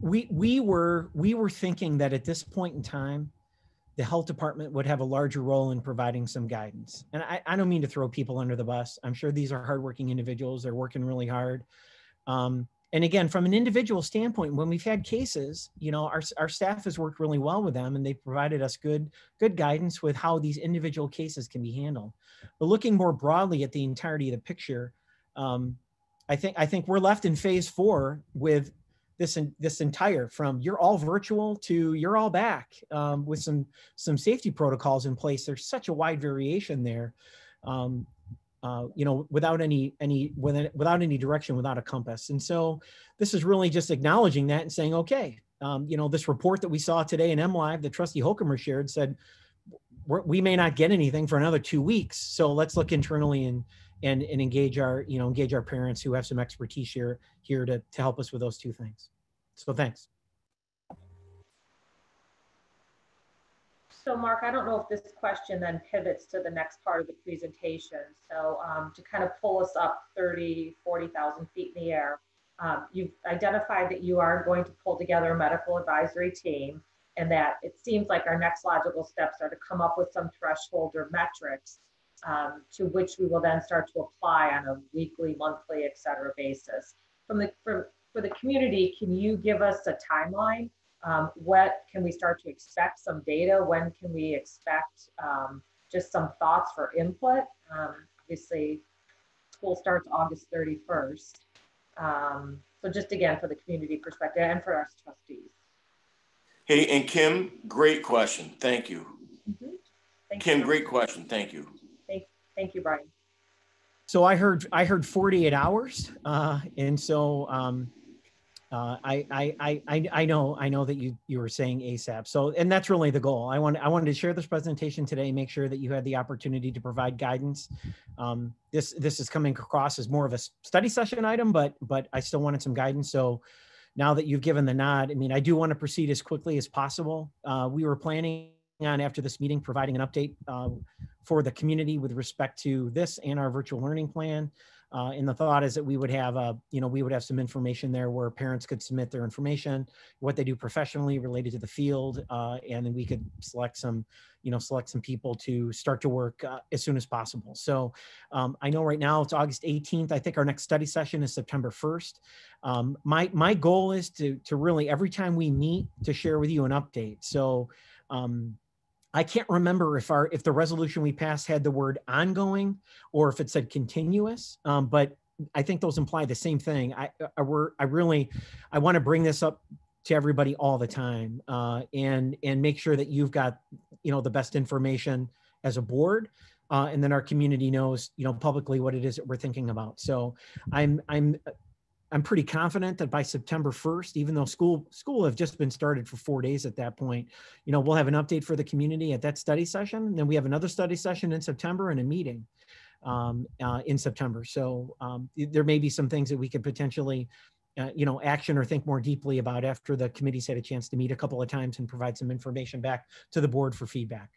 we we were we were thinking that at this point in time, the health department would have a larger role in providing some guidance. And I, I don't mean to throw people under the bus. I'm sure these are hardworking individuals. They're working really hard. Um, and again, from an individual standpoint, when we've had cases, you know, our, our staff has worked really well with them, and they've provided us good, good guidance with how these individual cases can be handled. But looking more broadly at the entirety of the picture, um, I think, I think we're left in phase four with This, this entire, from you're all virtual to you're all back, um, with some some safety protocols in place. There's such a wide variation there, um, uh, you know, without any any without any direction, without a compass. And so this is really just acknowledging that and saying, okay, um, you know, this report that we saw today in M Live that Trustee Holcomer shared said we're, we may not get anything for another two weeks. So let's look internally and. And, and engage our, you know, engage our parents who have some expertise here here to, to help us with those two things. So thanks. So Mark, I don't know if this question then pivots to the next part of the presentation. So um, to kind of pull us up thirty, forty thousand feet in the air, um, you've identified that you are going to pull together a medical advisory team, and that it seems like our next logical steps are to come up with some threshold or metrics um, to which we will then start to apply on a weekly, monthly, et cetera basis. From the, from, for the community, can you give us a timeline? Um, what can we start to expect some data? When can we expect um, just some thoughts for input? Um, obviously, school starts August thirty-first. Um, so just again, for the community perspective and for our trustees. Hey, and Kim, great question. Thank you. Mm-hmm. Thank Kim, you. great question. Thank you. Thank, thank you, Brian. So I heard, I heard forty-eight hours. Uh, and so, um, Uh, I, I, I, I know, I know that you, you were saying ASAP. So, and that's really the goal. I want, I wanted to share this presentation today, make sure that you had the opportunity to provide guidance. Um, this, this is coming across as more of a study session item, but, but I still wanted some guidance. So now that you've given the nod, I mean, I do want to proceed as quickly as possible. Uh, we were planning on, after this meeting, providing an update uh, for the community with respect to this and our virtual learning plan. Uh, and the thought is that we would have, a, you know, we would have some information there where parents could submit their information, what they do professionally related to the field, uh, and then we could select some, you know, select some people to start to work uh, as soon as possible. So um, I know right now it's August eighteenth. I think our next study session is September first. Um, my my goal is to to really every time we meet to share with you an update. So. Um, I can't remember if our if the resolution we passed had the word ongoing or if it said continuous, um, but I think those imply the same thing. I I, were, I really I want to bring this up to everybody all the time uh, and and make sure that you've got you know the best information as a board. Uh, and then our community knows you know publicly what it is that we're thinking about. So I'm I'm I'm pretty confident that by September first, even though school school have just been started for four days at that point, you know, we'll have an update for the community at that study session. And then we have another study session in September and a meeting um, uh, in September. So um, there may be some things that we could potentially, uh, you know, action or think more deeply about after the committee's had a chance to meet a couple of times and provide some information back to the board for feedback.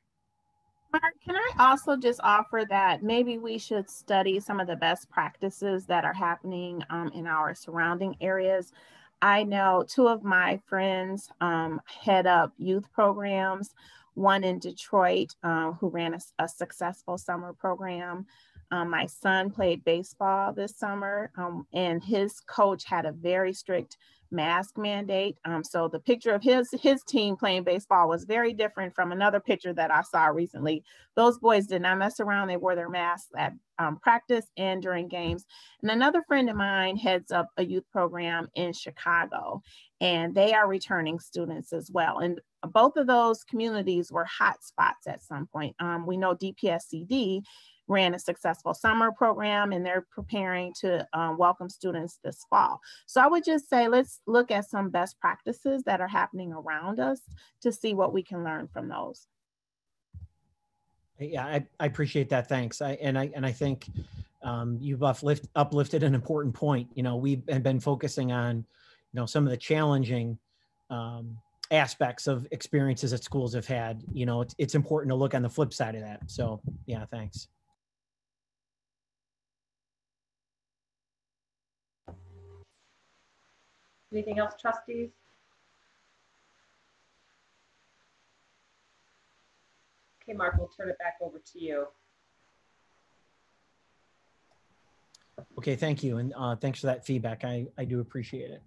Mark, can I also just offer that maybe we should study some of the best practices that are happening um, in our surrounding areas? I know two of my friends um, head up youth programs, one in Detroit uh, who ran a, a successful summer program. Um, my son played baseball this summer um, and his coach had a very strict mask mandate. Um, so the picture of his his team playing baseball was very different from another picture that I saw recently. Those boys did not mess around. They wore their masks at um, practice and during games. And another friend of mine heads up a youth program in Chicago, and they are returning students as well. And both of those communities were hot spots at some point. Um, we know D P S C D ran a successful summer program and they're preparing to um, welcome students this fall. So I would just say, let's look at some best practices that are happening around us to see what we can learn from those. Yeah, I, I appreciate that, thanks. I, and, I, and I think um, you've uplift, uplifted an important point. You know, we've been focusing on, you know, some of the challenging um, aspects of experiences that schools have had. You know, it's, it's important to look on the flip side of that. So yeah, thanks. Anything else, trustees? Okay, Mark, we'll turn it back over to you. Okay, thank you. And uh, thanks for that feedback. I, I do appreciate it.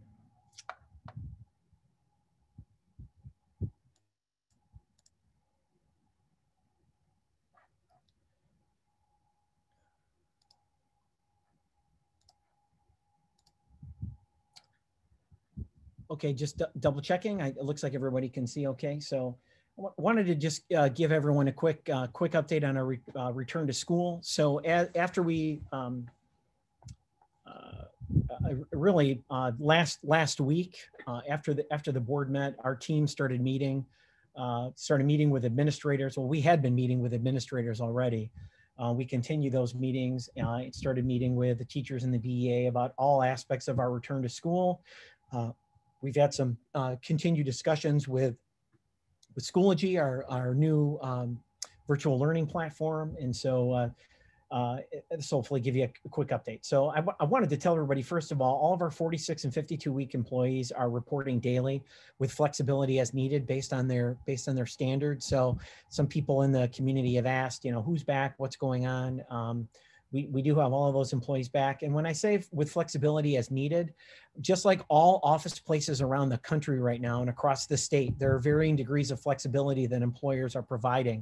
Okay, just double checking. I, it looks like everybody can see okay. So I wanted to just uh, give everyone a quick uh, quick update on our re uh, return to school. So as, after we, um, uh, really uh, last last week, uh, after, the, after the board met, our team started meeting, uh, started meeting with administrators. Well, we had been meeting with administrators already. Uh, we continue those meetings. Uh, it started meeting with the teachers and the B E A about all aspects of our return to school. Uh, We've had some uh, continued discussions with, with Schoology, our, our new um, virtual learning platform. And so uh, uh, this will hopefully give you a quick update. So I, I wanted to tell everybody, first of all, all of our forty-six and fifty-two week employees are reporting daily with flexibility as needed based on their based on their standards. So some people in the community have asked, you know, who's back, what's going on? Um, We, we do have all of those employees back. And when I say with flexibility as needed, just like all office places around the country right now and across the state, there are varying degrees of flexibility that employers are providing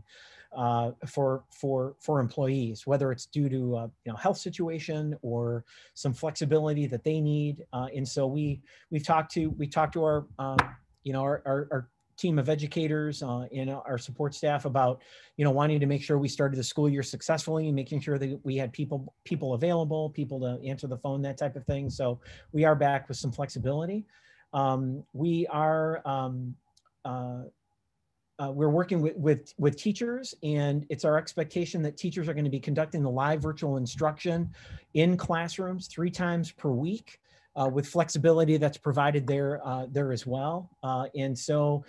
uh, for, for, for employees, whether it's due to uh, you know, health situation or some flexibility that they need. Uh, and so we, we've talked to, we talked to our, um, you know, our, our, our team of educators uh, and our support staff about, you know, wanting to make sure we started the school year successfully and making sure that we had people, people available, people to answer the phone, that type of thing. So we are back with some flexibility. Um, we are, um, uh, uh, we're working with, with, with teachers, and it's our expectation that teachers are going to be conducting the live virtual instruction in classrooms three times per week. Uh, with flexibility that's provided there, uh, there as well. Uh, and so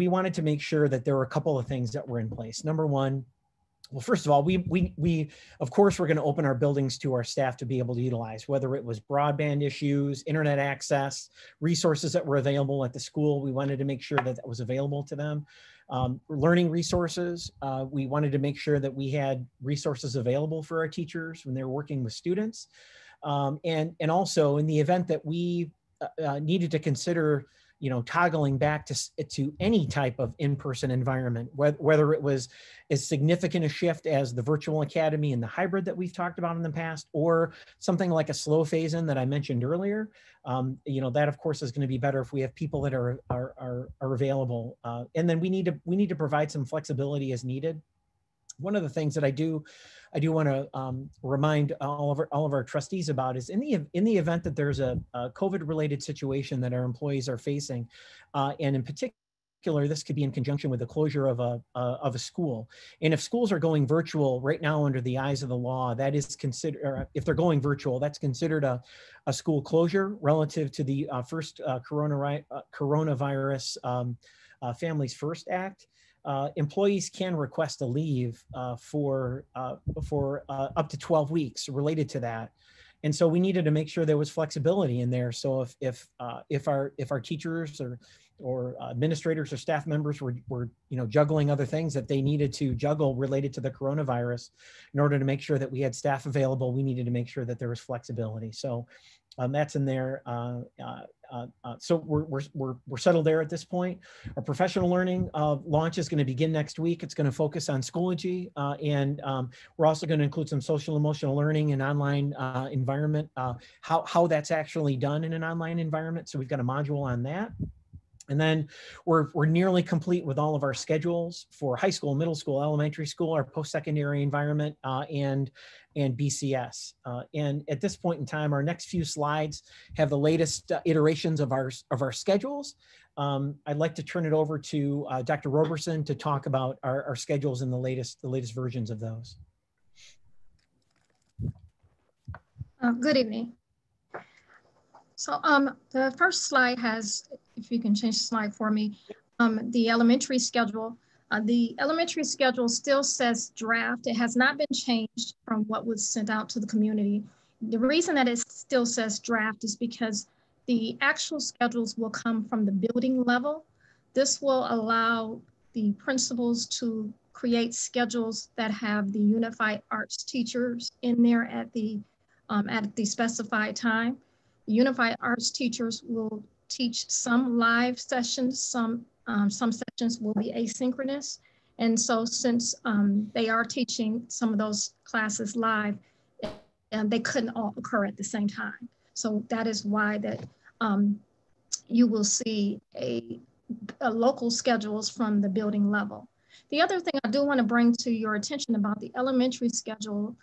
we wanted to make sure that there were a couple of things that were in place. Number one, well, first of all, we, we, we of course, we're going to open our buildings to our staff to be able to utilize, whether it was broadband issues, internet access, resources that were available at the school. We wanted to make sure that that was available to them. Um, learning resources. Uh, we wanted to make sure that we had resources available for our teachers when they're working with students. Um, and, and also in the event that we uh, needed to consider, you know, toggling back to, to any type of in-person environment, whether, whether it was as significant a shift as the virtual academy and the hybrid that we've talked about in the past, or something like a slow phase in that I mentioned earlier, um, you know, that of course is going to be better if we have people that are, are, are, are available. Uh, and then we need to, we need to provide some flexibility as needed. One of the things that I do, I do want to um, remind all of our, all of our trustees about is in the in the event that there's a, a COVID-related situation that our employees are facing, uh, and in particular, this could be in conjunction with the closure of a uh, of a school. And if schools are going virtual right now under the eyes of the law, that is considered. If they're going virtual, that's considered a a school closure relative to the uh, first uh, corona uh, coronavirus um, uh, Families First Act. Uh, employees can request a leave uh, for, uh, for uh, up to twelve weeks related to that. And so we needed to make sure there was flexibility in there. So if, if, uh, if, our, if our teachers or, or administrators or staff members were, were you know, juggling other things that they needed to juggle related to the coronavirus, in order to make sure that we had staff available, we needed to make sure that there was flexibility. So um, that's in there. Uh, uh, Uh, uh, so we're, we're, we're, we're settled there at this point. Our professional learning uh, launch is going to begin next week. It's going to focus on Schoology, uh, and um, we're also going to include some social emotional learning and online uh, environment, uh, how, how that's actually done in an online environment. So we've got a module on that. And then we're, we're nearly complete with all of our schedules for high school, middle school, elementary school, our post-secondary environment, uh, and, and B C S. Uh, and at this point in time, our next few slides have the latest uh, iterations of our, of our schedules. Um, I'd like to turn it over to uh, Doctor Roberson to talk about our, our schedules and the latest, the latest versions of those. Uh, good evening. So um, the first slide has, if you can change the slide for me, um, the elementary schedule. Uh, the elementary schedule still says draft. It has not been changed from what was sent out to the community. The reason that it still says draft is because the actual schedules will come from the building level. This will allow the principals to create schedules that have the unified arts teachers in there at the, um, at the specified time. The unified arts teachers will teach some live sessions, some, um, some sessions will be asynchronous. And so since um, they are teaching some of those classes live, and they couldn't all occur at the same time. So that is why that um, you will see a, a local schedules from the building level. The other thing I do want to bring to your attention about the elementary schedule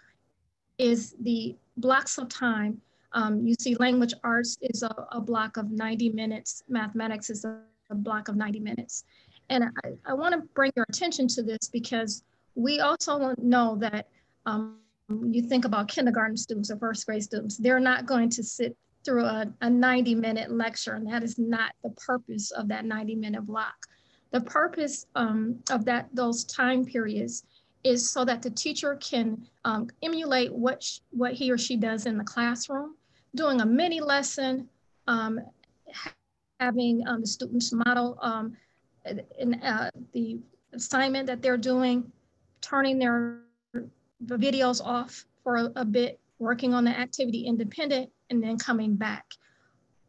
is the blocks of time. Um, you see language arts is a, a block of ninety minutes, mathematics is a, a block of ninety minutes. And I, I wanna bring your attention to this because we also know that um, you think about kindergarten students or first grade students, they're not going to sit through a ninety minute lecture, and that is not the purpose of that ninety minute block. The purpose um, of that those time periods is so that the teacher can um, emulate what, she, what he or she does in the classroom, doing a mini lesson, um, having um, the students model um, in, uh, the assignment that they're doing, turning their videos off for a, a bit, working on the activity independent, and then coming back.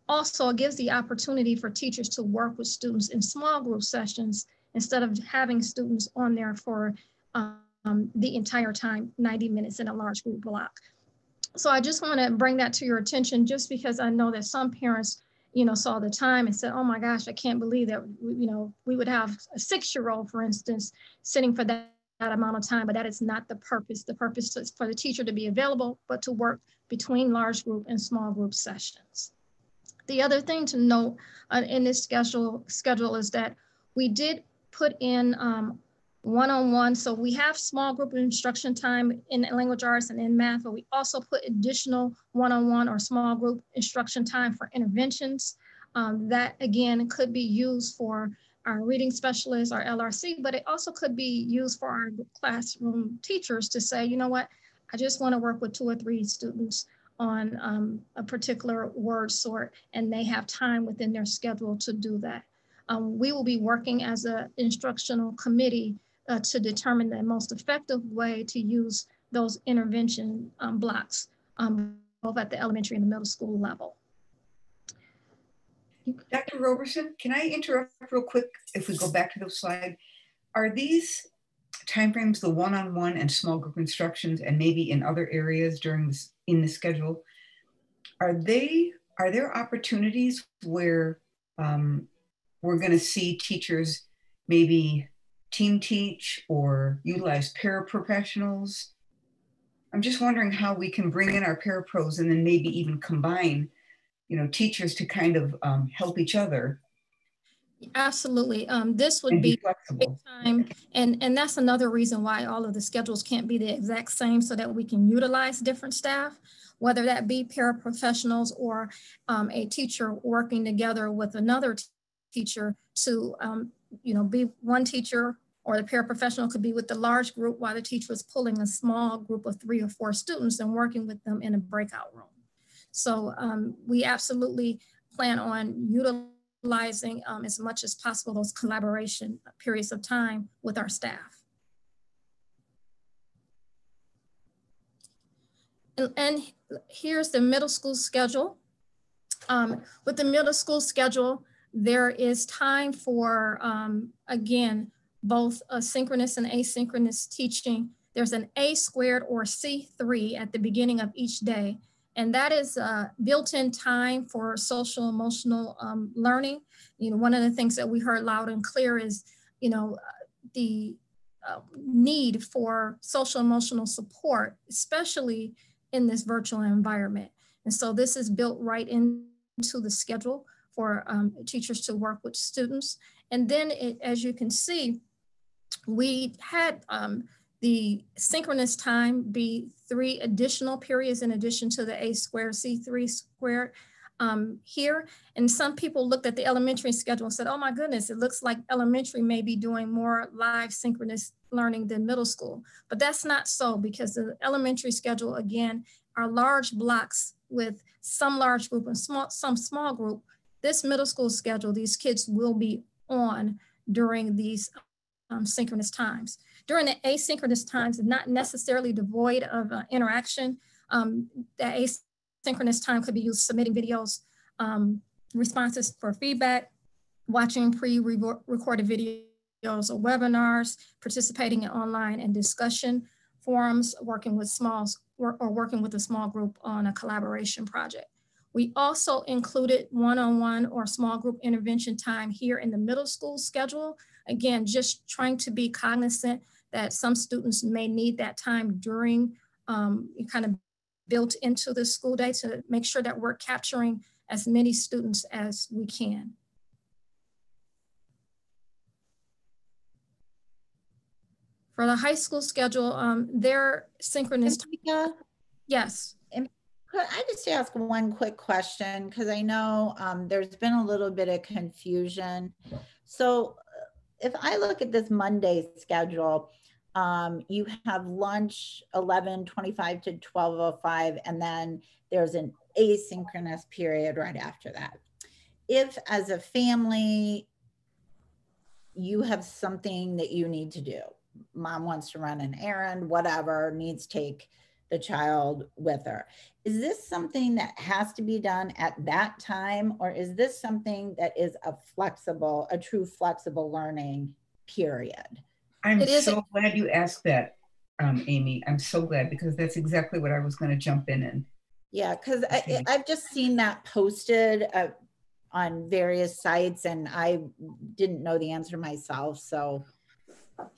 Also, it gives the opportunity for teachers to work with students in small group sessions instead of having students on there for um, the entire time, ninety minutes in a large group block. So I just want to bring that to your attention, just because I know that some parents, you know, saw the time and said, oh my gosh, I can't believe that, you know, we would have a six-year-old, for instance, sitting for that, that amount of time, but that is not the purpose. The purpose is for the teacher to be available, but to work between large group and small group sessions. The other thing to note uh, in this schedule, schedule is that we did put in um, one-on-one. So we have small group instruction time in language arts and in math, but we also put additional one-on-one or small group instruction time for interventions. Um, that again could be used for our reading specialists, our L R C, but it also could be used for our classroom teachers to say, you know what, I just want to work with two or three students on um, a particular word sort, and they have time within their schedule to do that. Um, we will be working as an instructional committee uh, to determine the most effective way to use those intervention um, blocks, um, both at the elementary and the middle school level. Doctor Roberson, can I interrupt real quick if we go back to the slide? Are these timeframes, the one-on-one and small group instructions, and maybe in other areas during this, in the schedule, are they are there opportunities where um, we're going to see teachers maybe team teach or utilize paraprofessionals? I'm just wondering how we can bring in our parapros and then maybe even combine, you know, teachers to kind of um, help each other. Absolutely. Um, this would be big time. And, and that's another reason why all of the schedules can't be the exact same, so that we can utilize different staff, whether that be paraprofessionals or um, a teacher working together with another teacher to, um, you know, be one teacher, or the paraprofessional could be with the large group while the teacher is pulling a small group of three or four students and working with them in a breakout room. So um, we absolutely plan on utilizing utilizing um, as much as possible those collaboration periods of time with our staff. And, and here's the middle school schedule. Um, with the middle school schedule, there is time for, um, again, both synchronous and asynchronous teaching. There's an A squared or C three at the beginning of each day. And that is uh, built-in time for social emotional um, learning. You know, one of the things that we heard loud and clear is, you know, the uh, need for social emotional support, especially in this virtual environment. And so this is built right into the schedule for um, teachers to work with students. And then it, as you can see, we had, um, the synchronous time be three additional periods in addition to the A squared, C three squared um, here. And some people looked at the elementary schedule and said, oh my goodness, it looks like elementary may be doing more live synchronous learning than middle school. But that's not so, because the elementary schedule, again, are large blocks with some large group and small, some small group. This middle school schedule, these kids will be on during these um, synchronous times. During the asynchronous times, not necessarily devoid of uh, interaction. Um, that asynchronous time could be used submitting videos, um, responses for feedback, watching pre-recorded videos or webinars, participating in online and discussion forums, working with smalls or, or working with a small group on a collaboration project. We also included one-on-one or small group intervention time here in the middle school schedule. Again, just trying to be cognizant that some students may need that time during, um, kind of built into the school day, to make sure that we're capturing as many students as we can. For the high school schedule, um, their synchronous time. Yes. I just ask one quick question, because I know um, there's been a little bit of confusion. So if I look at this Monday schedule, um, you have lunch eleven twenty-five to twelve oh five, and then there's an asynchronous period right after that. If as a family, you have something that you need to do, mom wants to run an errand, whatever, needs to take the child with her. Is this something that has to be done at that time, or is this something that is a flexible, a true flexible learning period? I'm so glad you asked that, um, Amy. I'm so glad, because that's exactly what I was going to jump in and. Yeah, because I've just seen that posted uh, on various sites, and I didn't know the answer myself, so.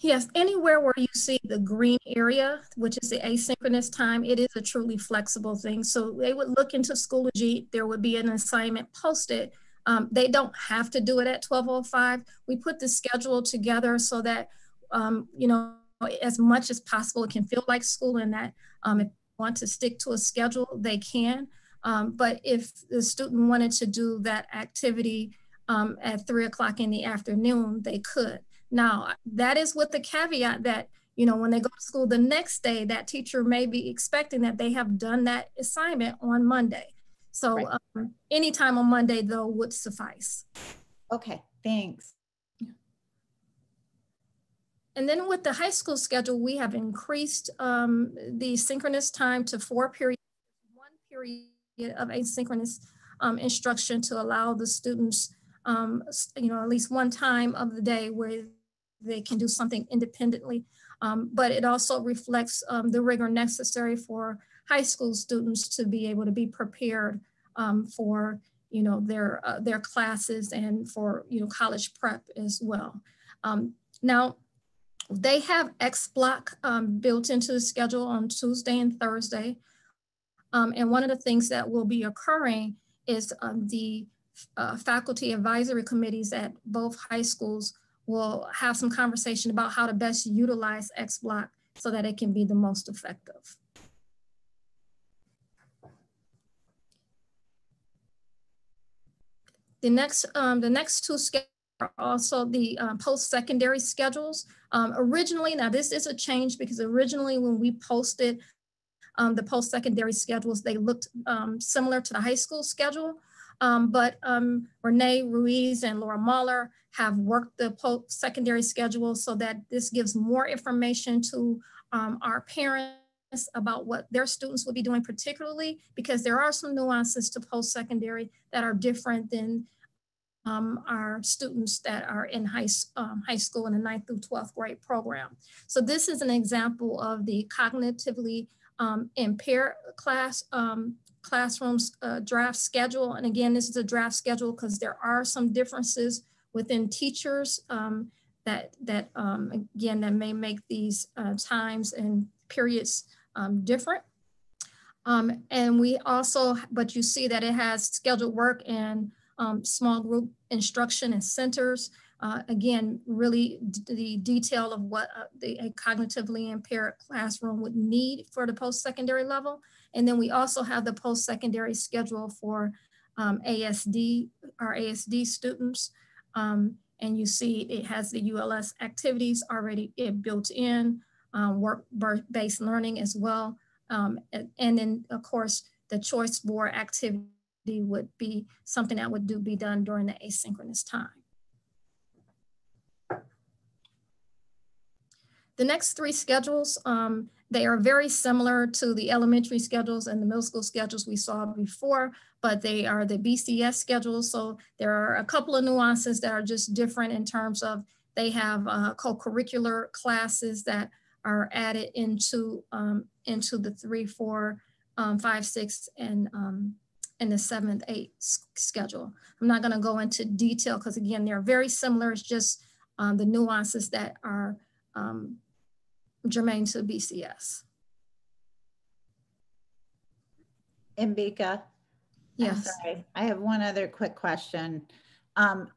Yes, anywhere where you see the green area, which is the asynchronous time, it is a truly flexible thing. So they would look into Schoology, there would be an assignment posted. Um, they don't have to do it at twelve oh five. We put the schedule together so that, um, you know, as much as possible, it can feel like school, and that um, if they want to stick to a schedule, they can. Um, but if the student wanted to do that activity um, at three o'clock in the afternoon, they could. Now, that is with the caveat that, you know, when they go to school the next day, that teacher may be expecting that they have done that assignment on Monday. So right. um, any time on Monday, though, would suffice. Okay, thanks. And then with the high school schedule, we have increased um, the synchronous time to four periods, one period of asynchronous um, instruction to allow the students Um, you know, at least one time of the day where they can do something independently. Um, but it also reflects um, the rigor necessary for high school students to be able to be prepared um, for, you know, their, uh, their classes and for, you know, college prep as well. Um, now, they have X block um, built into the schedule on Tuesday and Thursday. Um, and one of the things that will be occurring is um, the Uh, faculty advisory committees at both high schools will have some conversation about how to best utilize X block so that it can be the most effective. The next, um, the next two schedules are also the uh, post-secondary schedules. Um, originally, now this is a change, because originally when we posted um, the post-secondary schedules, they looked um, similar to the high school schedule. Um, but um, Renee Ruiz and Laura Mahler have worked the post-secondary schedule so that this gives more information to um, our parents about what their students will be doing, particularly because there are some nuances to post-secondary that are different than um, our students that are in high, um, high school in the ninth through twelfth grade program. So this is an example of the cognitively um, impaired class um, classrooms uh, draft schedule. And again, this is a draft schedule because there are some differences within teachers um, that, that um, again, that may make these uh, times and periods um, different. Um, and we also, but you see that it has scheduled work and um, small group instruction and centers. Uh, again, really the detail of what uh, the, a cognitively impaired classroom would need for the post-secondary level. And then we also have the post-secondary schedule for um, A S D, our A S D students. Um, and you see it has the U L S activities already built in, um, work-based learning as well. Um, and, and then, of course, the choice board activity would be something that would do, be done during the asynchronous time. The next three schedules, um, they are very similar to the elementary schedules and the middle school schedules we saw before, but they are the B C S schedules. So there are a couple of nuances that are just different in terms of they have uh, co-curricular classes that are added into, um, into the three, four, um, five, six, and, um, and the seventh, eighth schedule. I'm not gonna go into detail because again, they're very similar. It's just um, the nuances that are um, germane to B C S. Mbika, yes. Sorry. I have one other quick question. Um,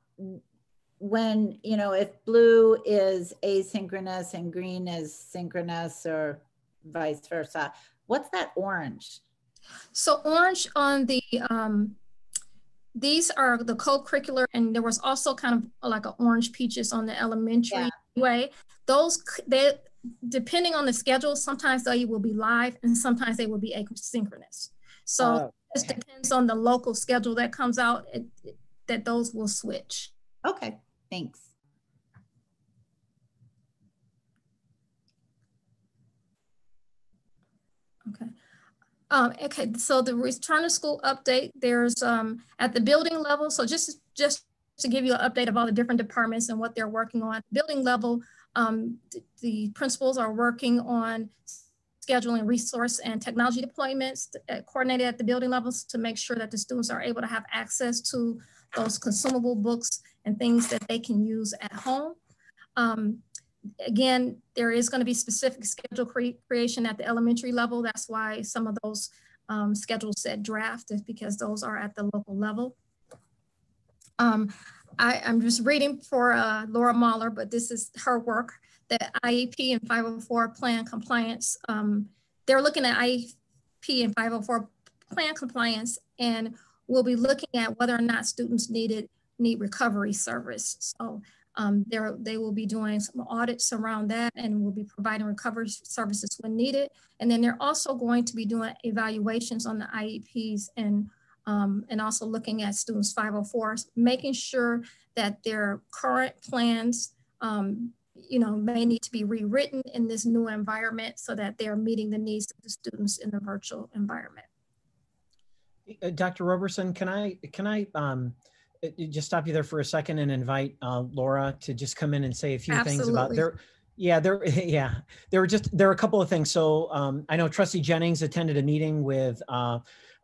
when, you know, if blue is asynchronous and green is synchronous or vice versa, what's that orange? So orange on the, um, these are the co-curricular, and there was also kind of like an orange peaches on the elementary yeah. way. Those, they, depending on the schedule, sometimes they will be live and sometimes they will be asynchronous. So oh, okay. it just depends on the local schedule that comes out, it, it, that those will switch. Okay, thanks. Okay. Um, okay, so the return to school update, there's um, at the building level, so just, just to give you an update of all the different departments and what they're working on. Building level, um, th the principals are working on scheduling resource and technology deployments uh, coordinated at the building levels to make sure that the students are able to have access to those consumable books and things that they can use at home. Um, Again, there is going to be specific schedule cre creation at the elementary level. That's why some of those um, schedules said draft, is because those are at the local level. Um, I, I'm just reading for uh, Laura Mahler, but this is her work, the I E P and five oh four plan compliance. Um, they're looking at I E P and five oh four plan compliance, and we'll be looking at whether or not students needed need recovery service. So. Um, they will be doing some audits around that, and will be providing recovery services when needed. And then they're also going to be doing evaluations on the I E Ps and, um, and also looking at students' five oh fours, making sure that their current plans, um, you know, may need to be rewritten in this new environment so that they're meeting the needs of the students in the virtual environment. Doctor Roberson, can I, can I, um, just stop you there for a second and invite uh, Laura to just come in and say a few Absolutely. things about there. Yeah, there. Yeah, there were just there were a couple of things. So um, I know Trustee Jennings attended a meeting with uh,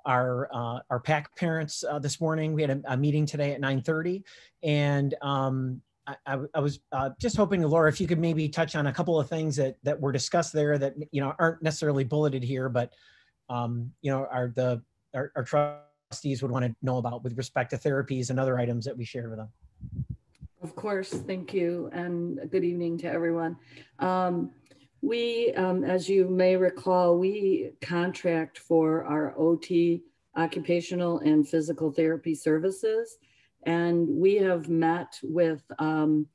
our uh, our PAC parents uh, this morning. We had a, a meeting today at nine thirty, and um, I, I, I was uh, just hoping, Laura, if you could maybe touch on a couple of things that that were discussed there that you know aren't necessarily bulleted here, but um, you know are the are, are trustees would want to know about with respect to therapies and other items that we shared with them. Of course, thank you, and good evening to everyone. Um, we, um, as you may recall, we contract for our O T, occupational and physical therapy services, and we have met with um,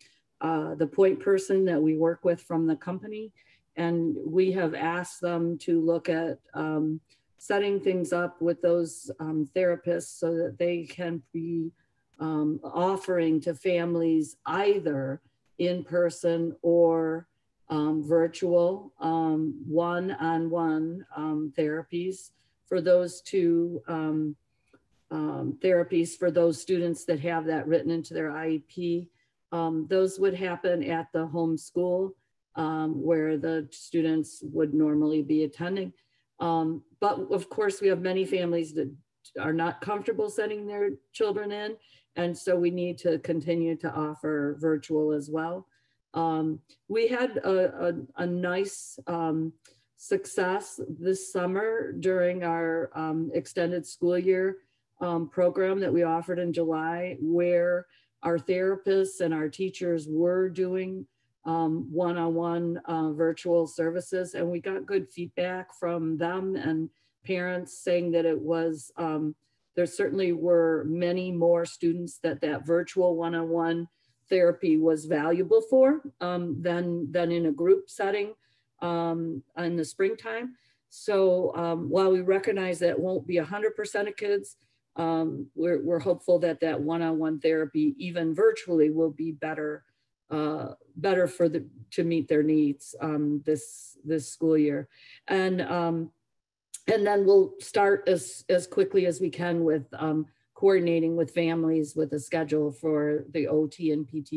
uh, the point person that we work with from the company, and we have asked them to look at um, setting things up with those um, therapists so that they can be um, offering to families either in person or um, virtual one-on-one um, um, therapies for those two um, um, therapies for those students that have that written into their I E P. Um, those would happen at the home school um, where the students would normally be attending. Um, but of course, we have many families that are not comfortable sending their children in, and so we need to continue to offer virtual as well. Um, we had a, a, a nice um, success this summer during our um, extended school year um, program that we offered in July, where our therapists and our teachers were doing Um, one-on-one uh, virtual services, and we got good feedback from them and parents saying that it was, um, there certainly were many more students that that virtual one-on-one therapy was valuable for um, than, than in a group setting um, in the springtime. So um, while we recognize that it won't be one hundred percent of kids, um, we're, we're hopeful that that one-on-one therapy, even virtually, will be better Uh, better for the to meet their needs um, this this school year, and um, and then we'll start as as quickly as we can with um, coordinating with families with a schedule for the O T and P T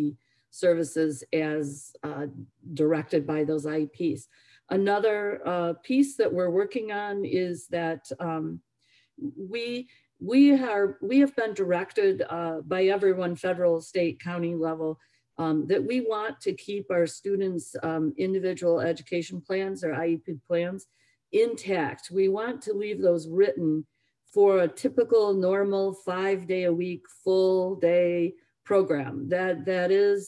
services as uh, directed by those I E Ps. Another uh, piece that we're working on is that um, we we are we have been directed uh, by everyone, federal, state, county level, Um, that we want to keep our students' um, individual education plans or I E P plans intact. We want to leave those written for a typical, normal, five-day-a-week, full-day program. That, that is,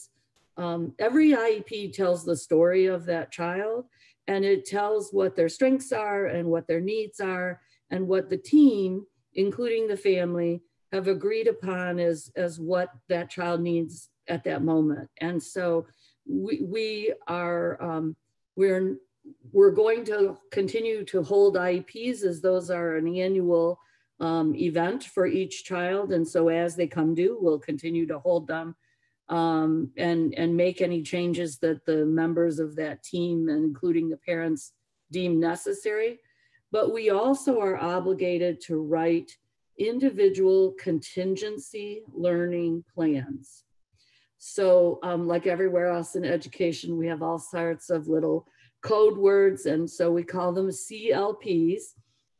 um, every I E P tells the story of that child, and it tells what their strengths are and what their needs are, and what the team, including the family, have agreed upon as, as what that child needs at that moment. And so we, we are, um, we're, we're going to continue to hold I E Ps, as those are an annual um, event for each child. And so as they come due, we'll continue to hold them um, and, and make any changes that the members of that team, including the parents, deem necessary. But we also are obligated to write individual contingency learning plans. So um, like everywhere else in education, we have all sorts of little code words, and so we call them C L Ps.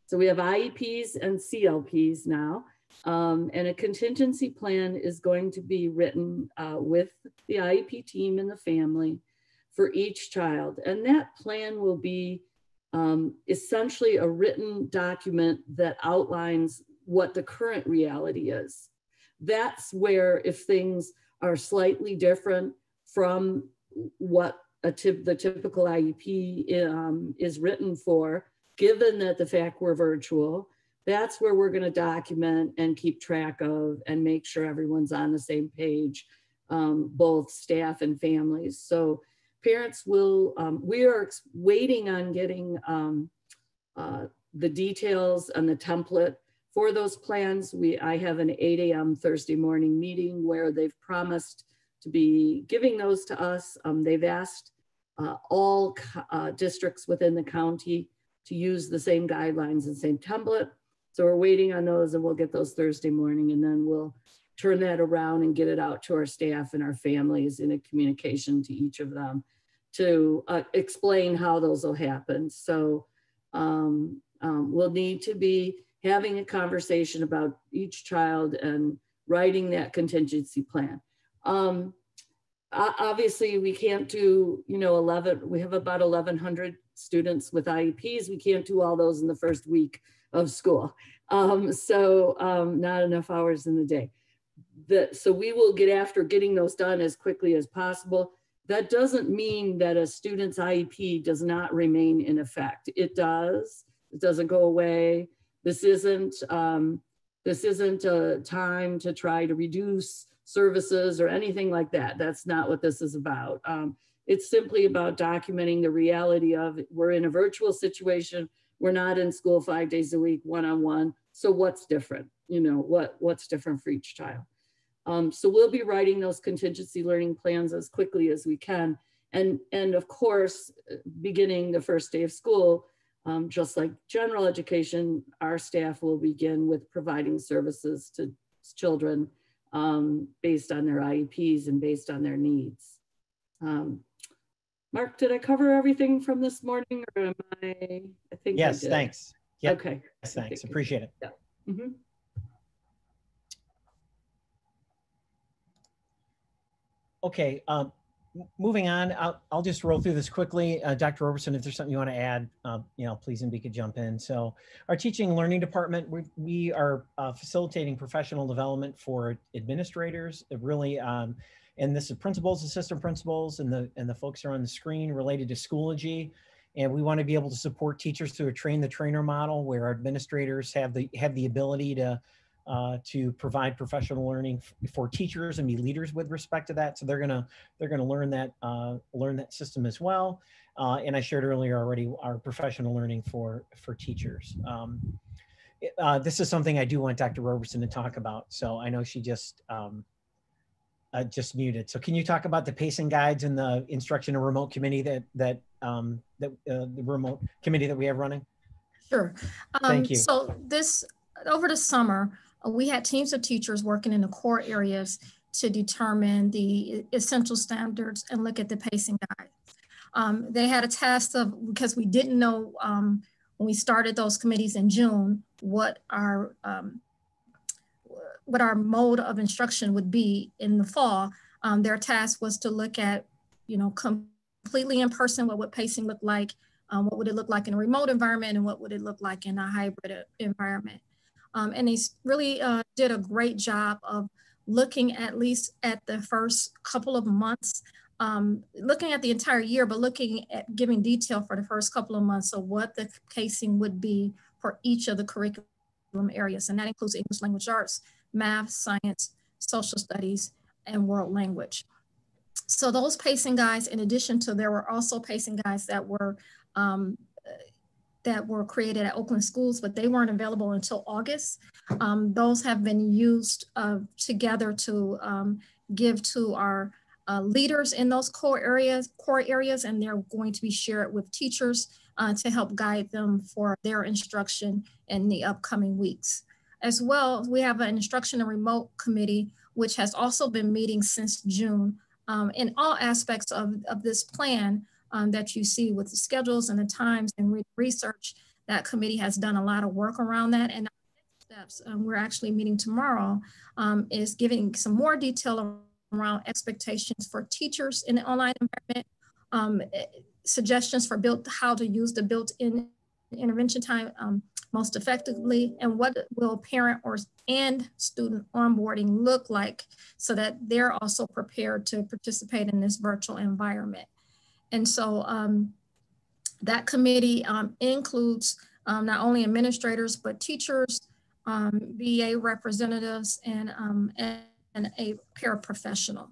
So we have I E Ps and C L Ps now, um, and a contingency plan is going to be written uh, with the I E P team and the family for each child. And that plan will be um, essentially a written document that outlines what the current reality is. That's where, if things are slightly different from what a tip, the typical I E P um, is written for, given that the fact we're virtual, that's where we're going to document and keep track of and make sure everyone's on the same page, um, both staff and families. So parents will, um, we are waiting on getting um, uh, the details and the template for those plans. We, I have an eight A M Thursday morning meeting where they've promised to be giving those to us. Um, they've asked uh, all uh, districts within the county to use the same guidelines and same template. So we're waiting on those, and we'll get those Thursday morning, and then we'll turn that around and get it out to our staff and our families in a communication to each of them to uh, explain how those will happen. So um, um, we'll need to be having a conversation about each child and writing that contingency plan. Um, obviously we can't do, you know, eleven, we have about eleven hundred students with I E Ps. We can't do all those in the first week of school. Um, so um, not enough hours in the day. The, so we will get after getting those done as quickly as possible. That doesn't mean that a student's I E P does not remain in effect. It does, it doesn't go away. This isn't, um, this isn't a time to try to reduce services or anything like that. That's not what this is about. Um, it's simply about documenting the reality of it. We're in a virtual situation. We're not in school five days a week, one-on-one. So what's different? You know, what, what's different for each child? Um, so we'll be writing those contingency learning plans as quickly as we can. And, and of course, beginning the first day of school, um, just like general education, our staff will begin with providing services to children Um, based on their I E Ps and based on their needs. Um, Mark, did I cover everything from this morning, or am I, I think Yes, I did. Thanks. Yep. Okay. Yes, thanks, appreciate it. Yeah. Mm-hmm. Okay, um, moving on, I'll, I'll just roll through this quickly. Uh, Doctor Roberson, if there's something you want to add, uh, you know, please, Mbika, jump in. So our teaching and learning department, we, we are uh, facilitating professional development for administrators, really, um, and this is principals, assistant principals, and the, and the folks are on the screen related to Schoology. And we want to be able to support teachers through a train the trainer model where our administrators have the, have the ability to Uh, to provide professional learning for teachers and be leaders with respect to that. So they're gonna they're gonna learn that uh, learn that system as well. Uh, and I shared earlier already our professional learning for for teachers. Um, uh, this is something I do want Doctor Roberson to talk about. So I know she just um, uh, just muted. So can you talk about the pacing guides and the instruction and remote committee that that um, that uh, the remote committee that we have running? Sure. Um, Thank you. So this over the summer, we had teams of teachers working in the core areas to determine the essential standards and look at the pacing guide. Um, they had a task of, because we didn't know um, when we started those committees in June, what our, um, what our mode of instruction would be in the fall. Um, their task was to look at, you know, completely in person, what would pacing look like, um, what would it look like in a remote environment, and what would it look like in a hybrid environment. Um, and they really uh, did a great job of looking at least at the first couple of months, um, looking at the entire year, but looking at giving detail for the first couple of months of what the pacing would be for each of the curriculum areas, and that includes English language arts, math, science, social studies, and world language. So those pacing guides, in addition to, there were also pacing guides that were um, that were created at Oakland schools, but they weren't available until August. Um, those have been used uh, together to um, give to our uh, leaders in those core areas, core areas, and they're going to be shared with teachers uh, to help guide them for their instruction in the upcoming weeks. As well, we have an instruction and remote committee, which has also been meeting since June um, in all aspects of, of this plan Um, that you see with the schedules and the times and re research. That committee has done a lot of work around that. And our next steps, um, we're actually meeting tomorrow, um, is giving some more detail around expectations for teachers in the online environment, um, suggestions for built, how to use the built-in intervention time um, most effectively, and what will parent or and student onboarding look like so that they're also prepared to participate in this virtual environment. And so um, that committee um, includes um, not only administrators, but teachers, um, V A representatives, and, um, and, and a paraprofessional.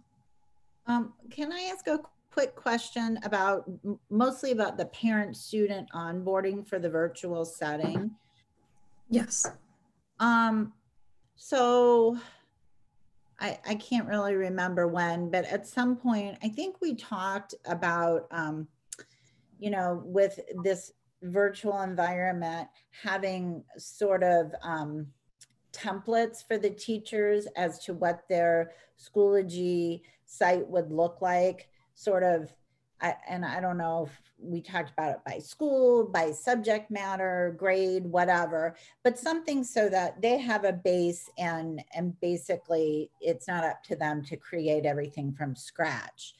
Um, can I ask a quick question about, mostly about the parent-student onboarding for the virtual setting? Yes. Um, so I, I can't really remember when, but at some point, I think we talked about, um, you know, with this virtual environment, having sort of um, templates for the teachers as to what their Schoology site would look like, sort of, I, and I don't know if we talked about it by school, by subject matter, grade, whatever, but something so that they have a base and, and basically it's not up to them to create everything from scratch.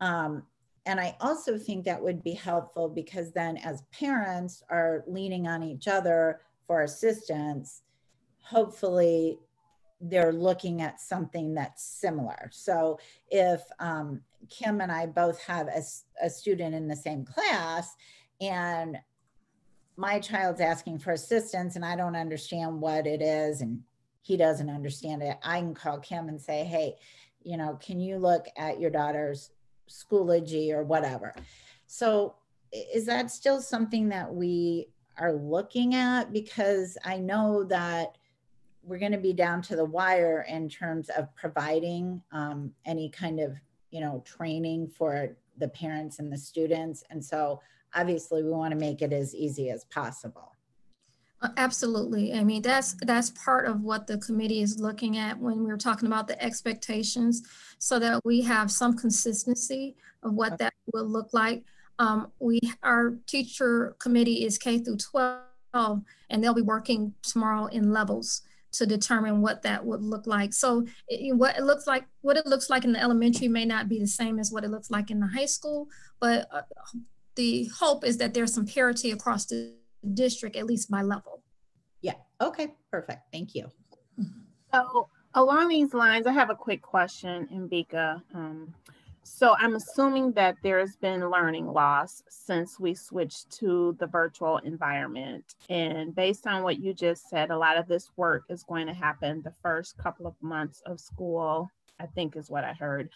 Um, and I also think that would be helpful because then as parents are leaning on each other for assistance, hopefully they're looking at something that's similar. So if um, Kim and I both have a, a student in the same class and my child's asking for assistance and I don't understand what it is and he doesn't understand it, I can call Kim and say, hey, you know, can you look at your daughter's Schoology or whatever? So is that still something that we are looking at? Because I know that we're going to be down to the wire in terms of providing um, any kind of, you know, training for the parents and the students. And so obviously we want to make it as easy as possible. Absolutely. I mean, that's that's part of what the committee is looking at when we were talking about the expectations, so that we have some consistency of what okay. that will look like. Um, we, our teacher committee is K through twelve, and they'll be working tomorrow in levels to determine what that would look like. So it, what it looks like, what it looks like in the elementary may not be the same as what it looks like in the high school, but uh, the hope is that there's some parity across the district, at least by level. Yeah, okay, perfect, thank you. So along these lines, I have a quick question, Mbika. Um, so I'm assuming that there's been learning loss since we switched to the virtual environment. And based on what you just said, a lot of this work is going to happen the first couple of months of school, I think is what I heard.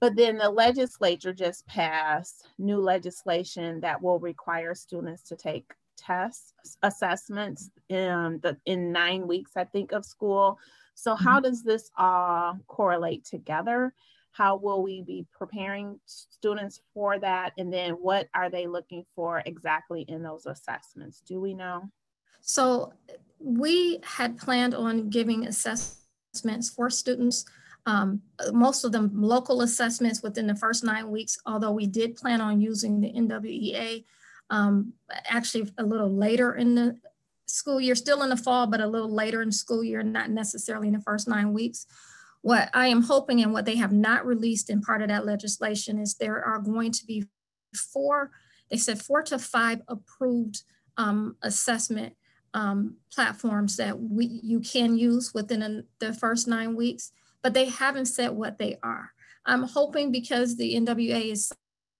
But then the legislature just passed new legislation that will require students to take tests, assessments in, the, in nine weeks, I think, of school. So how does this all correlate together? How will we be preparing students for that? And then what are they looking for exactly in those assessments? Do we know? So we had planned on giving assessments for students, um, most of them local assessments within the first nine weeks, although we did plan on using the N W E A um, actually a little later in the school year, still in the fall, but a little later in the school year, not necessarily in the first nine weeks. What I am hoping and what they have not released in part of that legislation is there are going to be four, they said four to five approved um, assessment um, platforms that we, you can use within a, the first nine weeks, but they haven't said what they are. I'm hoping because the N W E A is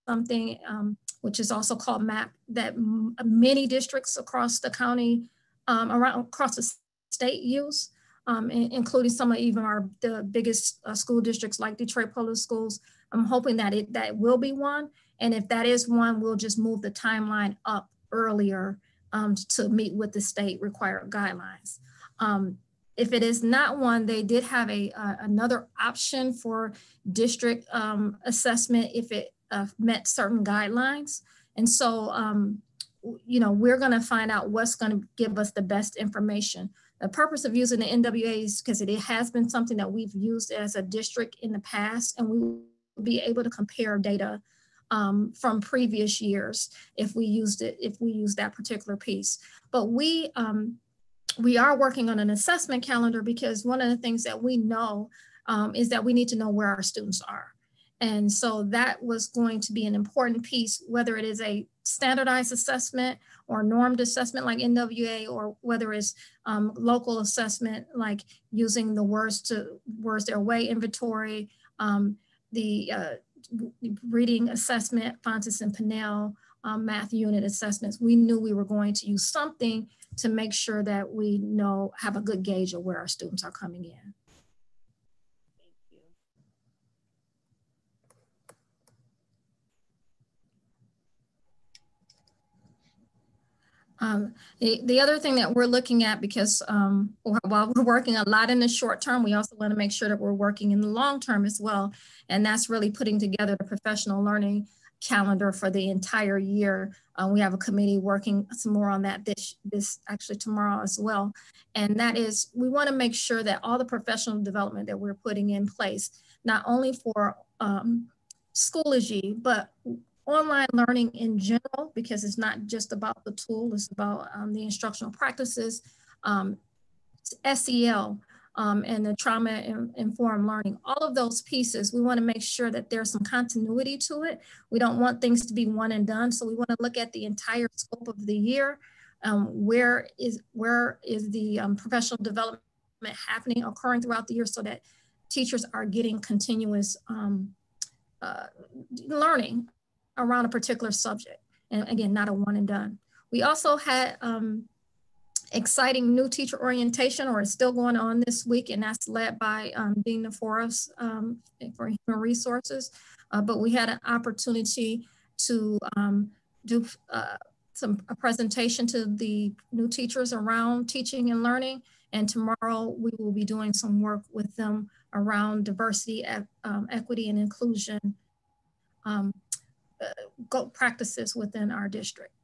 something um, which is also called MAP, that many districts across the county, um, around across the state use, um, including some of even our the biggest uh, school districts like Detroit Public Schools. I'm hoping that it that will be one, and if that is one, we'll just move the timeline up earlier um, to meet with the state required guidelines. Um, If it is not one, they did have a uh, another option for district um, assessment if it uh, met certain guidelines. And so, um, you know, we're going to find out what's going to give us the best information. The purpose of using the N W A is because it has been something that we've used as a district in the past, and we will be able to compare data um, from previous years if we used it, if we use that particular piece. But we. Um, We are working on an assessment calendar because one of the things that we know um, is that we need to know where our students are. And so that was going to be an important piece, whether it is a standardized assessment or normed assessment like N W A, or whether it's um, local assessment like using the words to words their way inventory, um, the uh, reading assessment, Fontes and Pinnell, um, math unit assessments. We knew we were going to use something to make sure that we know, have a good gauge of where our students are coming in. Thank you. Um, the, the other thing that we're looking at, because um, while we're working a lot in the short term, we also want to make sure that we're working in the long term as well. And that's really putting together the professional learning calendar for the entire year. Uh, we have a committee working some more on that this, this actually tomorrow as well. And that is, we want to make sure that all the professional development that we're putting in place, not only for um, Schoology, but online learning in general, because it's not just about the tool, it's about um, the instructional practices, um, S E L, Um, and the trauma-informed learning, all of those pieces, we want to make sure that there's some continuity to it. We don't want things to be one and done, so we want to look at the entire scope of the year. Um, where is where is the um, professional development happening, occurring throughout the year, so that teachers are getting continuous um, uh, learning around a particular subject. And again, not a one and done. We also had um, exciting new teacher orientation, or it's still going on this week, and that's led by um, Dean DeForest um, for Human Resources. Uh, but we had an opportunity to um, do uh, some a presentation to the new teachers around teaching and learning. And tomorrow we will be doing some work with them around diversity, um, equity, and inclusion um, uh, practices within our district.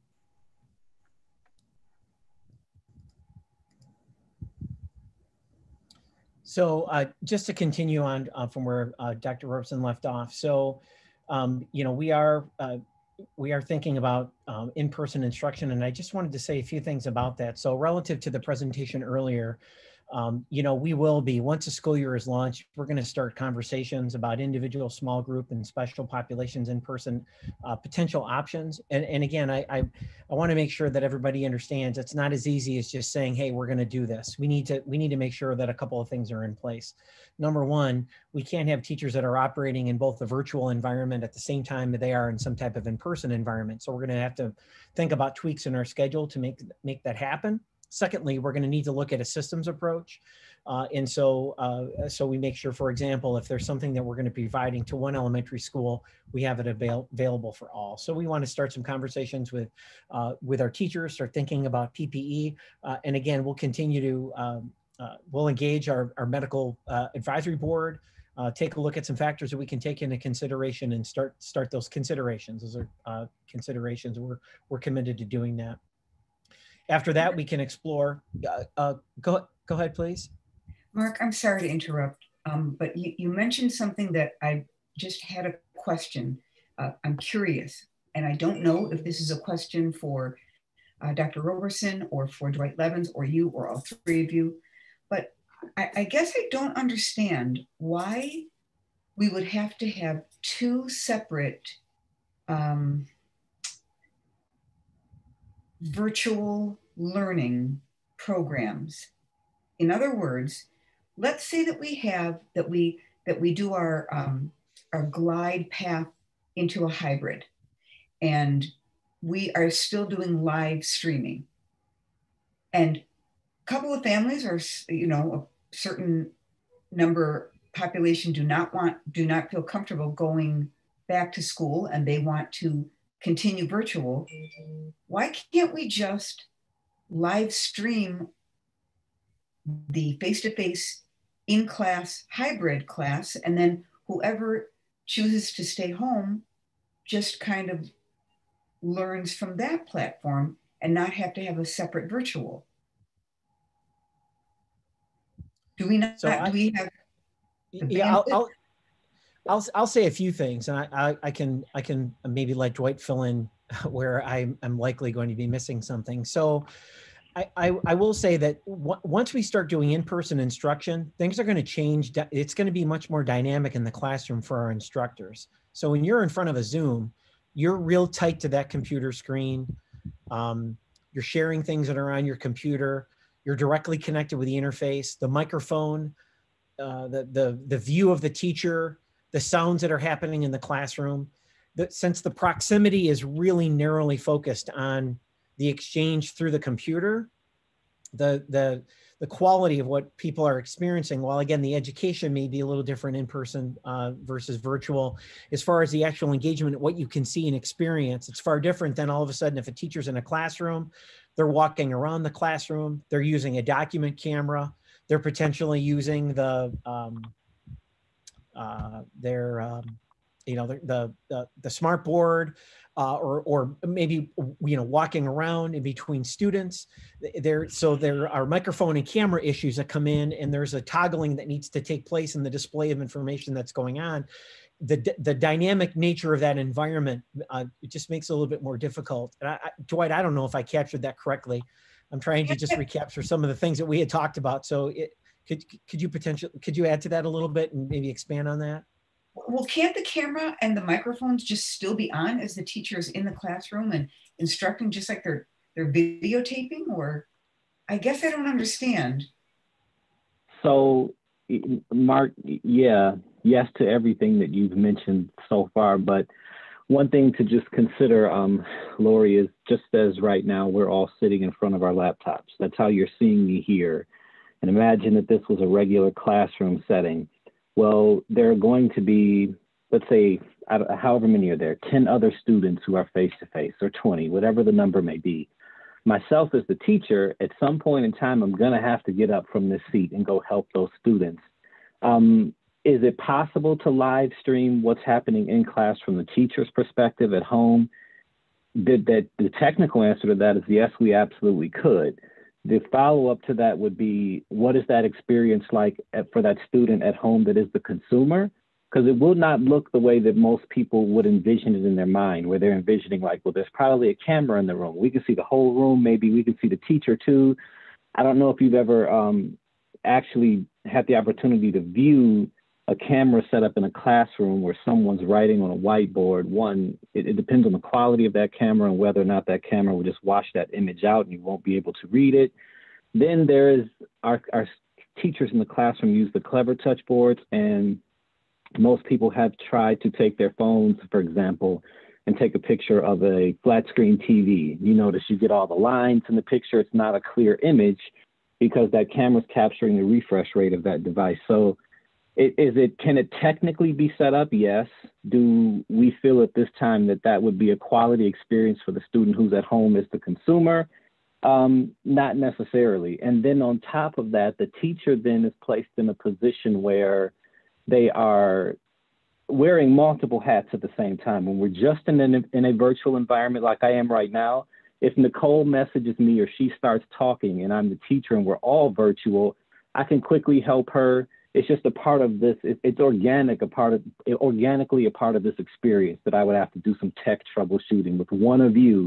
So uh, just to continue on uh, from where uh, Doctor Roberson left off. So, um, you know, we are uh, we are thinking about um, in-person instruction, and I just wanted to say a few things about that. So relative to the presentation earlier, um, you know, we will be, once the school year is launched, we're going to start conversations about individual, small group, and special populations in-person uh, potential options. And, and again, I, I, I want to make sure that everybody understands it's not as easy as just saying, hey, we're going to do this. We need to, we need to make sure that a couple of things are in place. Number one, we can't have teachers that are operating in both the virtual environment at the same time that they are in some type of in-person environment. So we're going to have to think about tweaks in our schedule to make, make that happen. Secondly, we're going to need to look at a systems approach. Uh, and so, uh, so we make sure, for example, if there's something that we're going to be providing to one elementary school, we have it avail available for all. So we want to start some conversations with, uh, with our teachers, start thinking about P P E. Uh, and again, we'll continue to, um, uh, we'll engage our, our medical uh, advisory board, uh, take a look at some factors that we can take into consideration and start, start those considerations. Those are uh, considerations. We're, we're committed to doing that. After that, we can explore. Uh, uh, go, go ahead, please. Mark, I'm sorry to interrupt, um, but you, you mentioned something that I just had a question. Uh, I'm curious, and I don't know if this is a question for uh, Doctor Roberson or for Dwight Levins or you or all three of you, but I, I guess I don't understand why we would have to have two separate um, virtual learning programs. In other words, let's say that we have that we that we do our um, our glide path into a hybrid, and we are still doing live streaming. And a couple of families are, you know, a certain number population do not want, do not feel comfortable going back to school, and they want to continue virtual. Why can't we just live stream the face-to-face in-class hybrid class, and then whoever chooses to stay home just kind of learns from that platform and not have to have a separate virtual? Do we not, so I, do we have the yeah, I'll, I'll, I'll, I'll say a few things, and I, I, I, can, I can maybe let Dwight fill in where I'm, I'm likely going to be missing something. So I, I, I will say that w once we start doing in-person instruction, things are going to change. It's going to be much more dynamic in the classroom for our instructors. So when you're in front of a Zoom, you're real tight to that computer screen. Um, you're sharing things that are on your computer. You're directly connected with the interface, the microphone, uh, the, the, the view of the teacher, the sounds that are happening in the classroom. The, since the proximity is really narrowly focused on the exchange through the computer, the, the, the quality of what people are experiencing, while again, the education may be a little different in person uh, versus virtual, as far as the actual engagement, what you can see and experience, it's far different than all of a sudden if a teacher's in a classroom, they're walking around the classroom, they're using a document camera, they're potentially using the, um, uh, their, um, you know, the, the, the, the smart board, Uh, or, or maybe, you know, walking around in between students. There, so there are microphone and camera issues that come in, and there's a toggling that needs to take place in the display of information that's going on. The, the dynamic nature of that environment, uh, it just makes it a little bit more difficult. And I, I, Dwight, I don't know if I captured that correctly. I'm trying to just recapture some of the things that we had talked about. So it, could, could you potentially, could you add to that a little bit and maybe expand on that? Well, can't the camera and the microphones just still be on as the teacher is in the classroom and instructing, just like they're, they're videotaping? Or I guess I don't understand. So, Mark, yeah, yes to everything that you've mentioned so far. But one thing to just consider, um, Lori, is just as right now we're all sitting in front of our laptops. That's how you're seeing me here. And imagine that this was a regular classroom setting. Well, there are going to be, let's say, however many are there, ten other students who are face-to-face, or twenty, whatever the number may be. Myself as the teacher, at some point in time, I'm going to have to get up from this seat and go help those students. Um, is it possible to live stream what's happening in class from the teacher's perspective at home? Did that, the technical answer to that is yes, we absolutely could. The follow-up to that would be, what is that experience like at, for that student at home that is the consumer? Because it will not look the way that most people would envision it in their mind, where they're envisioning like, well, there's probably a camera in the room. We can see the whole room. Maybe we can see the teacher too. I don't know if you've ever um, actually had the opportunity to view a camera set up in a classroom where someone's writing on a whiteboard. One, it, it depends on the quality of that camera and whether or not that camera will just wash that image out and you won't be able to read it. Then there is our, our teachers in the classroom use the clever touch boards, and most people have tried to take their phones, for example, and take a picture of a flat screen T V. You notice you get all the lines in the picture. It's not a clear image because that camera's capturing the refresh rate of that device. So Is it, can it technically be set up? Yes. Do we feel at this time that that would be a quality experience for the student who's at home as the consumer? Um, not necessarily. And then on top of that, the teacher then is placed in a position where they are wearing multiple hats at the same time. When we're just in, an, in a virtual environment like I am right now, if Nicole messages me or she starts talking and I'm the teacher and we're all virtual, I can quickly help her. It's just a part of this, it, it's organic, a part of, it, organically a part of this experience that I would have to do some tech troubleshooting with one of you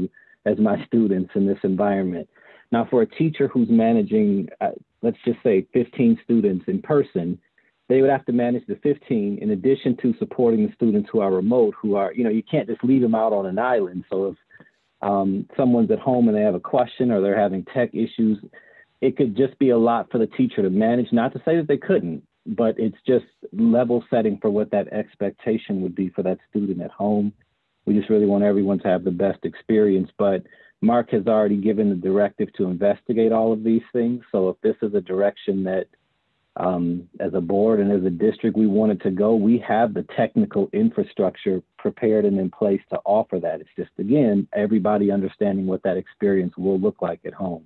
as my students in this environment. Now, for a teacher who's managing, uh, let's just say fifteen students in person, they would have to manage the fifteen in addition to supporting the students who are remote, who are, you know, you can't just leave them out on an island. So if um, someone's at home and they have a question or they're having tech issues, it could just be a lot for the teacher to manage, not to say that they couldn't, but it's just level setting for what that expectation would be for that student at home. We just really want everyone to have the best experience. But Mark has already given the directive to investigate all of these things. So if this is a direction that um, as a board and as a district, we wanted to go, we have the technical infrastructure prepared and in place to offer that. It's just, again, everybody understanding what that experience will look like at home.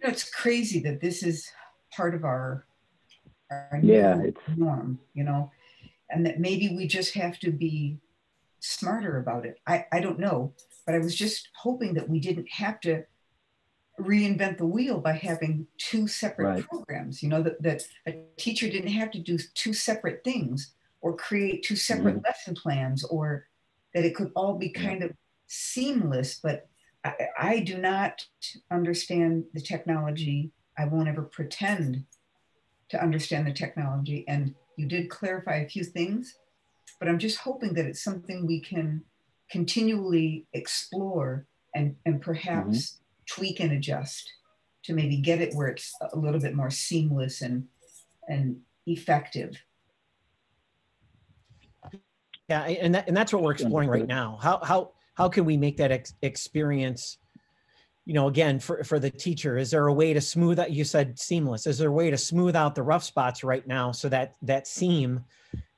You know, it's crazy that this is part of our, our yeah, it's, norm, you know, and that maybe we just have to be smarter about it. I, I don't know, but I was just hoping that we didn't have to reinvent the wheel by having two separate right. programs, you know, that, that a teacher didn't have to do two separate things or create two separate mm-hmm. lesson plans, or that it could all be kind of seamless. But I, I do not understand the technology. I won't ever pretend to understand the technology. And you did clarify a few things, but I'm just hoping that it's something we can continually explore and, and perhaps mm-hmm. tweak and adjust to maybe get it where it's a little bit more seamless and, and effective. Yeah, and, that, and that's what we're exploring right now. How, how, how can we make that ex experience, you know, again, for, for the teacher, is there a way to smooth out, you said seamless, is there a way to smooth out the rough spots right now so that that seam,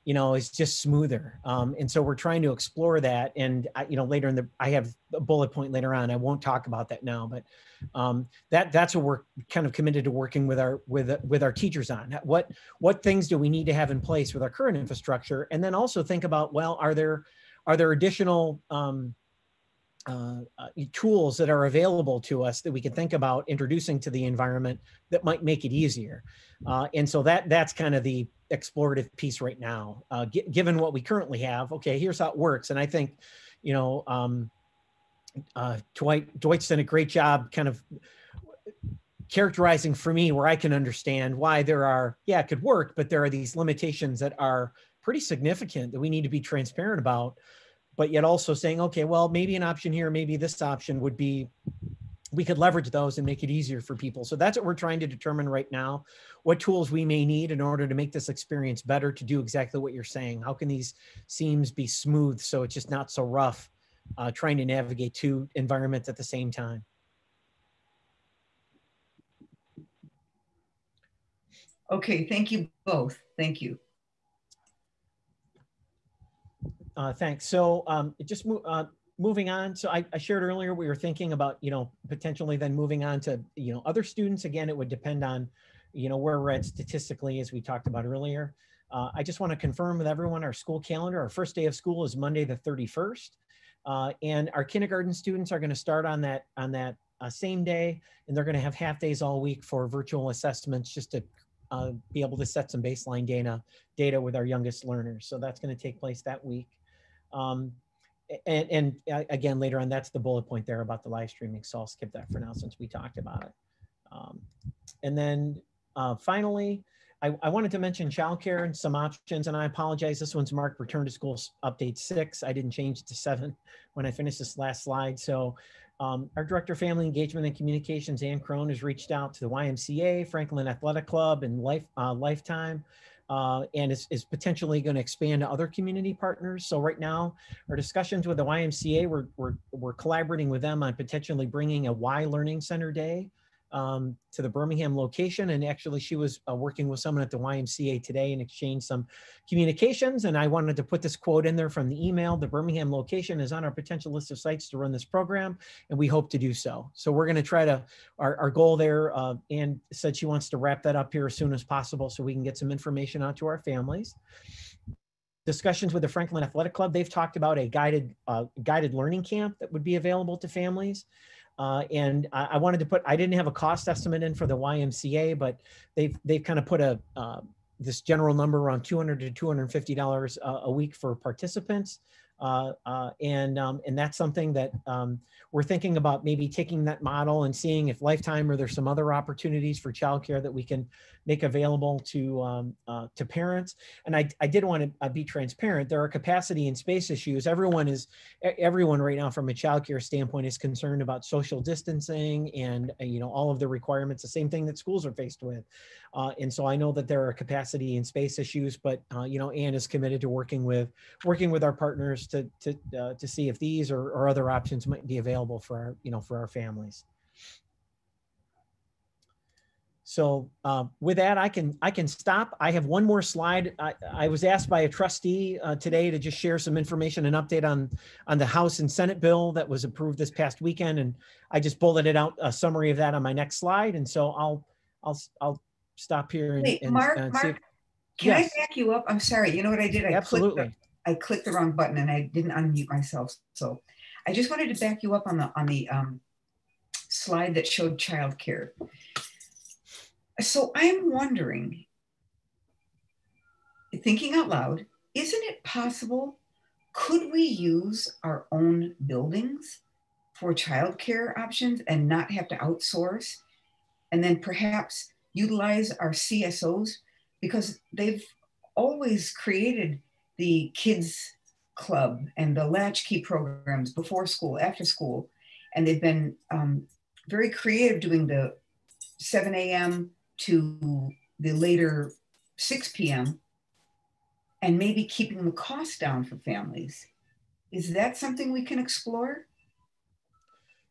you know, is just smoother? Um, and so we're trying to explore that. And, I, you know, later in the, I have a bullet point later on, I won't talk about that now, but um, that that's what we're kind of committed to working with our, with, with our teachers on. What, what things do we need to have in place with our current infrastructure? And then also think about, well, are there, are there additional, um, Uh, uh, tools that are available to us that we can think about introducing to the environment that might make it easier. Uh, and so that that's kind of the explorative piece right now, uh, given what we currently have. Okay, here's how it works. And I think, you know, um, uh, Dwight, Dwight's done a great job kind of characterizing for me where I can understand why there are, yeah, it could work, but there are these limitations that are pretty significant that we need to be transparent about. But yet also saying, okay, well, maybe an option here, maybe this option would be, we could leverage those and make it easier for people. So that's what we're trying to determine right now, what tools we may need in order to make this experience better, to do exactly what you're saying. How can these seams be smooth so it's just not so rough, uh, trying to navigate two environments at the same time? Okay, thank you both. Thank you. Uh, thanks. So um, it just mo uh, moving on. So I, I shared earlier, we were thinking about, you know, potentially then moving on to, you know, other students. Again, it would depend on, you know, where we're at statistically, as we talked about earlier. Uh, I just want to confirm with everyone our school calendar. Our first day of school is Monday, the thirty-first. Uh, and our kindergarten students are going to start on that on that uh, same day. And they're going to have half days all week for virtual assessments, just to uh, be able to set some baseline data, data with our youngest learners. So that's going to take place that week. Um, and, and again, later on, that's the bullet point there about the live streaming. So I'll skip that for now since we talked about it. Um, and then uh, finally, I, I wanted to mention childcare and some options. And I apologize. This one's marked return to school update six. I didn't change it to seven when I finished this last slide. So um, our director of family engagement and communications, Ann Crone, has reached out to the Y M C A, Franklin Athletic Club, and Life uh, Lifetime. Uh, and is, is potentially going to expand to other community partners. So right now, our discussions with the Y M C A, we're, we're, we're collaborating with them on potentially bringing a Y Learning Center Day um, to the Birmingham location. And actually, she was uh, working with someone at the Y M C A today and exchanged some communications. And I wanted to put this quote in there from the email. The Birmingham location is on our potential list of sites to run this program, and we hope to do so. So we're going to try to, our, our goal there, uh, Ann said she wants to wrap that up here as soon as possible so we can get some information out to our families. Discussions with the Franklin Athletic Club, they've talked about a guided, uh, guided learning camp that would be available to families. Uh, and I, I wanted to put, I didn't have a cost estimate in for the Y M C A, but they've, they've kind of put a, uh, this general number around two hundred to two hundred fifty dollars a, a week for participants. Uh, uh, and, um, and that's something that um, we're thinking about maybe taking that model and seeing if Lifetime or there's some other opportunities for childcare that we can make available to, um, uh, to parents. And I, I did want to be transparent. There are capacity and space issues. Everyone is, everyone right now from a childcare standpoint is concerned about social distancing and, you know, all of the requirements, the same thing that schools are faced with. Uh, and so I know that there are capacity and space issues, but uh, you know, Anne is committed to working with working with our partners to to uh, to see if these or, or other options might be available for our, you know, for our families. So uh, with that, I can I can stop. I have one more slide. I, I was asked by a trustee uh, today to just share some information and update on on the House and Senate bill that was approved this past weekend, and I just bulleted out a summary of that on my next slide. And so I'll I'll I'll stop here. And, Wait, and, Mark, and Mark, can yes. I back you up? I'm sorry. You know what I did? I Absolutely. Clicked the, I clicked the wrong button and I didn't unmute myself. So I just wanted to back you up on the on the um, slide that showed childcare. So I'm wondering, thinking out loud, isn't it possible, could we use our own buildings for childcare options and not have to outsource? And then perhaps utilize our C S Os, because they've always created the kids club and the latchkey programs before school, after school. And they've been um, very creative doing the seven A M to the later six P M and maybe keeping the cost down for families. Is that something we can explore?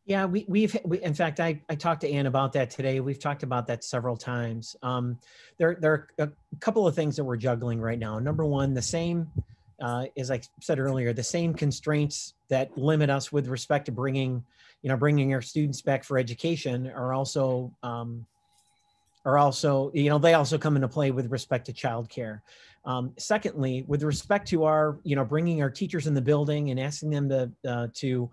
Yeah, we, we've, we, in fact, I, I talked to Anne about that today. We've talked about that several times. Um, there, there are a couple of things that we're juggling right now. Number one, the same, uh, as I said earlier, the same constraints that limit us with respect to bringing, you know, bringing our students back for education are also, um, are also, you know, they also come into play with respect to childcare. Um, secondly, with respect to our, you know, bringing our teachers in the building and asking them to, uh, to,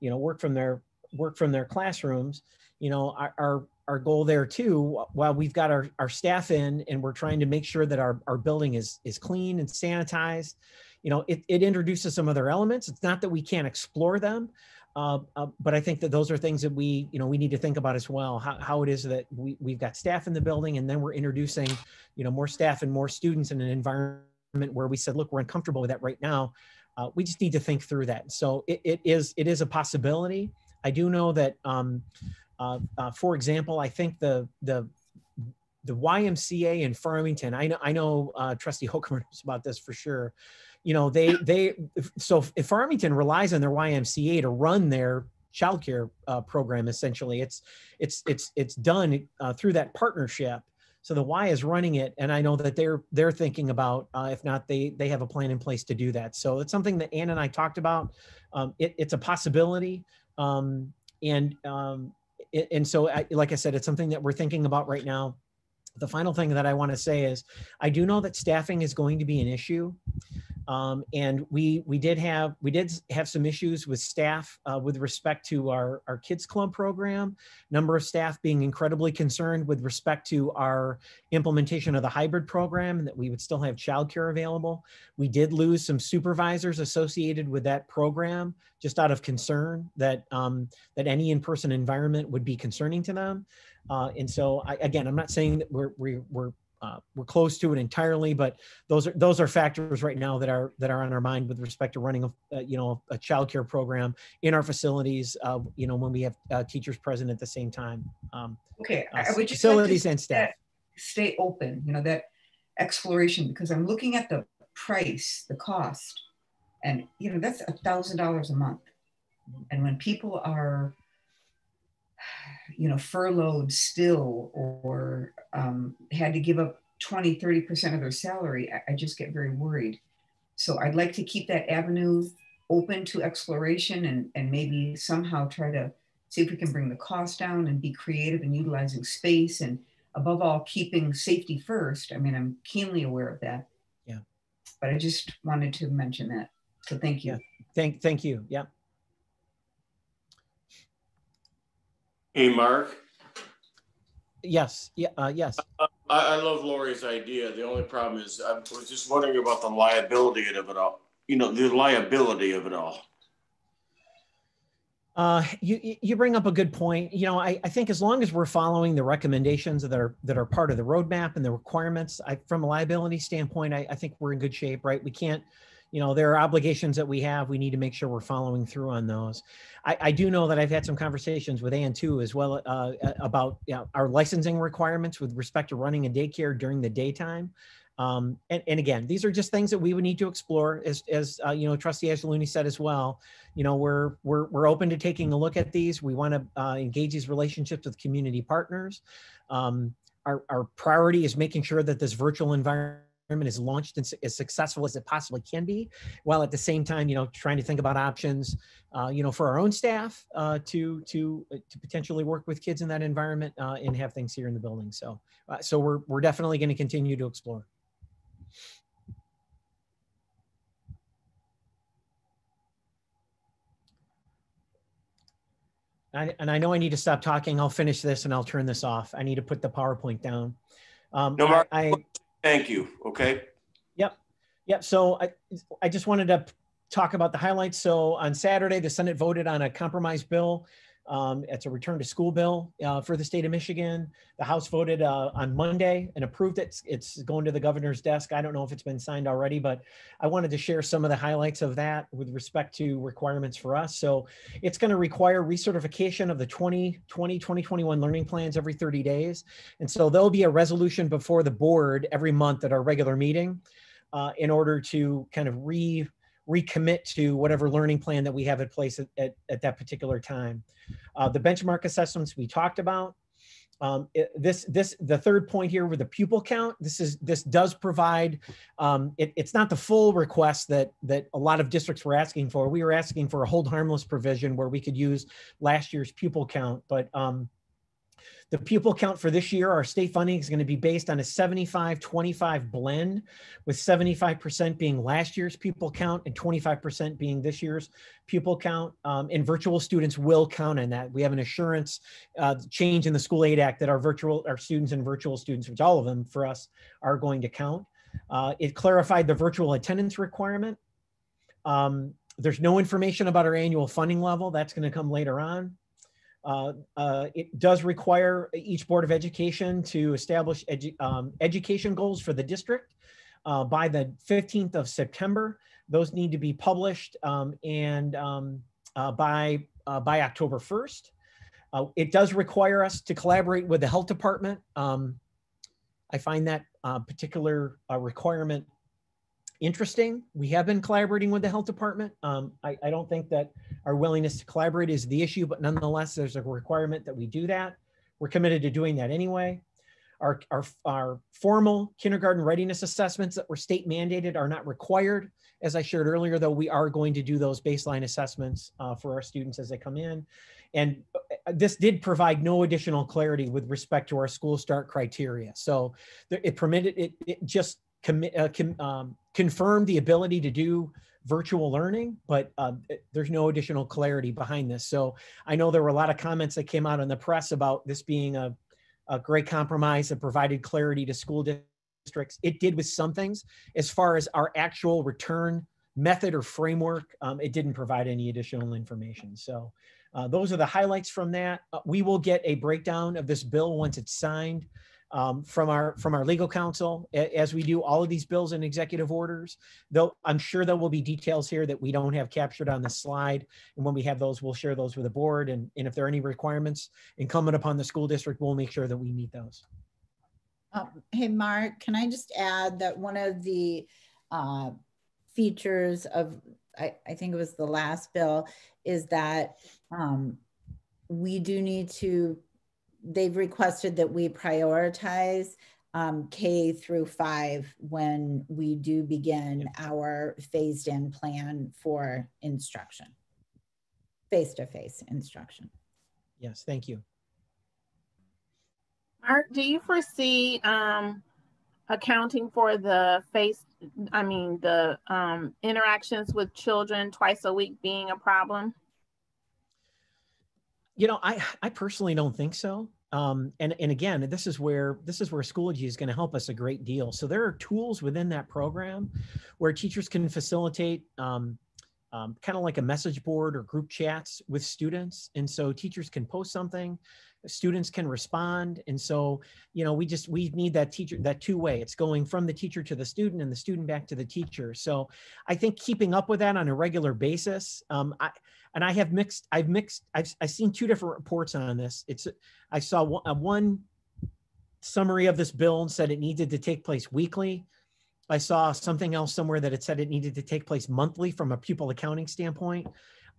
you know, work from their work from their classrooms, you know, our, our, our goal there too, while we've got our, our staff in and we're trying to make sure that our, our building is, is clean and sanitized, you know, it, it introduces some other elements. It's not that we can't explore them, uh, uh, but I think that those are things that we, you know, we need to think about as well, how, how it is that we, we've got staff in the building and then we're introducing, you know, more staff and more students in an environment where we said, look, we're uncomfortable with that right now. Uh, we just need to think through that. So it, it is, it is a possibility. I do know that, um, uh, uh, for example, I think the the the Y M C A in Farmington. I know, I know, uh, Trustee Holcomer knows about this for sure. You know, they they so if Farmington relies on their Y M C A to run their childcare uh, program. Essentially, it's it's it's it's done uh, through that partnership. So the Y is running it, and I know that they're they're thinking about uh, if not, they they have a plan in place to do that. So it's something that Ann and I talked about. Um, it, it's a possibility. Um, and, um, and so, I, like I said, it's something that we're thinking about right now. The final thing that I want to say is, I do know that staffing is going to be an issue. Um, and we, we did have, we did have some issues with staff, uh, with respect to our, our kids club program, number of staff being incredibly concerned with respect to our implementation of the hybrid program and that we would still have childcare available. We did lose some supervisors associated with that program, just out of concern that, um, that any in-person environment would be concerning to them. Uh, and so, I, again, I'm not saying that we're we're we're, uh, we're close to it entirely, but those are those are factors right now that are that are on our mind with respect to running a uh, you know a childcare program in our facilities. Uh, you know, when we have uh, teachers present at the same time. Um, okay, uh, I would just facilities like to and staff stay open. You know, that exploration, because I'm looking at the price, the cost, and you know that's a thousand dollars a month, and when people are you know, furloughed still, or um, had to give up twenty, thirty percent of their salary, I, I just get very worried. So I'd like to keep that avenue open to exploration and, and maybe somehow try to see if we can bring the cost down and be creative in utilizing space and above all, keeping safety first. I mean, I'm keenly aware of that. Yeah. But I just wanted to mention that. So thank you. Yeah. Thank, thank you. Yeah. Hey, Mark. Yes. Yeah. Uh, yes. Uh, I, I love Lori's idea. The only problem is I was just wondering about the liability of it all. You know, the liability of it all. Uh, you you bring up a good point. You know, I, I think as long as we're following the recommendations that are that are part of the roadmap and the requirements, I, from a liability standpoint, I, I think we're in good shape, right? We can't. you know, there are obligations that we have. We need to make sure we're following through on those. I, I do know that I've had some conversations with Ann too, as well, uh, about you know, our licensing requirements with respect to running a daycare during the daytime. Um, and, and again, these are just things that we would need to explore, as, as uh, you know, Trustee Ashluni said as well. You know, we're we're we're open to taking a look at these. We want to uh, engage these relationships with community partners. Um, our our priority is making sure that this virtual environment is launched and as successful as it possibly can be, while at the same time, you know, trying to think about options, uh, you know, for our own staff uh, to to to potentially work with kids in that environment uh, and have things here in the building. So uh, so we're we're definitely going to continue to explore. I, and I know I need to stop talking. I'll finish this and I'll turn this off. I need to put the PowerPoint down. Um, no, Mark, I, thank you. Okay. Yep. Yep. So I, I just wanted to talk about the highlights. So on Saturday, the Senate voted on a compromise bill. Um, it's a return to school bill uh, for the state of Michigan. The House voted uh, on Monday and approved it. It's going to the governor's desk. I don't know if it's been signed already, but I wanted to share some of the highlights of that with respect to requirements for us. So it's going to require recertification of the twenty twenty twenty twenty-one learning plans every thirty days. And so there'll be a resolution before the board every month at our regular meeting uh, in order to kind of re recommit to whatever learning plan that we have in place at, at, at that particular time. Uh, the benchmark assessments we talked about. Um, it, this, this, the third point here with the pupil count, this is, this does provide, um, it, it's not the full request that, that a lot of districts were asking for. We were asking for a hold harmless provision where we could use last year's pupil count, but um, the pupil count for this year, our state funding is going to be based on a seventy-five twenty-five blend, with seventy-five percent being last year's pupil count and twenty-five percent being this year's pupil count. Um, and virtual students will count on that. We have an assurance uh, change in the School Aid Act that our virtual, our students and virtual students, which all of them for us, are going to count. Uh, it clarified the virtual attendance requirement. Um, there's no information about our annual funding level. That's going to come later on. Uh, uh, it does require each Board of Education to establish edu um, education goals for the district uh, by the fifteenth of September. Those need to be published um, and um, uh, by, uh, by October first. Uh, it does require us to collaborate with the health department. Um, I find that uh, particular uh, requirement interesting. We have been collaborating with the health department. Um, I, I don't think that our willingness to collaborate is the issue, but nonetheless, there's a requirement that we do that. We're committed to doing that anyway. Our, our, our formal kindergarten readiness assessments that were state mandated are not required. As I shared earlier, though, we are going to do those baseline assessments uh, for our students as they come in. And this did provide no additional clarity with respect to our school start criteria. So it permitted, it, it just commit, uh, com, um, confirmed the ability to do virtual learning, but uh, there's no additional clarity behind this. So I know there were a lot of comments that came out in the press about this being a, a great compromise that provided clarity to school districts. It did with some things. As far as our actual return method or framework, um, it didn't provide any additional information. So uh, those are the highlights from that. Uh, we will get a breakdown of this bill once it's signed. Um, from our from our legal counsel, as we do all of these bills and executive orders, though I'm sure there will be details here that we don't have captured on this slide. And when we have those, we'll share those with the board. And, and if there are any requirements incumbent upon the school district, we'll make sure that we meet those. Um, hey, Mark, can I just add that one of the uh, features of, I, I think it was the last bill, is that um, we do need to they've requested that we prioritize um, K through five when we do begin our phased in plan for instruction, face-to-face instruction. Yes, thank you. Mark, do you foresee um, accounting for the face, I mean, the um, interactions with children twice a week being a problem? You know, I, I personally don't think so. Um, and, and again, this is where this is where Schoology is going to help us a great deal. So there are tools within that program where teachers can facilitate um, um, kind of like a message board or group chats with students. And so teachers can post something students can respond. And so, you know, we just, we need that teacher, that two way. It's going from the teacher to the student and the student back to the teacher. So I think keeping up with that on a regular basis, um, I, and I have mixed, I've mixed, I've, I've seen two different reports on this. It's, I saw one, uh, one summary of this bill and said it needed to take place weekly. I saw something else somewhere that it said it needed to take place monthly from a pupil accounting standpoint.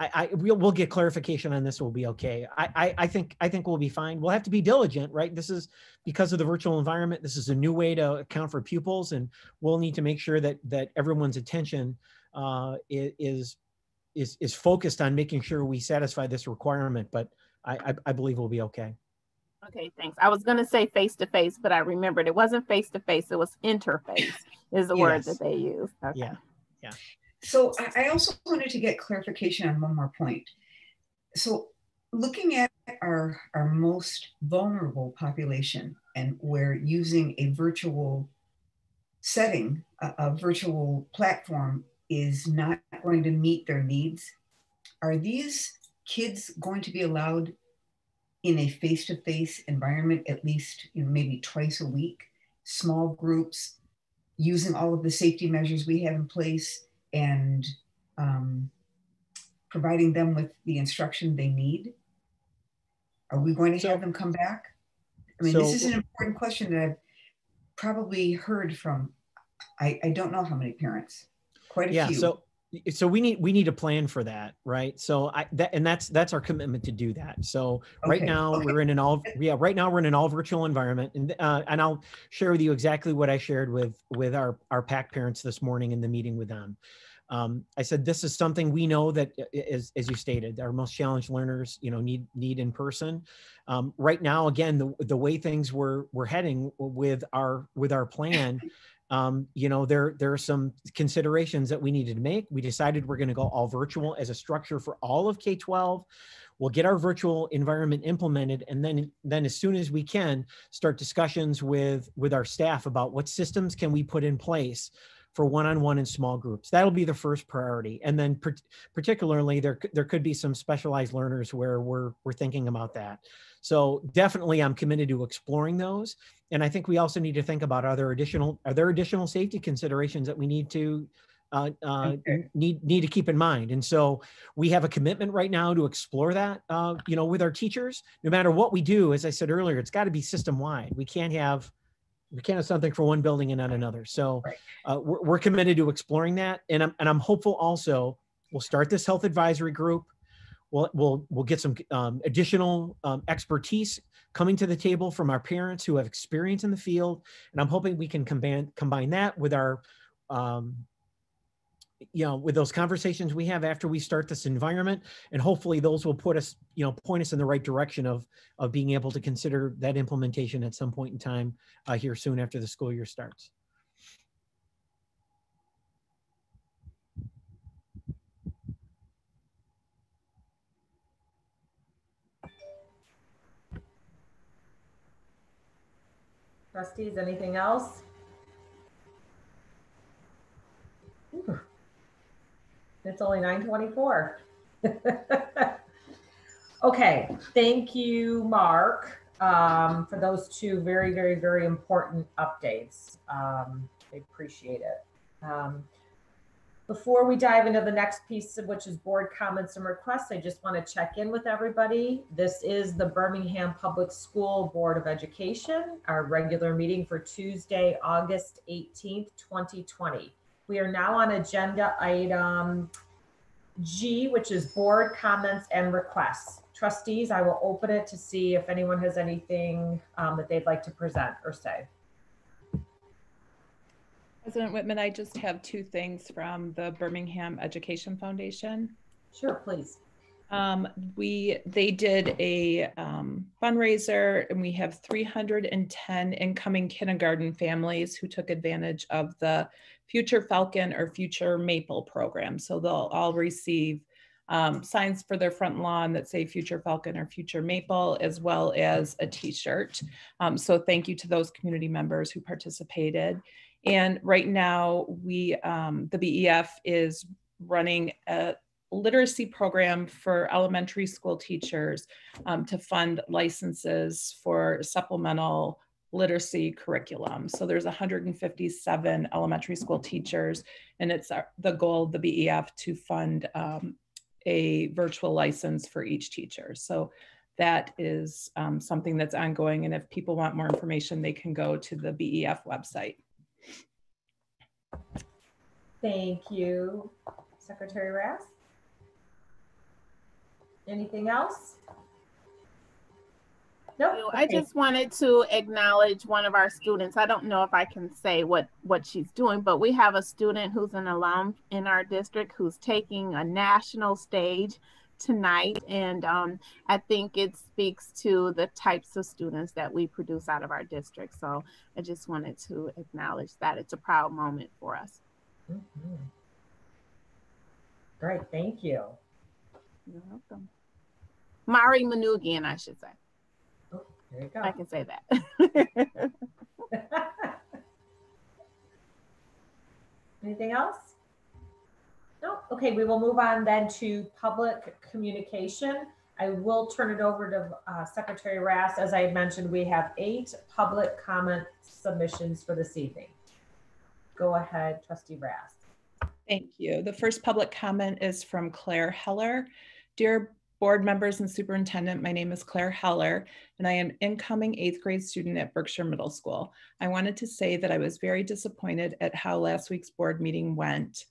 I, I we'll, we'll get clarification on this. We'll be okay. I, I I think I think we'll be fine. We'll have to be diligent, right? This is because of the virtual environment. This is a new way to account for pupils, and we'll need to make sure that that everyone's attention uh, is is is focused on making sure we satisfy this requirement. But I I, I believe we'll be okay. Okay, thanks. I was going to say face to face, but I remembered it wasn't face to face. It was interface is the yes. word that they use. Okay. Yeah. Yeah. So I also wanted to get clarification on one more point. So looking at our, our most vulnerable population and we're using a virtual setting, a, a virtual platform is not going to meet their needs. Are these kids going to be allowed in a face-to-face environment at least, you know, maybe twice a week, small groups, using all of the safety measures we have in place, and um, providing them with the instruction they need? Are we going to so, have them come back? I mean, so, this is an important question that I've probably heard from, I, I don't know how many parents, quite a yeah, few. So So we need we need a plan for that, right? So I that and that's that's our commitment to do that. So okay, right now okay. we're in an all yeah right now we're in an all virtual environment, and uh, and I'll share with you exactly what I shared with with our our PAC parents this morning in the meeting with them. Um, I said this is something we know that is, as you stated, our most challenged learners you know need need in person. Um, right now, again, the the way things were we're heading with our with our plan. Um, you know, there, there are some considerations that we needed to make. We decided we're going to go all virtual as a structure for all of K twelve. We'll get our virtual environment implemented. And then, then as soon as we can, start discussions with, with our staff about what systems can we put in place for one-on-one and small groups. That'll be the first priority. And then per particularly there, there could be some specialized learners where we're, we're thinking about that. So definitely I'm committed to exploring those. And I think we also need to think about are there additional, are there additional safety considerations that we need to uh, uh, okay. need, need to keep in mind. And so we have a commitment right now to explore that, uh, you know, with our teachers, no matter what we do. As I said earlier, it's got to be system-wide. We can't have We can't have something for one building and not another. So uh, we're, we're committed to exploring that. And I'm, and I'm hopeful also, we'll start this health advisory group. We'll, we'll, we'll get some um, additional um, expertise coming to the table from our parents who have experience in the field. And I'm hoping we can combine, combine that with our, um, you know, with those conversations we have after we start this environment. And hopefully those will put us, you know, point us in the right direction of, of being able to consider that implementation at some point in time uh, here soon after the school year starts. Trustees, anything else? Ooh. It's only nine twenty-four. Okay, thank you, Mark, um, for those two very, very, very important updates. Um, I appreciate it. Um, before we dive into the next piece, which is board comments and requests, I just want to check in with everybody. This is the Birmingham Public School Board of Education, our regular meeting for Tuesday, August eighteenth, twenty twenty. We are now on agenda item G, which is board comments and requests. Trustees, I will open it to see if anyone has anything um, that they'd like to present or say. President Whitman, I just have two things from the Birmingham Education Foundation. Sure, please. Um, we, they did a um, fundraiser, and we have three hundred ten incoming kindergarten families who took advantage of the Future Falcon or Future Maple program. So they'll all receive um, signs for their front lawn that say Future Falcon or Future Maple, as well as a t-shirt. Um, so thank you to those community members who participated. And right now we, um, the B E F is running a literacy program for elementary school teachers um, to fund licenses for supplemental literacy curriculum. So there's one hundred fifty-seven elementary school teachers, and it's our, the goal of the B E F to fund um, a virtual license for each teacher. So that is um, something that's ongoing, and if people want more information, they can go to the B E F website. Thank you, Secretary Rass. Anything else? No, nope. Okay. I just wanted to acknowledge one of our students. I don't know if I can say what, what she's doing, but we have a student who's an alum in our district who's taking a national stage tonight. And um, I think it speaks to the types of students that we produce out of our district. So I just wanted to acknowledge that. It's a proud moment for us. Mm-hmm. Great, thank you. You're welcome. Mari Manugian, I should say. Oh, there you go. I can say that. Anything else? No? Okay, we will move on then to public communication. I will turn it over to uh, Secretary Rass. As I mentioned, we have eight public comment submissions for this evening. Go ahead, Trustee Rass. Thank you. The first public comment is from Claire Heller. Dear board members and superintendent, my name is Claire Heller, and I am an incoming eighth grade student at Berkshire Middle School. I wanted to say that I was very disappointed at how last week's board meeting went,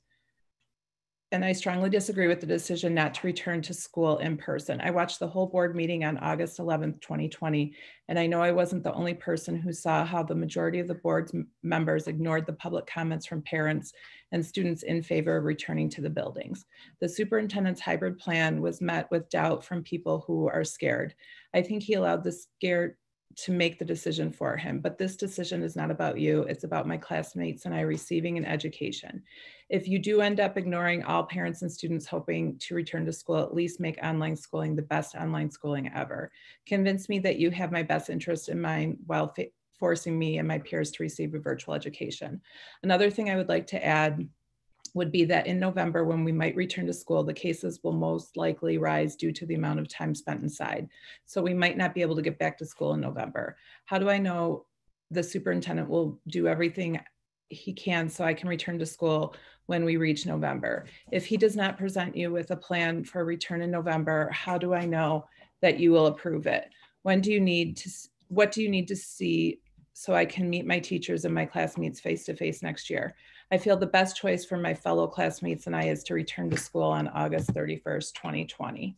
and I strongly disagree with the decision not to return to school in person. I watched the whole board meeting on August eleventh, twenty twenty, and I know I wasn't the only person who saw how the majority of the board's members ignored the public comments from parents and students in favor of returning to the buildings. The superintendent's hybrid plan was met with doubt from people who are scared. I think he allowed the scared to make the decision for him, but this decision is not about you. It's about my classmates and I receiving an education. If you do end up ignoring all parents and students hoping to return to school, at least make online schooling the best online schooling ever. Convince me that you have my best interest in mind while forcing me and my peers to receive a virtual education. Another thing I would like to add would be that in November, when we might return to school, the cases will most likely rise due to the amount of time spent inside. So we might not be able to get back to school in November. How do I know the superintendent will do everything he can so I can return to school when we reach November? If he does not present you with a plan for return in November, how do I know that you will approve it? When do you need to, what do you need to see so I can meet my teachers and my classmates face-to-face next year? I feel the best choice for my fellow classmates and I is to return to school on August thirty-first, twenty twenty.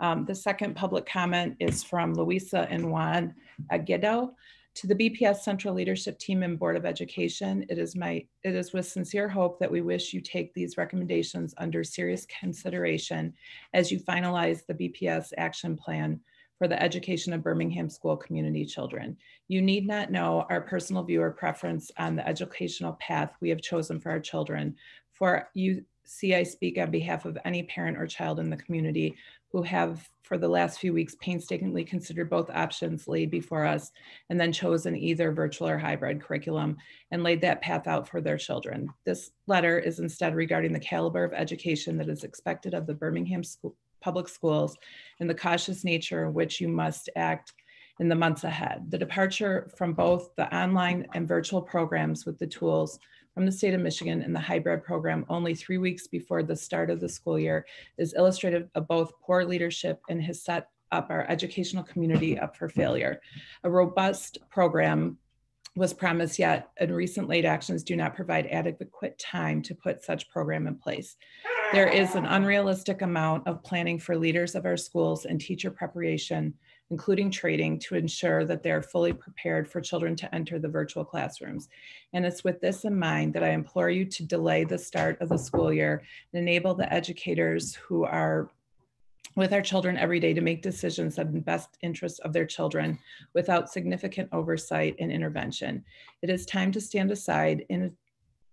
Um, the second public comment is from Luisa and Juan Aguedo. To the B P S Central Leadership Team and Board of Education, it is my, it is with sincere hope that we wish you take these recommendations under serious consideration as you finalize the B P S action plan for the education of Birmingham school community children. You need not know our personal view or preference on the educational path we have chosen for our children. For you see, I speak on behalf of any parent or child in the community who have, for the last few weeks, painstakingly considered both options laid before us and then chosen either virtual or hybrid curriculum and laid that path out for their children. This letter is instead regarding the caliber of education that is expected of the Birmingham school public schools and the cautious nature in which you must act in the months ahead. The departure from both the online and virtual programs with the tools from the state of Michigan and the hybrid program only three weeks before the start of the school year is illustrative of both poor leadership and has set up our educational community up for failure. A robust program was promised, yet and recent late actions do not provide adequate time to put such program in place. There is an unrealistic amount of planning for leaders of our schools and teacher preparation, including training, to ensure that they're fully prepared for children to enter the virtual classrooms. And it's with this in mind that I implore you to delay the start of the school year and enable the educators who are with our children every day to make decisions in the best interests of their children without significant oversight and intervention. It is time to stand aside. In,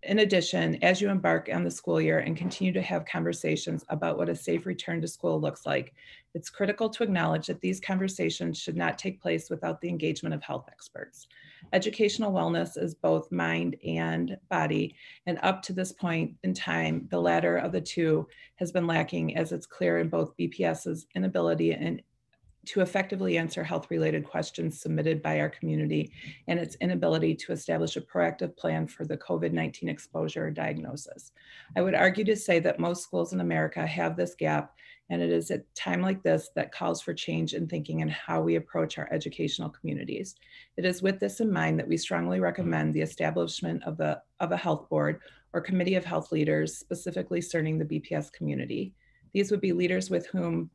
in addition, as you embark on the school year and continue to have conversations about what a safe return to school looks like, it's critical to acknowledge that these conversations should not take place without the engagement of health experts. Educational wellness is both mind and body, and up to this point in time, the latter of the two has been lacking, as it's clear in both B P S's inability and to effectively answer health-related questions submitted by our community and its inability to establish a proactive plan for the COVID nineteen exposure diagnosis. I would argue to say that most schools in America have this gap, and it is a time like this that calls for change in thinking and how we approach our educational communities. It is with this in mind that we strongly recommend the establishment of, the, of a health board or committee of health leaders specifically concerning the B P S community. These would be leaders with whom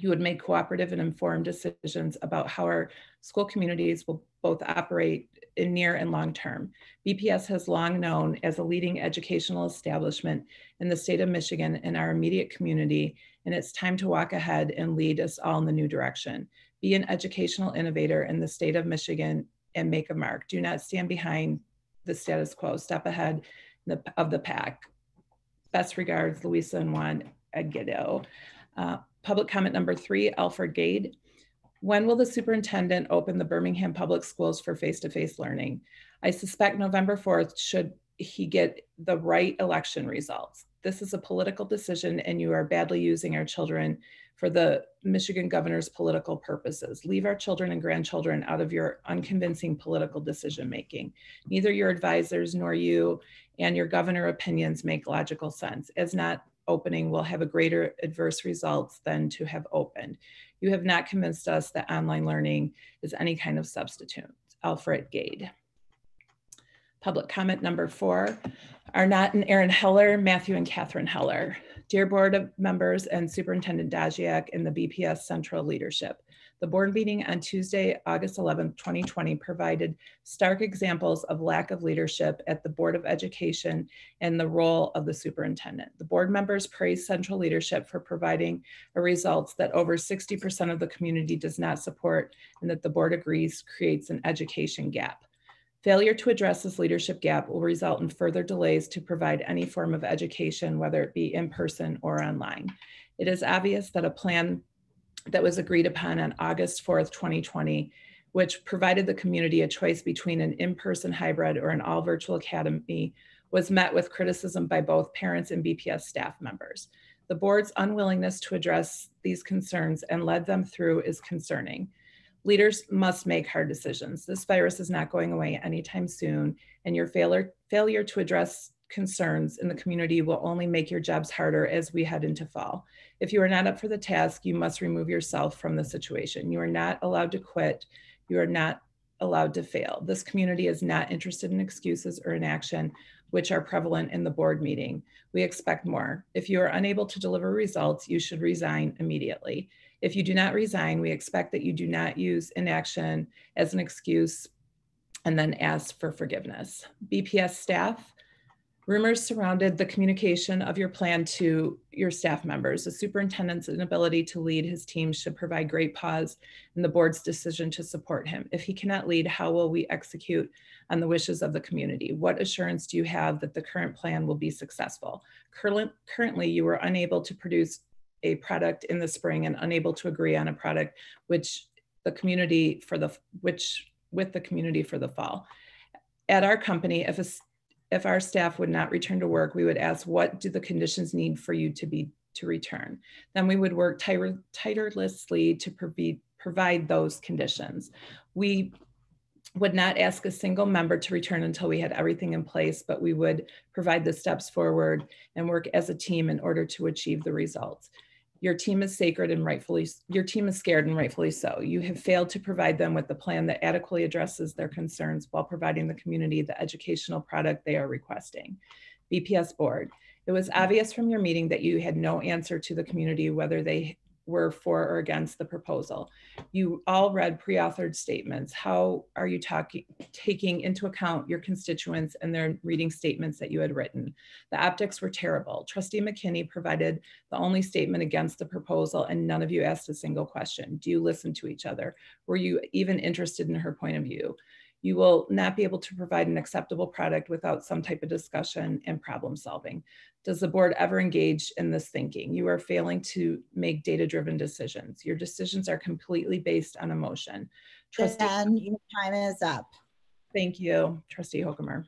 you would make cooperative and informed decisions about how our school communities will both operate in near and long term. B P S has long known as a leading educational establishment in the state of Michigan and our immediate community, and it's time to walk ahead and lead us all in the new direction. Be an educational innovator in the state of Michigan and make a mark. Do not stand behind the status quo. Step ahead of the pack. Best regards, Luisa and Juan Aguedo. Uh, Public comment number three, Alfred Gade. When will the superintendent open the Birmingham Public Schools for face-to-face learning? I suspect November fourth should he get the right election results. This is a political decision, and you are badly using our children for the Michigan governor's political purposes. Leave our children and grandchildren out of your unconvincing political decision-making. Neither your advisors nor you and your governor opinions make logical sense. As not opening will have a greater adverse results than to have opened. You have not convinced us that online learning is any kind of substitute. Alfred Gade. Public comment number four, Arnott and Aaron Heller, Matthew and Catherine Heller. Dear board of members and Superintendent Dajiak and the B P S Central leadership. The board meeting on Tuesday, August eleventh, twenty twenty provided stark examples of lack of leadership at the Board of Education and the role of the superintendent. The board members praised central leadership for providing a results that over sixty percent of the community does not support and that the board agrees creates an education gap. Failure to address this leadership gap will result in further delays to provide any form of education, whether it be in person or online. It is obvious that a plan that was agreed upon on August fourth, twenty twenty, which provided the community a choice between an in-person hybrid or an all-virtual academy, was met with criticism by both parents and B P S staff members. The board's unwillingness to address these concerns and lead them through is concerning. Leaders must make hard decisions. This virus is not going away anytime soon, and your failure, failure to address concerns in the community will only make your jobs harder as we head into fall. If you are not up for the task, you must remove yourself from the situation. You are not allowed to quit. You are not allowed to fail. This community is not interested in excuses or inaction, which are prevalent in the board meeting. We expect more. If you are unable to deliver results, you should resign immediately. If you do not resign, we expect that you do not use inaction as an excuse and then ask for forgiveness. B P S staff, rumors surrounded the communication of your plan to your staff members. The superintendent's inability to lead his team should provide great pause in the board's decision to support him. If he cannot lead, how will we execute on the wishes of the community? What assurance do you have that the current plan will be successful? Currently, you were unable to produce a product in the spring and unable to agree on a product which the community for the which with the community for the fall. At our company, if a If our staff would not return to work, we would ask, what do the conditions need for you to be to return? Then we would work tirelessly to pro- provide those conditions. We would not ask a single member to return until we had everything in place, but we would provide the steps forward and work as a team in order to achieve the results. Your team is sacred and rightfully, your team is scared and rightfully so. You have failed to provide them with the plan that adequately addresses their concerns while providing the community the educational product they are requesting. B P S board, it was obvious from your meeting that you had no answer to the community whether they were for or against the proposal. You all read pre-authored statements. How are you talking, taking into account your constituents and their reading statements that you had written? The optics were terrible. Trustee McKinney provided the only statement against the proposal and none of you asked a single question. Do you listen to each other? Were you even interested in her point of view? You will not be able to provide an acceptable product without some type of discussion and problem solving. Does the board ever engage in this thinking? You are failing to make data-driven decisions. Your decisions are completely based on emotion. Trustee, your time is up. Thank you, Trustee Holcomer.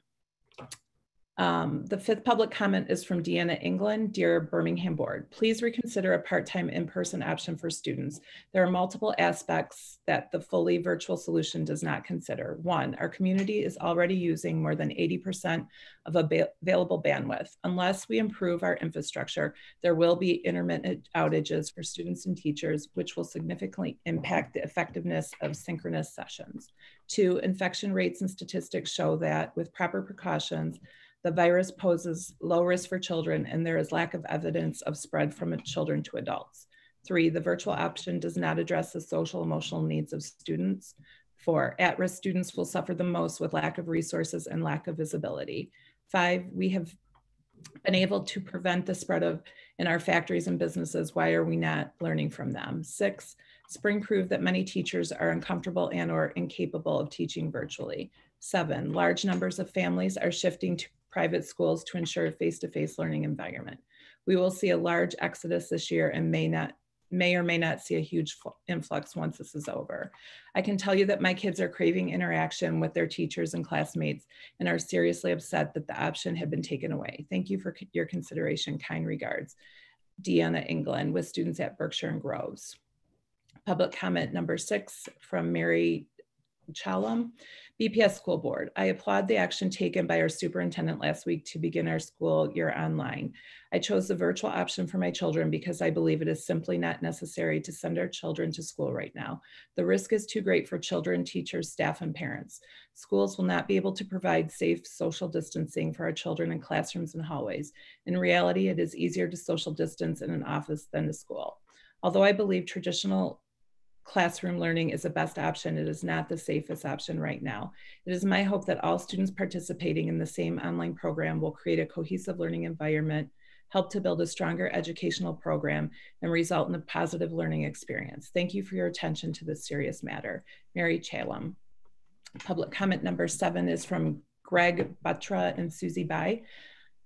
Um, the fifth public comment is from Deanna England. Dear Birmingham Board, please reconsider a part-time in-person option for students. There are multiple aspects that the fully virtual solution does not consider. One, our community is already using more than eighty percent of available bandwidth. Unless we improve our infrastructure, there will be intermittent outages for students and teachers, which will significantly impact the effectiveness of synchronous sessions. Two, infection rates and statistics show that with proper precautions, the virus poses low risk for children, and there is lack of evidence of spread from children to adults. Three, the virtual option does not address the social emotional needs of students. Four, at-risk students will suffer the most with lack of resources and lack of visibility. Five, we have been able to prevent the spread of in our factories and businesses. Why are we not learning from them? Six, spring proved that many teachers are uncomfortable and or incapable of teaching virtually. Seven, large numbers of families are shifting to private schools to ensure a face-to-face learning environment. We will see a large exodus this year and may not, may or may not see a huge influx once this is over. I can tell you that my kids are craving interaction with their teachers and classmates and are seriously upset that the option had been taken away. Thank you for your consideration. Kind regards, Deanna England, with students at Berkshire and Groves. Public comment number six from Mary Chalam. B P S School Board, I applaud the action taken by our superintendent last week to begin our school year online. I chose the virtual option for my children because I believe it is simply not necessary to send our children to school right now. The risk is too great for children, teachers, staff, and parents. Schools will not be able to provide safe social distancing for our children in classrooms and hallways. In reality, it is easier to social distance in an office than to school. Although I believe traditional classroom learning is the best option, it is not the safest option right now. It is my hope that all students participating in the same online program will create a cohesive learning environment, help to build a stronger educational program, and result in a positive learning experience. Thank you for your attention to this serious matter. Mary Chalam. Public comment number seven is from Greg Batra and Susie Bai.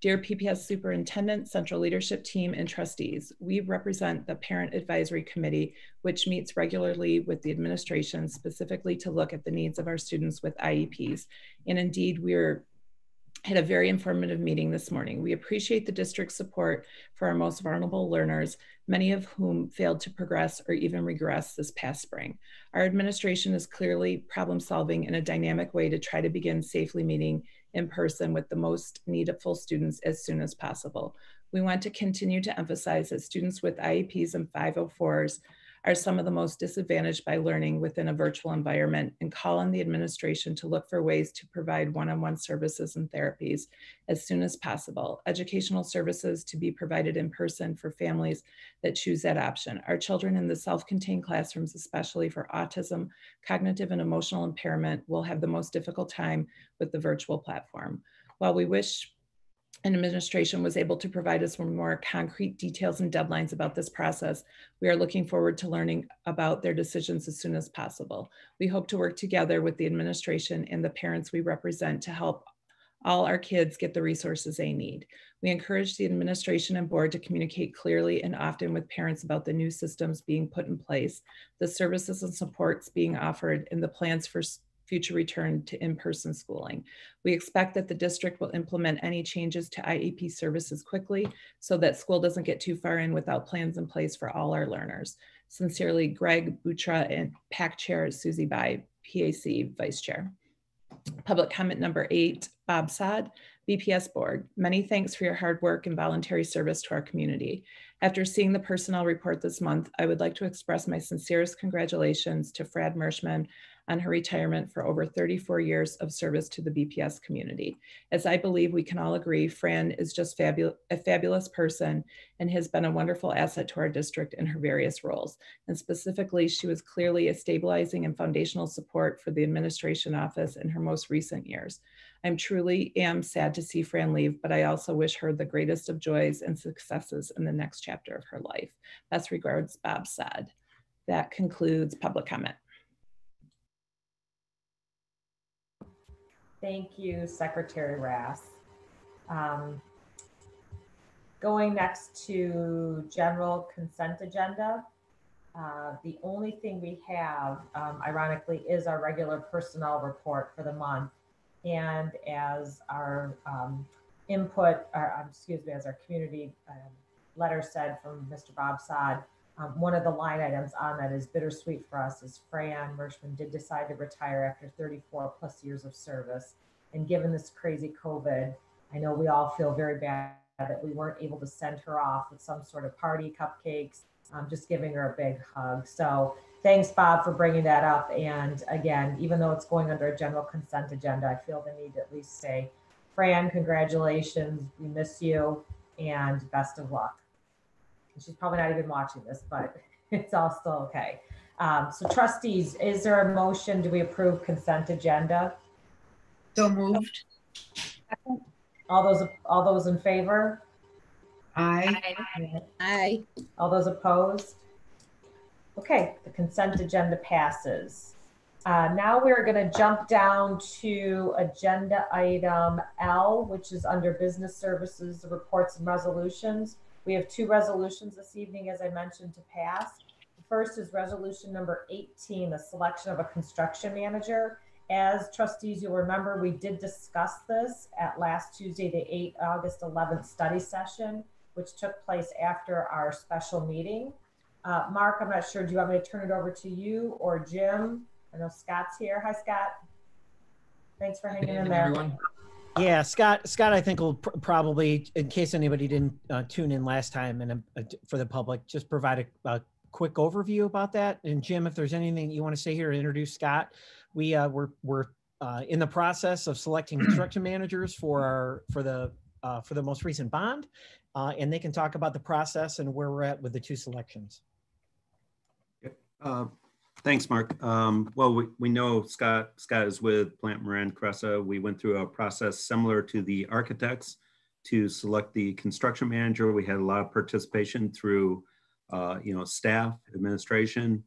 Dear P P S Superintendent, Central Leadership Team, and Trustees, we represent the Parent Advisory Committee, which meets regularly with the administration specifically to look at the needs of our students with I E Ps. And indeed, we're had a very informative meeting this morning. We appreciate the district's support for our most vulnerable learners, many of whom failed to progress or even regress this past spring. Our administration is clearly problem solving in a dynamic way to try to begin safely meeting in person with the most needful students as soon as possible. We want to continue to emphasize that students with I E Ps and five oh fours are some of the most disadvantaged by learning within a virtual environment, and call on the administration to look for ways to provide one-on-one services and therapies as soon as possible. Educational services to be provided in person for families that choose that option. Our children in the self-contained classrooms, especially for autism, cognitive and emotional impairment, will have the most difficult time with the virtual platform. While we wish and administration was able to provide us with more concrete details and deadlines about this process, we are looking forward to learning about their decisions as soon as possible. We hope to work together with the administration and the parents we represent to help all our kids get the resources they need. We encourage the administration and board to communicate clearly and often with parents about the new systems being put in place, the services and supports being offered, and the plans for future return to in-person schooling. We expect that the district will implement any changes to I E P services quickly so that school doesn't get too far in without plans in place for all our learners. Sincerely, Greg Butra and PAC Chair, Susie Bai, P A C Vice Chair. Public comment number eight, Bob Saad, B P S Board. Many thanks for your hard work and voluntary service to our community. After seeing the personnel report this month, I would like to express my sincerest congratulations to Fran Mershman on her retirement for over thirty-four years of service to the B P S community. As I believe we can all agree, Fran is just fabulous, a fabulous person, and has been a wonderful asset to our district in her various roles. And specifically, she was clearly a stabilizing and foundational support for the administration office in her most recent years. I truly am sad to see Fran leave, but I also wish her the greatest of joys and successes in the next chapter of her life. Best regards, Bob Saad. That concludes public comment. Thank you, Secretary Rass. Um, going next to general consent agenda. Uh, the only thing we have, um, ironically, is our regular personnel report for the month. and as our um, input, or excuse me, as our community um, letter said from Mister Bob Sod, um, one of the line items on that is bittersweet for us is Fran Mershman did decide to retire after thirty-four plus years of service. And given this crazy COVID, I know we all feel very bad that we weren't able to send her off with some sort of party, cupcakes, um, just giving her a big hug. So thanks, Bob, for bringing that up. And again, even though it's going under a general consent agenda, I feel the need to at least say, Fran, congratulations, we miss you, and best of luck. And she's probably not even watching this, but it's all still okay. Um, so trustees, is there a motion? Do we approve consent agenda? So moved. All those, all those in favor? Aye. Aye. Aye. All those opposed? Okay, the consent agenda passes. Uh, now we're gonna jump down to agenda item L, which is under business services, reports and resolutions. We have two resolutions this evening, as I mentioned, to pass. The first is resolution number eighteen, the selection of a construction manager. As trustees, you'll remember, we did discuss this at last Tuesday, the eighth, August eleventh study session, which took place after our special meeting. Uh, Mark, I'm not sure, do you want me to turn it over to you or Jim? I know Scott's here. Hi, Scott. Thanks for hanging in there. Everyone. Yeah, Scott, Scott, I think will pr probably, in case anybody didn't uh, tune in last time, and uh, for the public, just provide a, a quick overview about that. And Jim, if there's anything you want to say here, introduce Scott. We uh, we're we're uh, in the process of selecting construction managers for our for the uh, for the most recent bond, uh, and they can talk about the process and where we're at with the two selections. Yep. Uh, thanks, Mark. Um, well, we, we know Scott Scott is with Plant Moran Cressa. We went through a process similar to the architects to select the construction manager. We had a lot of participation through uh, you know staff, administration.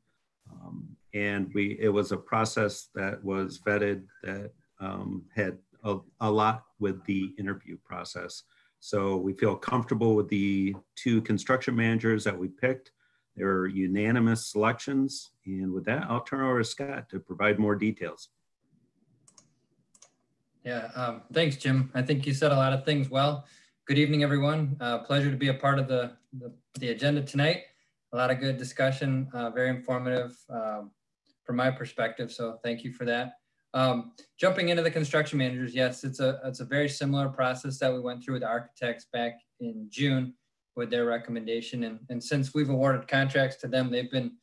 Um, and we, it was a process that was vetted that um, had a, a lot with the interview process. So we feel comfortable with the two construction managers that we picked. They were unanimous selections. And with that, I'll turn over to Scott to provide more details. Yeah, um, thanks, Jim. I think you said a lot of things well. Good evening, everyone. Uh, pleasure to be a part of the, the, the agenda tonight. A lot of good discussion, uh, very informative um, from my perspective. So thank you for that. Um, jumping into the construction managers, yes, it's a, it's a very similar process that we went through with architects back in June with their recommendation. And, and since we've awarded contracts to them, they've been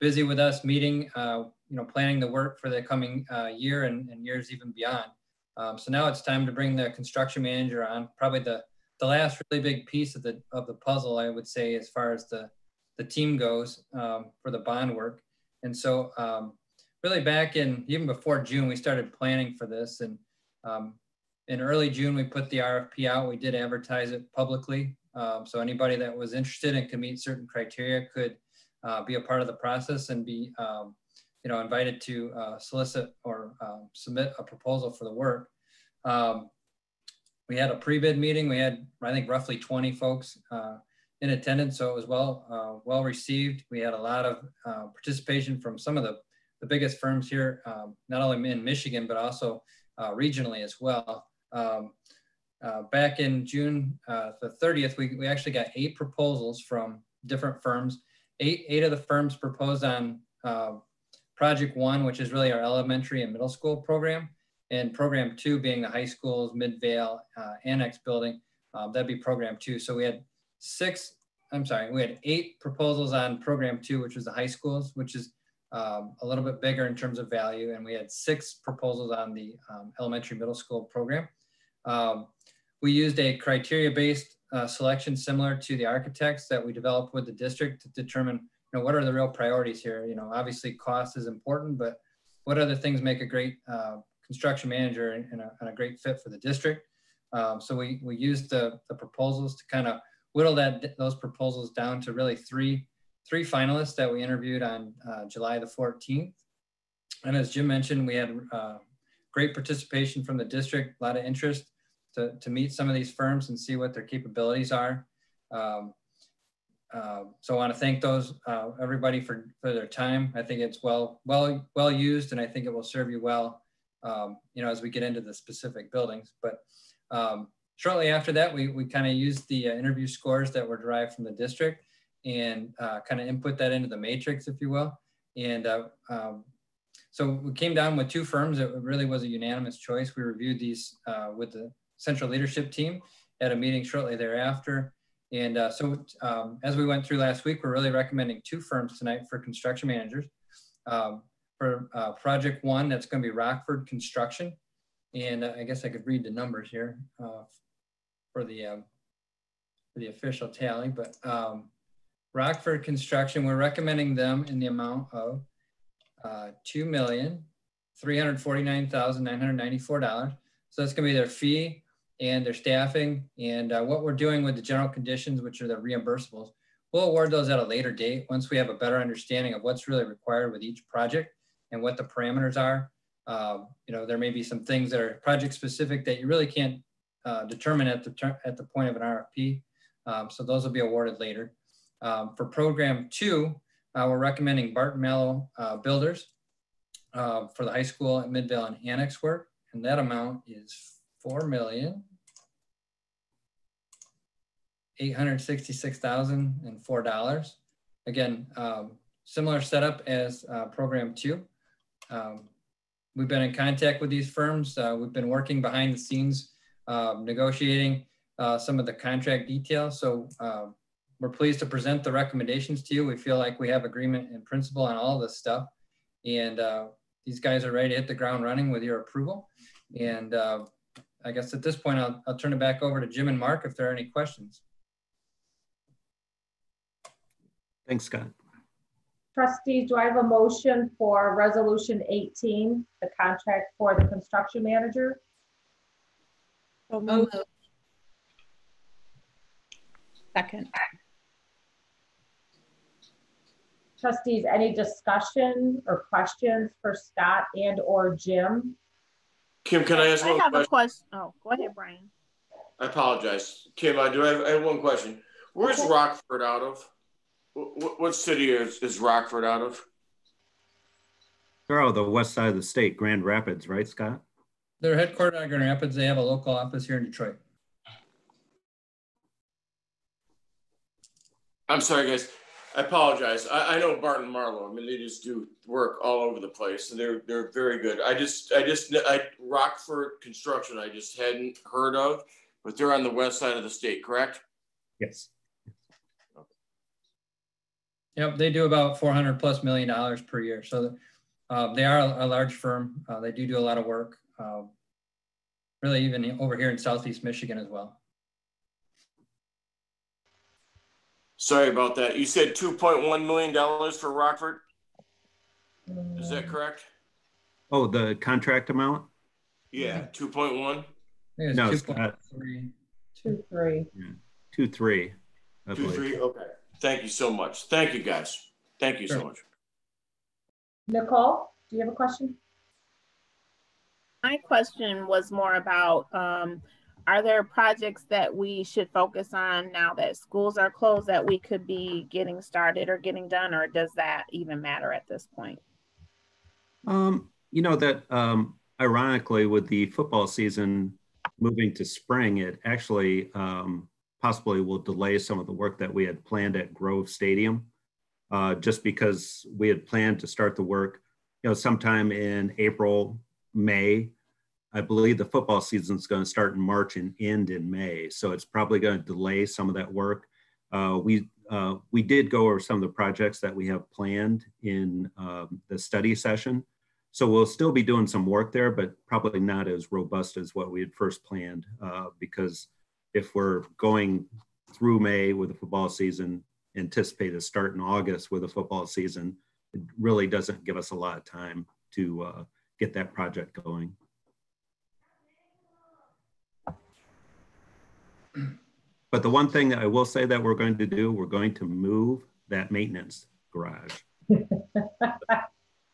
busy with us meeting, uh, you know, planning the work for the coming uh, year and, and years even beyond. Um, so now it's time to bring the construction manager on. Probably the, the last really big piece of the, of the puzzle, I would say, as far as the the team goes um, for the bond work. And so um, really back in, even before June, we started planning for this. And um, in early June, we put the R F P out. We did advertise it publicly. Um, so anybody that was interested and could meet certain criteria could uh, be a part of the process and be um, you know, invited to uh, solicit or uh, submit a proposal for the work. Um, we had a pre-bid meeting. We had, I think, roughly twenty folks uh, in attendance, so it was well uh, well received. We had a lot of uh, participation from some of the, the biggest firms here, um, not only in Michigan, but also uh, regionally as well. Um, uh, back in June uh, the thirtieth, we, we actually got eight proposals from different firms. Eight, eight of the firms proposed on uh, Project One, which is really our elementary and middle school program, and Program Two being the high schools, Midvale, uh, Annex building. Um, that'd be Program Two. So we had six, I'm sorry, we had eight proposals on Program Two, which was the high schools, which is um, a little bit bigger in terms of value. And we had six proposals on the um, elementary middle school program. Um, we used a criteria-based uh, selection similar to the architects that we developed with the district to determine, you know, what are the real priorities here? You know, obviously cost is important, but what other things make a great uh, construction manager and a, and a great fit for the district? Um, so we, we used the, the proposals to kind of whittle that, those proposals down to really three, three finalists that we interviewed on uh, July the fourteenth. And as Jim mentioned, we had uh, great participation from the district, a lot of interest to, to meet some of these firms and see what their capabilities are. Um, uh, so I want to thank those, uh, everybody for, for their time. I think it's well, well, well used, and I think it will serve you well um, you know, as we get into the specific buildings. But um, shortly after that, we, we kind of used the uh, interview scores that were derived from the district and uh, kind of input that into the matrix, if you will. And uh, um, so we came down with two firms. It really was a unanimous choice. We reviewed these uh, with the central leadership team at a meeting shortly thereafter. And uh, so um, as we went through last week, we're really recommending two firms tonight for construction managers. Um, for uh, project one, that's gonna be Rockford Construction. And uh, I guess I could read the numbers here uh, for, the, um, for the official tally, but um, Rockford Construction, we're recommending them in the amount of uh, two million three hundred forty-nine thousand nine hundred ninety-four dollars. So that's gonna be their fee and their staffing, and uh, what we're doing with the general conditions, which are the reimbursables. We'll award those at a later date once we have a better understanding of what's really required with each project and what the parameters are. Um, you know, there may be some things that are project specific that you really can't uh, determine at the, at the point of an R F P. Um, so those will be awarded later. Um, for program two, uh, we're recommending Barton Mallow uh, Builders uh, for the high school at Midvale and Annex work. And that amount is four million eight hundred sixty-six thousand four dollars. Again, um, similar setup as uh, program two. Um, we've been in contact with these firms. Uh, we've been working behind the scenes, uh, negotiating uh, some of the contract details. So uh, we're pleased to present the recommendations to you. We feel like we have agreement in principle on all this stuff. And uh, these guys are ready to hit the ground running with your approval. And uh, I guess at this point, I'll, I'll turn it back over to Jim and Mark if there are any questions. Thanks, Scott. Trustees, do I have a motion for resolution eighteen, the contract for the construction manager? So moved. Second. Trustees, any discussion or questions for Scott and or Jim? Kim, can I ask I one have question? A question? Oh, go ahead, Brian. I apologize. Kim, I do have, I have one question. Where's okay. Rockford out of? What, what city is, is Rockford out of? They're the west side of the state, Grand Rapids, right, Scott? They're headquartered out of Grand Rapids. They have a local office here in Detroit. I'm sorry, guys. I apologize. I, I know Barton Mallow. I mean, they just do work all over the place, and they're they're very good. I just I just I Rockford Construction. I just hadn't heard of, but they're on the west side of the state, correct? Yes. Okay. Yep, they do about four hundred plus million dollars per year. So uh, they are a, a large firm. Uh, they do do a lot of work. Uh, really, even over here in Southeast Michigan as well. Sorry about that. You said two point one million dollars for Rockford. Is that correct? Oh, the contract amount? Yeah, two point one. No, two point three. two point three. Yeah. two point three. two point three, okay. Thank you so much. Thank you, guys. Thank you sure. so much. Nicole, do you have a question? My question was more about um, are there projects that we should focus on now that schools are closed that we could be getting started or getting done, or does that even matter at this point? Um, you know, that um, ironically, with the football season moving to spring, it actually um, possibly will delay some of the work that we had planned at Grove Stadium, uh, just because we had planned to start the work, you know, sometime in April, May. I believe the football season is going to start in March and end in May. So it's probably going to delay some of that work. Uh, we, uh, we did go over some of the projects that we have planned in um, the study session. So we'll still be doing some work there, but probably not as robust as what we had first planned. Uh, because if we're going through May with the football season, anticipate a start in August with the football season, it really doesn't give us a lot of time to uh, get that project going. But the one thing that I will say that we're going to do, we're going to move that maintenance garage.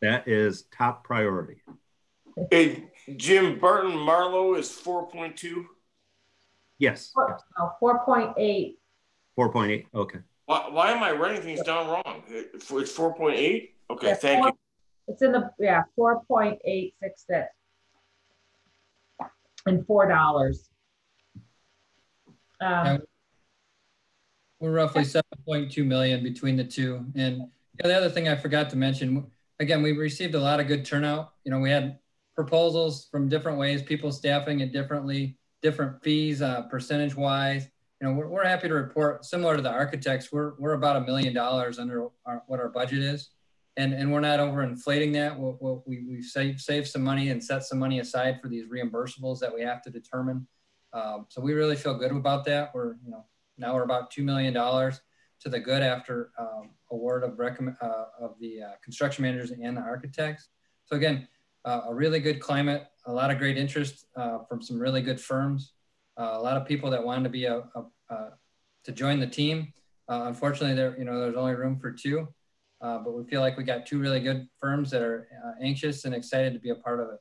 That is top priority. Hey, Jim, Barton Mallow is four point two? Yes. Four, no, four point eight. four point eight, okay. Why, why am I writing things down wrong? It's four point eight? Okay, yeah, thank four, you. It's in the, yeah, four point eight six six. and four dollars. Um, We're roughly seven point two million between the two. And you know, the other thing I forgot to mention, again, we received a lot of good turnout. You know, we had proposals from different ways, people staffing it differently, different fees, uh, percentage wise. You know, we're, we're happy to report, similar to the architects, we're, we're about a million dollars under our, what our budget is. And, and we're not over inflating that. We'll, we'll, we, we've saved, saved some money and set some money aside for these reimbursables that we have to determine. Um, so we really feel good about that. We're, you know, now we're about two million dollars to the good after um, award of, recommend, uh, of the uh, construction managers and the architects. So again, uh, a really good climate, a lot of great interest uh, from some really good firms, uh, a lot of people that wanted to be a, a, a to join the team. Uh, unfortunately, there you know there's only room for two, uh, but we feel like we got two really good firms that are uh, anxious and excited to be a part of it.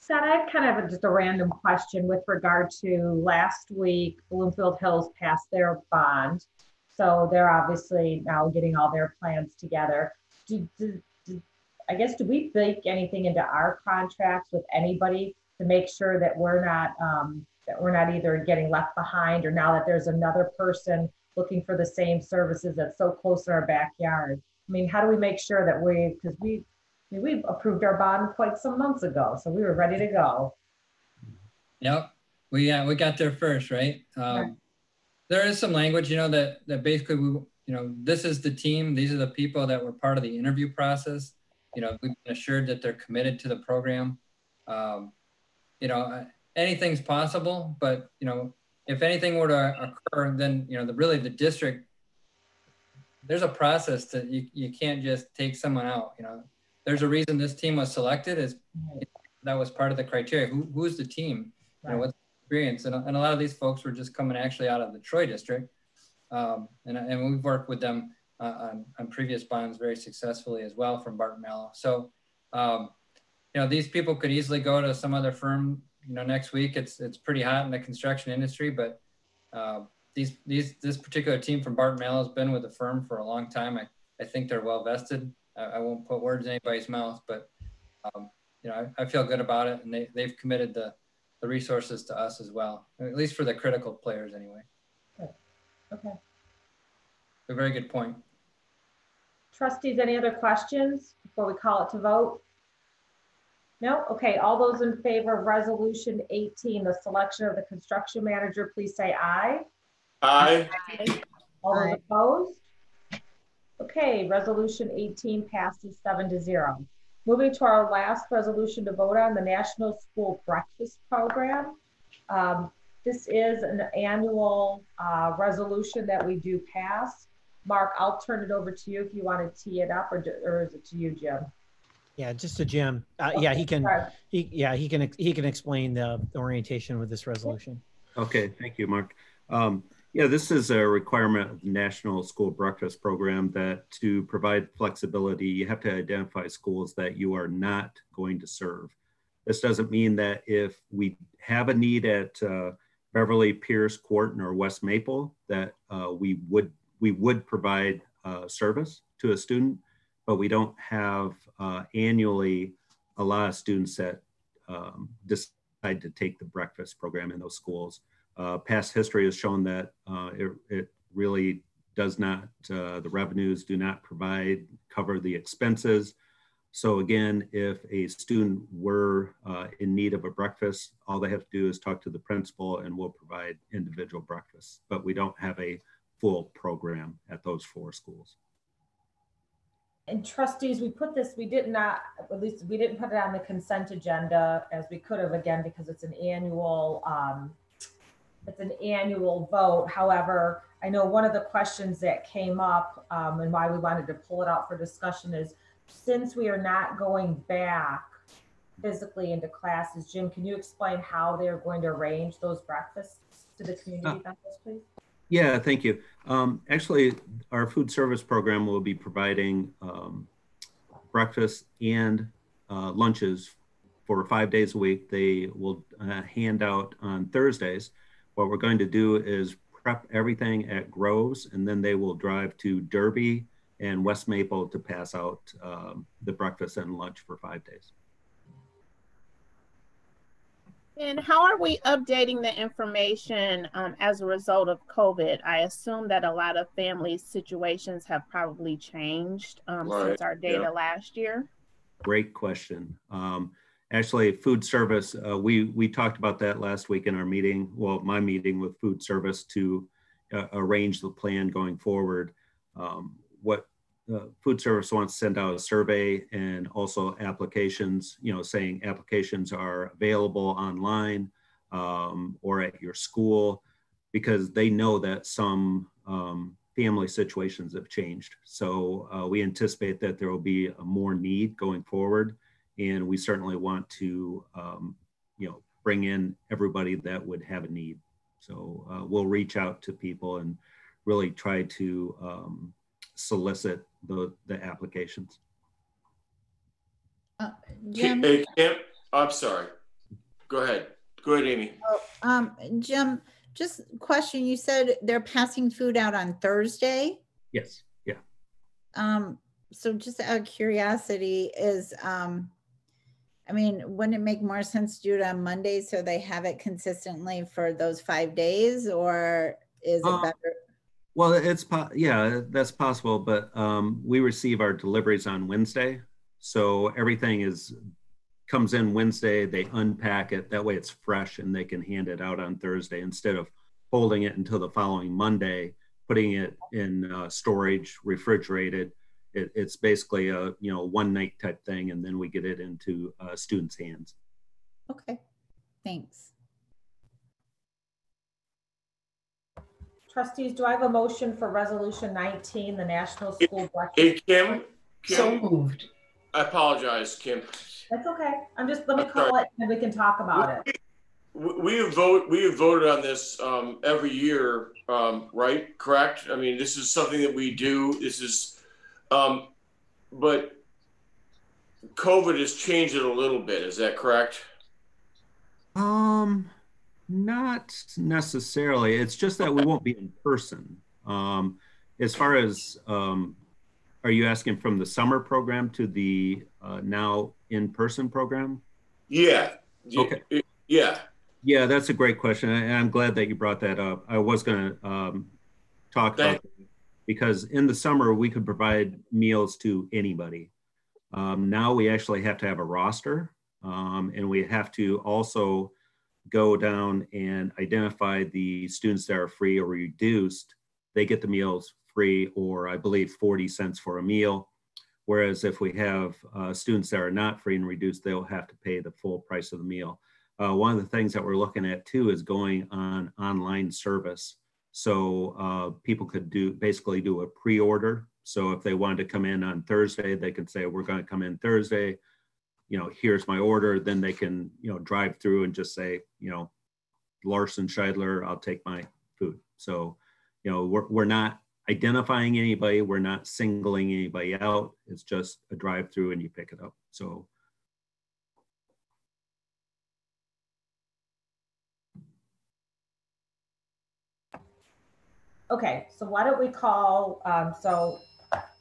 Scott, I have kind of a, just a random question with regard to last week, Bloomfield Hills passed their bond. So they're obviously now getting all their plans together. Do, do, do, I guess, do we bake anything into our contracts with anybody to make sure that we're not, um, that we're not either getting left behind or now that there's another person looking for the same services that's so close to our backyard? I mean, how do we make sure that we, because we, we approved our bond quite some months ago, so we were ready to go. Yep, we uh, we got there first, right? Um, right. There is some language, you know, that that basically we, you know, this is the team. These are the people that were part of the interview process. You know, we've been assured that they're committed to the program. Um, you know, anything's possible, but you know, if anything were to occur, then you know, the really the district. There's a process that you you can't just take someone out, you know. There's a reason this team was selected, is that was part of the criteria. Who, who's the team? You know, what's the experience? And, and a lot of these folks were just coming actually out of the Troy district. Um, and, and we've worked with them uh, on, on previous bonds very successfully as well from Barton Mallow. So, um, you know, these people could easily go to some other firm, you know, next week. It's it's pretty hot in the construction industry, but uh, these these this particular team from Barton Mallow has been with the firm for a long time. I, I think they're well vested. I won't put words in anybody's mouth, but um, you know, I, I feel good about it, and they, they've committed the, the resources to us as well, at least for the critical players anyway. Good. Okay. A very good point. Trustees, any other questions before we call it to vote? No? Okay, all those in favor of Resolution eighteen, the selection of the construction manager, please say aye. Aye. Aye. All those opposed? Okay, Resolution eighteen passes seven to zero. Moving to our last resolution to vote on, the National School Breakfast Program. Um, this is an annual uh, resolution that we do pass. Mark, I'll turn it over to you if you want to tee it up, or, do, or is it to you, Jim? Yeah, just to Jim. Uh, okay, yeah, he can. He, yeah, he can. He can explain the orientation with this resolution. Okay, thank you, Mark. Um, Yeah, this is a requirement of the National School Breakfast Program that to provide flexibility, you have to identify schools that you are not going to serve. This doesn't mean that if we have a need at uh, Beverly, Pierce, Quarton, or West Maple, that uh, we would we would provide uh, service to a student, but we don't have uh, annually a lot of students that um, decide to take the breakfast program in those schools. Uh, past history has shown that uh, it, it really does not, uh, the revenues do not provide, cover the expenses. So again, if a student were uh, in need of a breakfast, all they have to do is talk to the principal and we'll provide individual breakfasts, but we don't have a full program at those four schools. And trustees, we put this, we did not, at least we didn't put it on the consent agenda as we could have, again, because it's an annual, um, it's an annual vote. However, I know one of the questions that came up um, and why we wanted to pull it out for discussion is, since we are not going back physically into classes, Jim, can you explain how they're going to arrange those breakfasts to the community uh, members, please? Yeah, thank you. Um, actually, our food service program will be providing um, breakfast and uh, lunches for five days a week. They will uh, hand out on Thursdays. What we're going to do is prep everything at Groves, and then they will drive to Derby and West Maple to pass out um, the breakfast and lunch for five days. And how are we updating the information um, as a result of COVID? I assume that a lot of family situations have probably changed um, right. since our data yeah. last year. Great question. Um, actually, food service, uh, we, we talked about that last week in our meeting, well, my meeting with food service to uh, arrange the plan going forward. Um, what uh, food service wants to send out a survey and also applications, you know, saying applications are available online um, or at your school, because they know that some um, family situations have changed. So uh, we anticipate that there will be a more need going forward. And we certainly want to, um, you know, bring in everybody that would have a need. So uh, we'll reach out to people and really try to um, solicit the, the applications. Uh, Jim, hey, Kim, I'm sorry. Go ahead. Go ahead, Amy. Oh, um, Jim, just question. You said they're passing food out on Thursday? Yes. Yeah. Um, so just out of curiosity is, um, I mean, wouldn't it make more sense to do it on Monday so they have it consistently for those five days, or is it um, better? Well, it's, yeah, that's possible, but um, we receive our deliveries on Wednesday. So everything is, comes in Wednesday, they unpack it, that way it's fresh and they can hand it out on Thursday instead of holding it until the following Monday, putting it in uh, storage, refrigerated. It, it's basically a, you know, one night type thing, and then we get it into uh, students' hands. Okay, thanks. Trustees, do I have a motion for Resolution nineteen, the National School Breakfast? Hey, Kim, Kim. So moved. I apologize, Kim. That's okay. I'm just, let me I'm call sorry. it and we can talk about we, it. We have, vote, we have voted on this um, every year, um, right? Correct? I mean, this is something that we do. This is, um, but COVID has changed it a little bit. Is that correct? Um. Not necessarily. It's just that we won't be in person. Um, as far as, um, are you asking from the summer program to the uh, now in-person program? Yeah. Okay. Yeah. Yeah, that's a great question. And I'm glad that you brought that up. I was going to um, talk Thank about that because in the summer we could provide meals to anybody. Um, now we actually have to have a roster um, and we have to also go down and identify the students that are free or reduced. They get the meals free, or I believe forty cents for a meal. Whereas if we have uh, students that are not free and reduced, they'll have to pay the full price of the meal. Uh, one of the things that we're looking at too is going on online service. So uh, people could do basically do a pre-order. So if they wanted to come in on Thursday, they can say, we're going to come in Thursday. You know, here's my order, then they can, you know, drive through and just say, you know, Larson Scheidler, I'll take my food. So, you know, we're, we're not identifying anybody. We're not singling anybody out. It's just a drive through and you pick it up. So. Okay, so why don't we call, um, so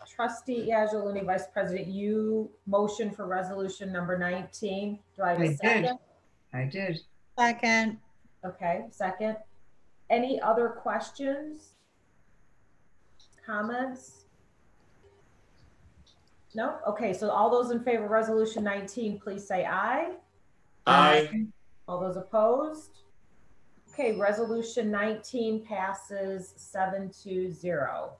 Trustee Yajoluni, Vice President, you motion for resolution number nineteen. Do I have a second? Did. I did. Second. Okay, second. Any other questions? Comments? No? Okay, so all those in favor of resolution nineteen, please say aye. Aye. Aye. All those opposed? Okay, resolution nineteen passes seven to zero.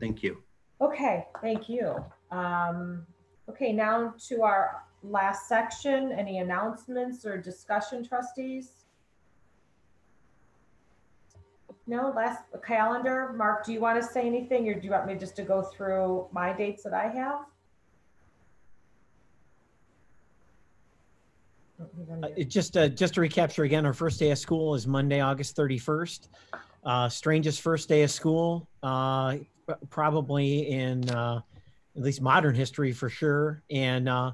Thank you. Okay, thank you. Um, okay, now to our last section, any announcements or discussion, trustees? No, last calendar. Mark, do you want to say anything, or do you want me just to go through my dates that I have? Uh, it just, uh, just to recapture again, our first day of school is Monday, August thirty-first. Uh, strangest first day of school. Uh, probably in uh, at least modern history for sure. And uh,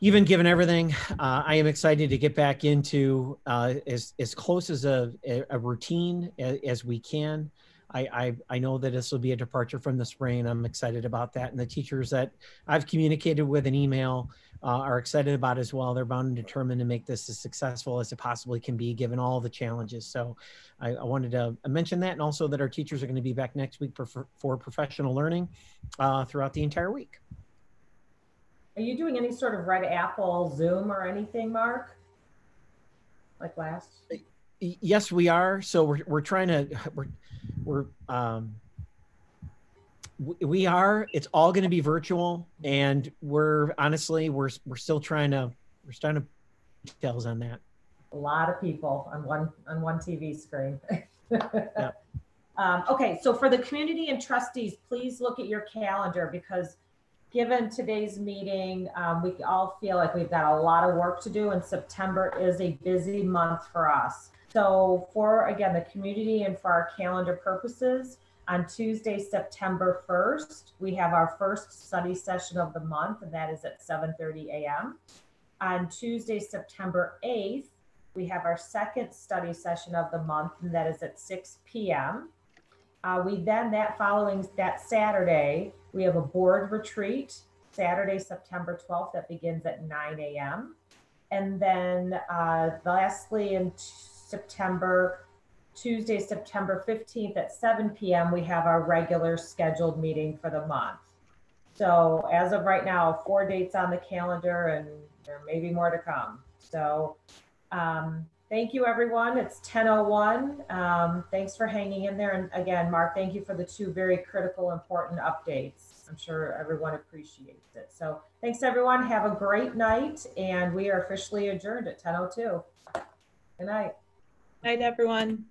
even given everything, uh, I am excited to get back into uh, as, as close as a, a routine as, as we can. I, I, I know that this will be a departure from the spring. I'm excited about that. And the teachers that I've communicated with an email uh, are excited about as well. They're bound and determined to make this as successful as it possibly can be, given all the challenges. So I, I wanted to mention that, and also that our teachers are going to be back next week for, for professional learning uh, throughout the entire week. Are you doing any sort of Red Apple Zoom or anything, Mark? Like last? Yes, we are. So we're we're trying to we're we're um we are. It's all going to be virtual, and we're honestly we're we're still trying to we're starting to details on that. A lot of people on one on one T V screen. Yep. um, okay, so for the community and trustees, please look at your calendar, because given today's meeting, um, we all feel like we've got a lot of work to do, and September is a busy month for us. So for, again, the community and for our calendar purposes, on Tuesday, September first, we have our first study session of the month, and that is at seven thirty a m On Tuesday, September eighth, we have our second study session of the month, and that is at six p m Uh, we then, that following, that Saturday, we have a board retreat, Saturday, September twelfth, that begins at nine a m And then uh, lastly, in September, Tuesday, September fifteenth at seven p m, we have our regular scheduled meeting for the month. So as of right now, four dates on the calendar, and there may be more to come. So um, thank you, everyone. It's ten oh one. Um, thanks for hanging in there. And again, Mark, thank you for the two very critical, important updates. I'm sure everyone appreciates it. So thanks, everyone. Have a great night. And we are officially adjourned at ten oh two. Good night. Good night, everyone.